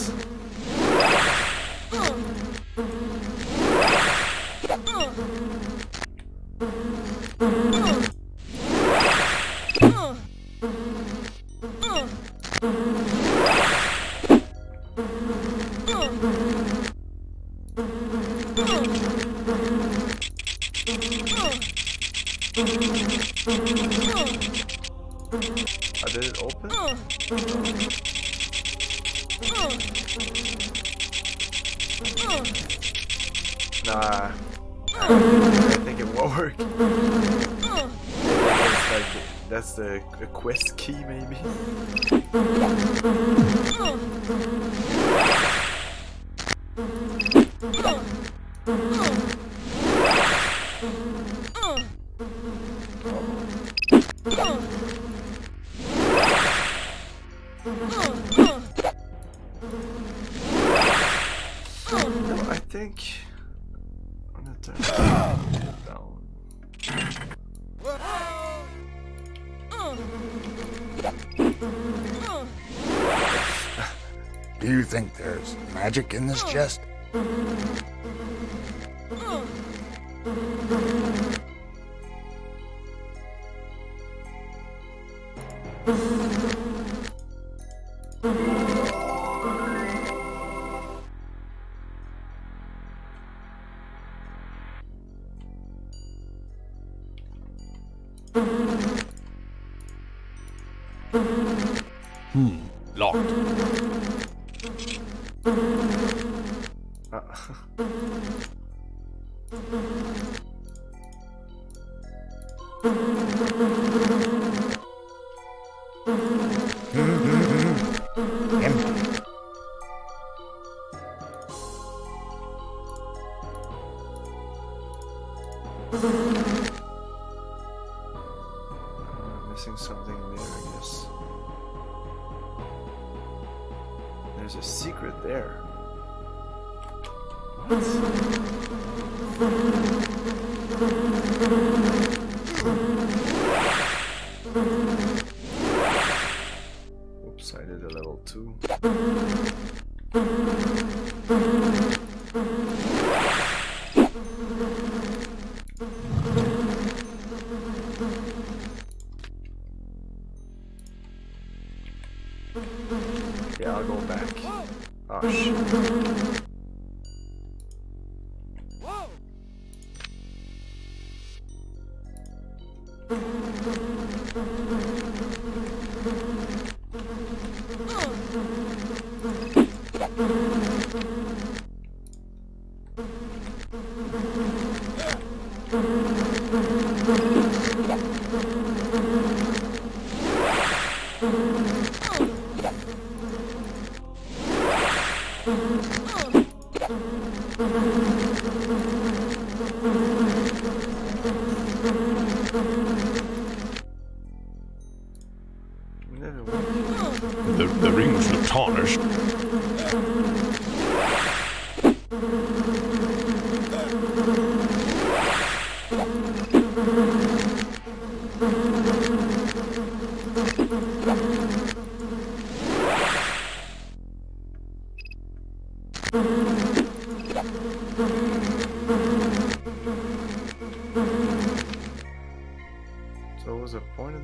A quest key, maybe? Magic in this chest?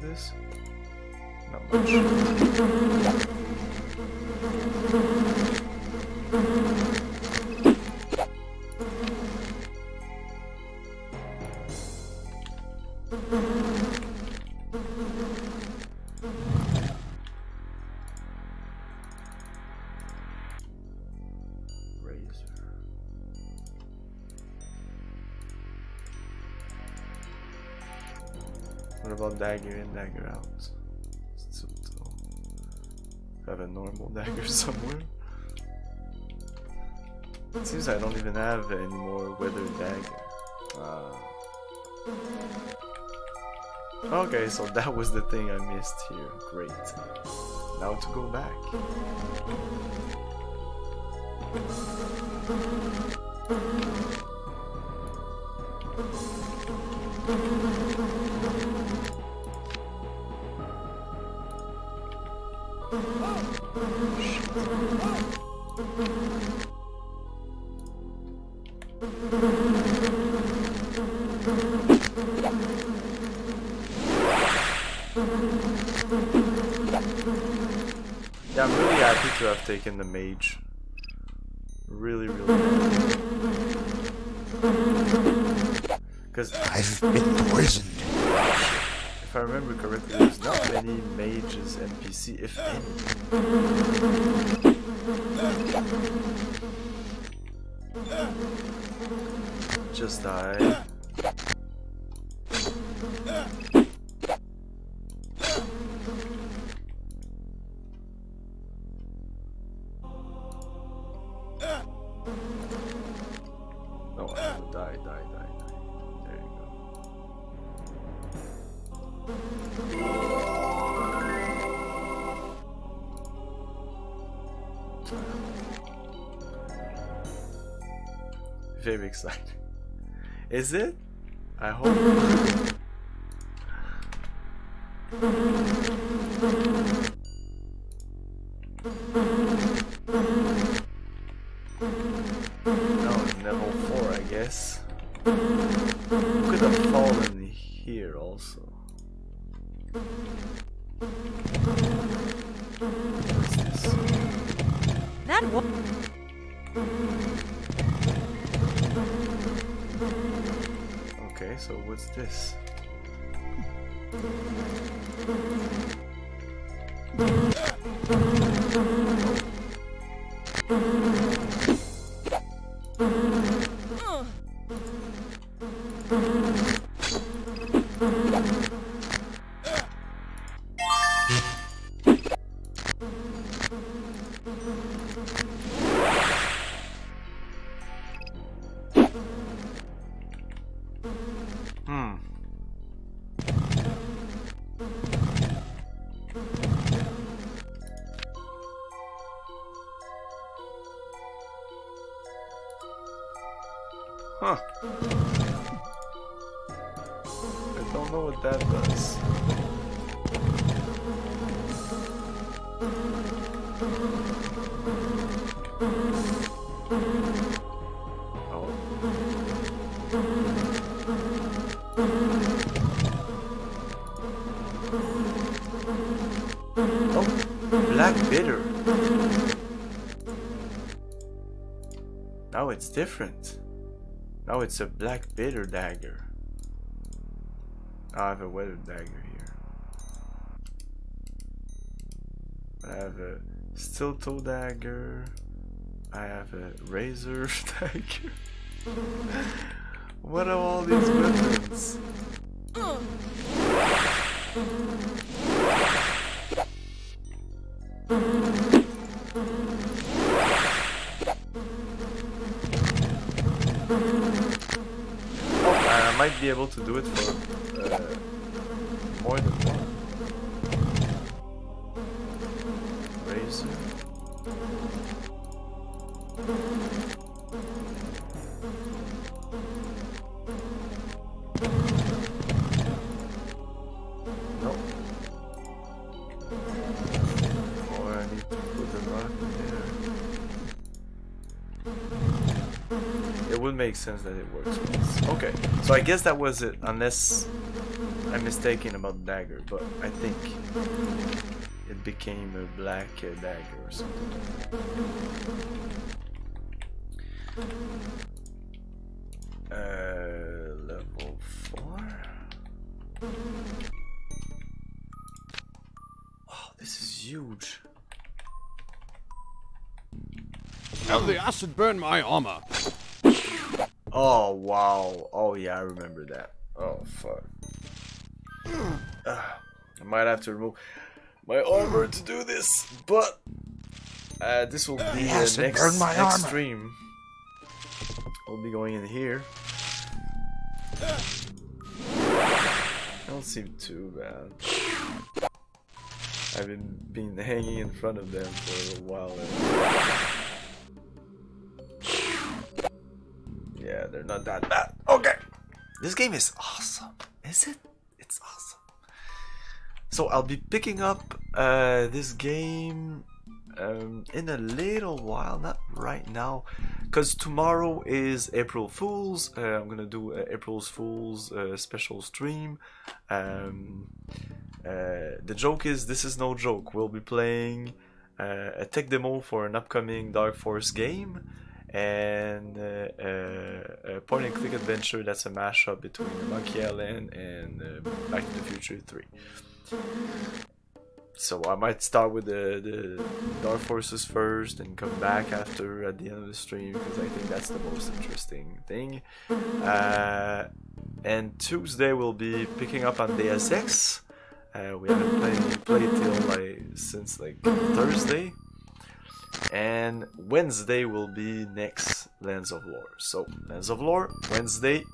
this? Not much. Dagger in, dagger out. So, have a normal dagger somewhere. It seems I don't even have any more weathered dagger. Okay, so that was the thing I missed here. Great. Now to go back. Yeah, I'm really happy to have taken the mage. Really happy. Because I've been poisoned. If I remember correctly, there's not many mages NPC, if any. Just die. Very exciting. Is it? I hope. Now in level 4, I guess. Could have fallen here also. What's this? That one. Okay, so what's this? It's different. Now it's a black bitter dagger. I have a weathered dagger here. I have a steel-toe dagger. I have a razor dagger. What are all these weapons? Be able to do it for more than one. Razor. Nope. Or I need to put the rock in there. It would make sense that it works. Okay, so I guess that was it, unless I'm mistaken about dagger, but I think it became a black dagger or something. Level 4. Wow, this is huge. Now the acid burned my armor. Oh wow! Oh yeah, I remember that. Oh fuck! I might have to remove my armor to do this, but this will be the next stream. I'll be going in here. Don't seem too bad. I've been hanging in front of them for a while. Yeah, they're not that bad. Okay. This game is awesome. Is it? It's awesome. So I'll be picking up this game in a little while, not right now, because tomorrow is April Fools. I'm gonna do April Fools special stream. The joke is, this is no joke. We'll be playing a tech demo for an upcoming Dark Forces game. And a point-and-click adventure that's a mashup between Monkey Island and Back to the Future 3. So I might start with the Dark Forces first and come back after at the end of the stream, because I think that's the most interesting thing. And Tuesday we'll be picking up on Deus Ex. We haven't played till since Thursday. And Wednesday will be next Lands of Lore. So Lands of Lore, Wednesday,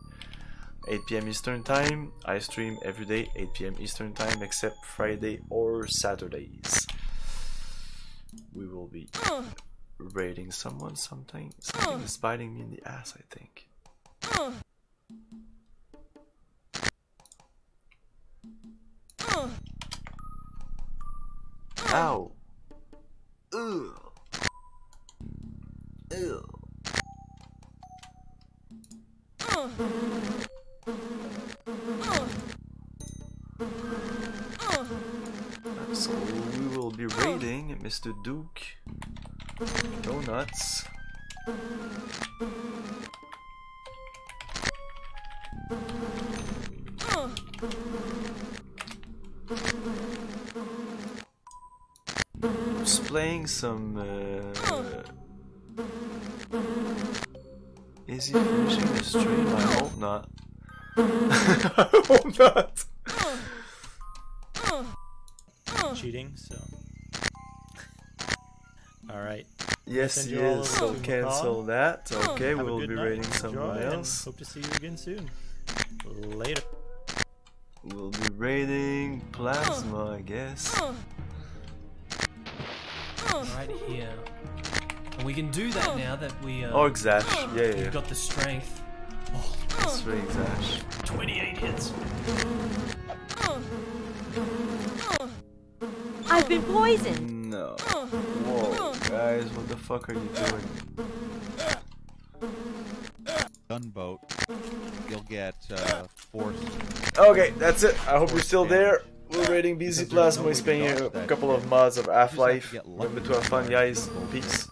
8 PM Eastern Time. I stream every day, 8 PM Eastern Time, except Friday or Saturdays. We will be raiding someone sometime. Something is biting me in the ass, I think. Ow! Ugh! Ew. So we will be raiding Mr. Duke Donuts. Who's playing some is he finishing the stream? I hope not. I hope not. Cheating, so. Alright. Yes, he is. So cancel that. Okay, we will be raiding someone else. Hope to see you again soon. Later. We'll be raiding Plasma, I guess. Right here. And we can do that now that we we've got the strength. Oh, strength Ash. 28 hits. I've been poisoned. No. Whoa, guys, what the fuck are you doing? Gunboat. You'll get forced. Okay, that's it. I hope you're still there. We're raiding BZ Plasma. We're spending a couple of mods of Half-Life. Remember to have fun, guys. Peace.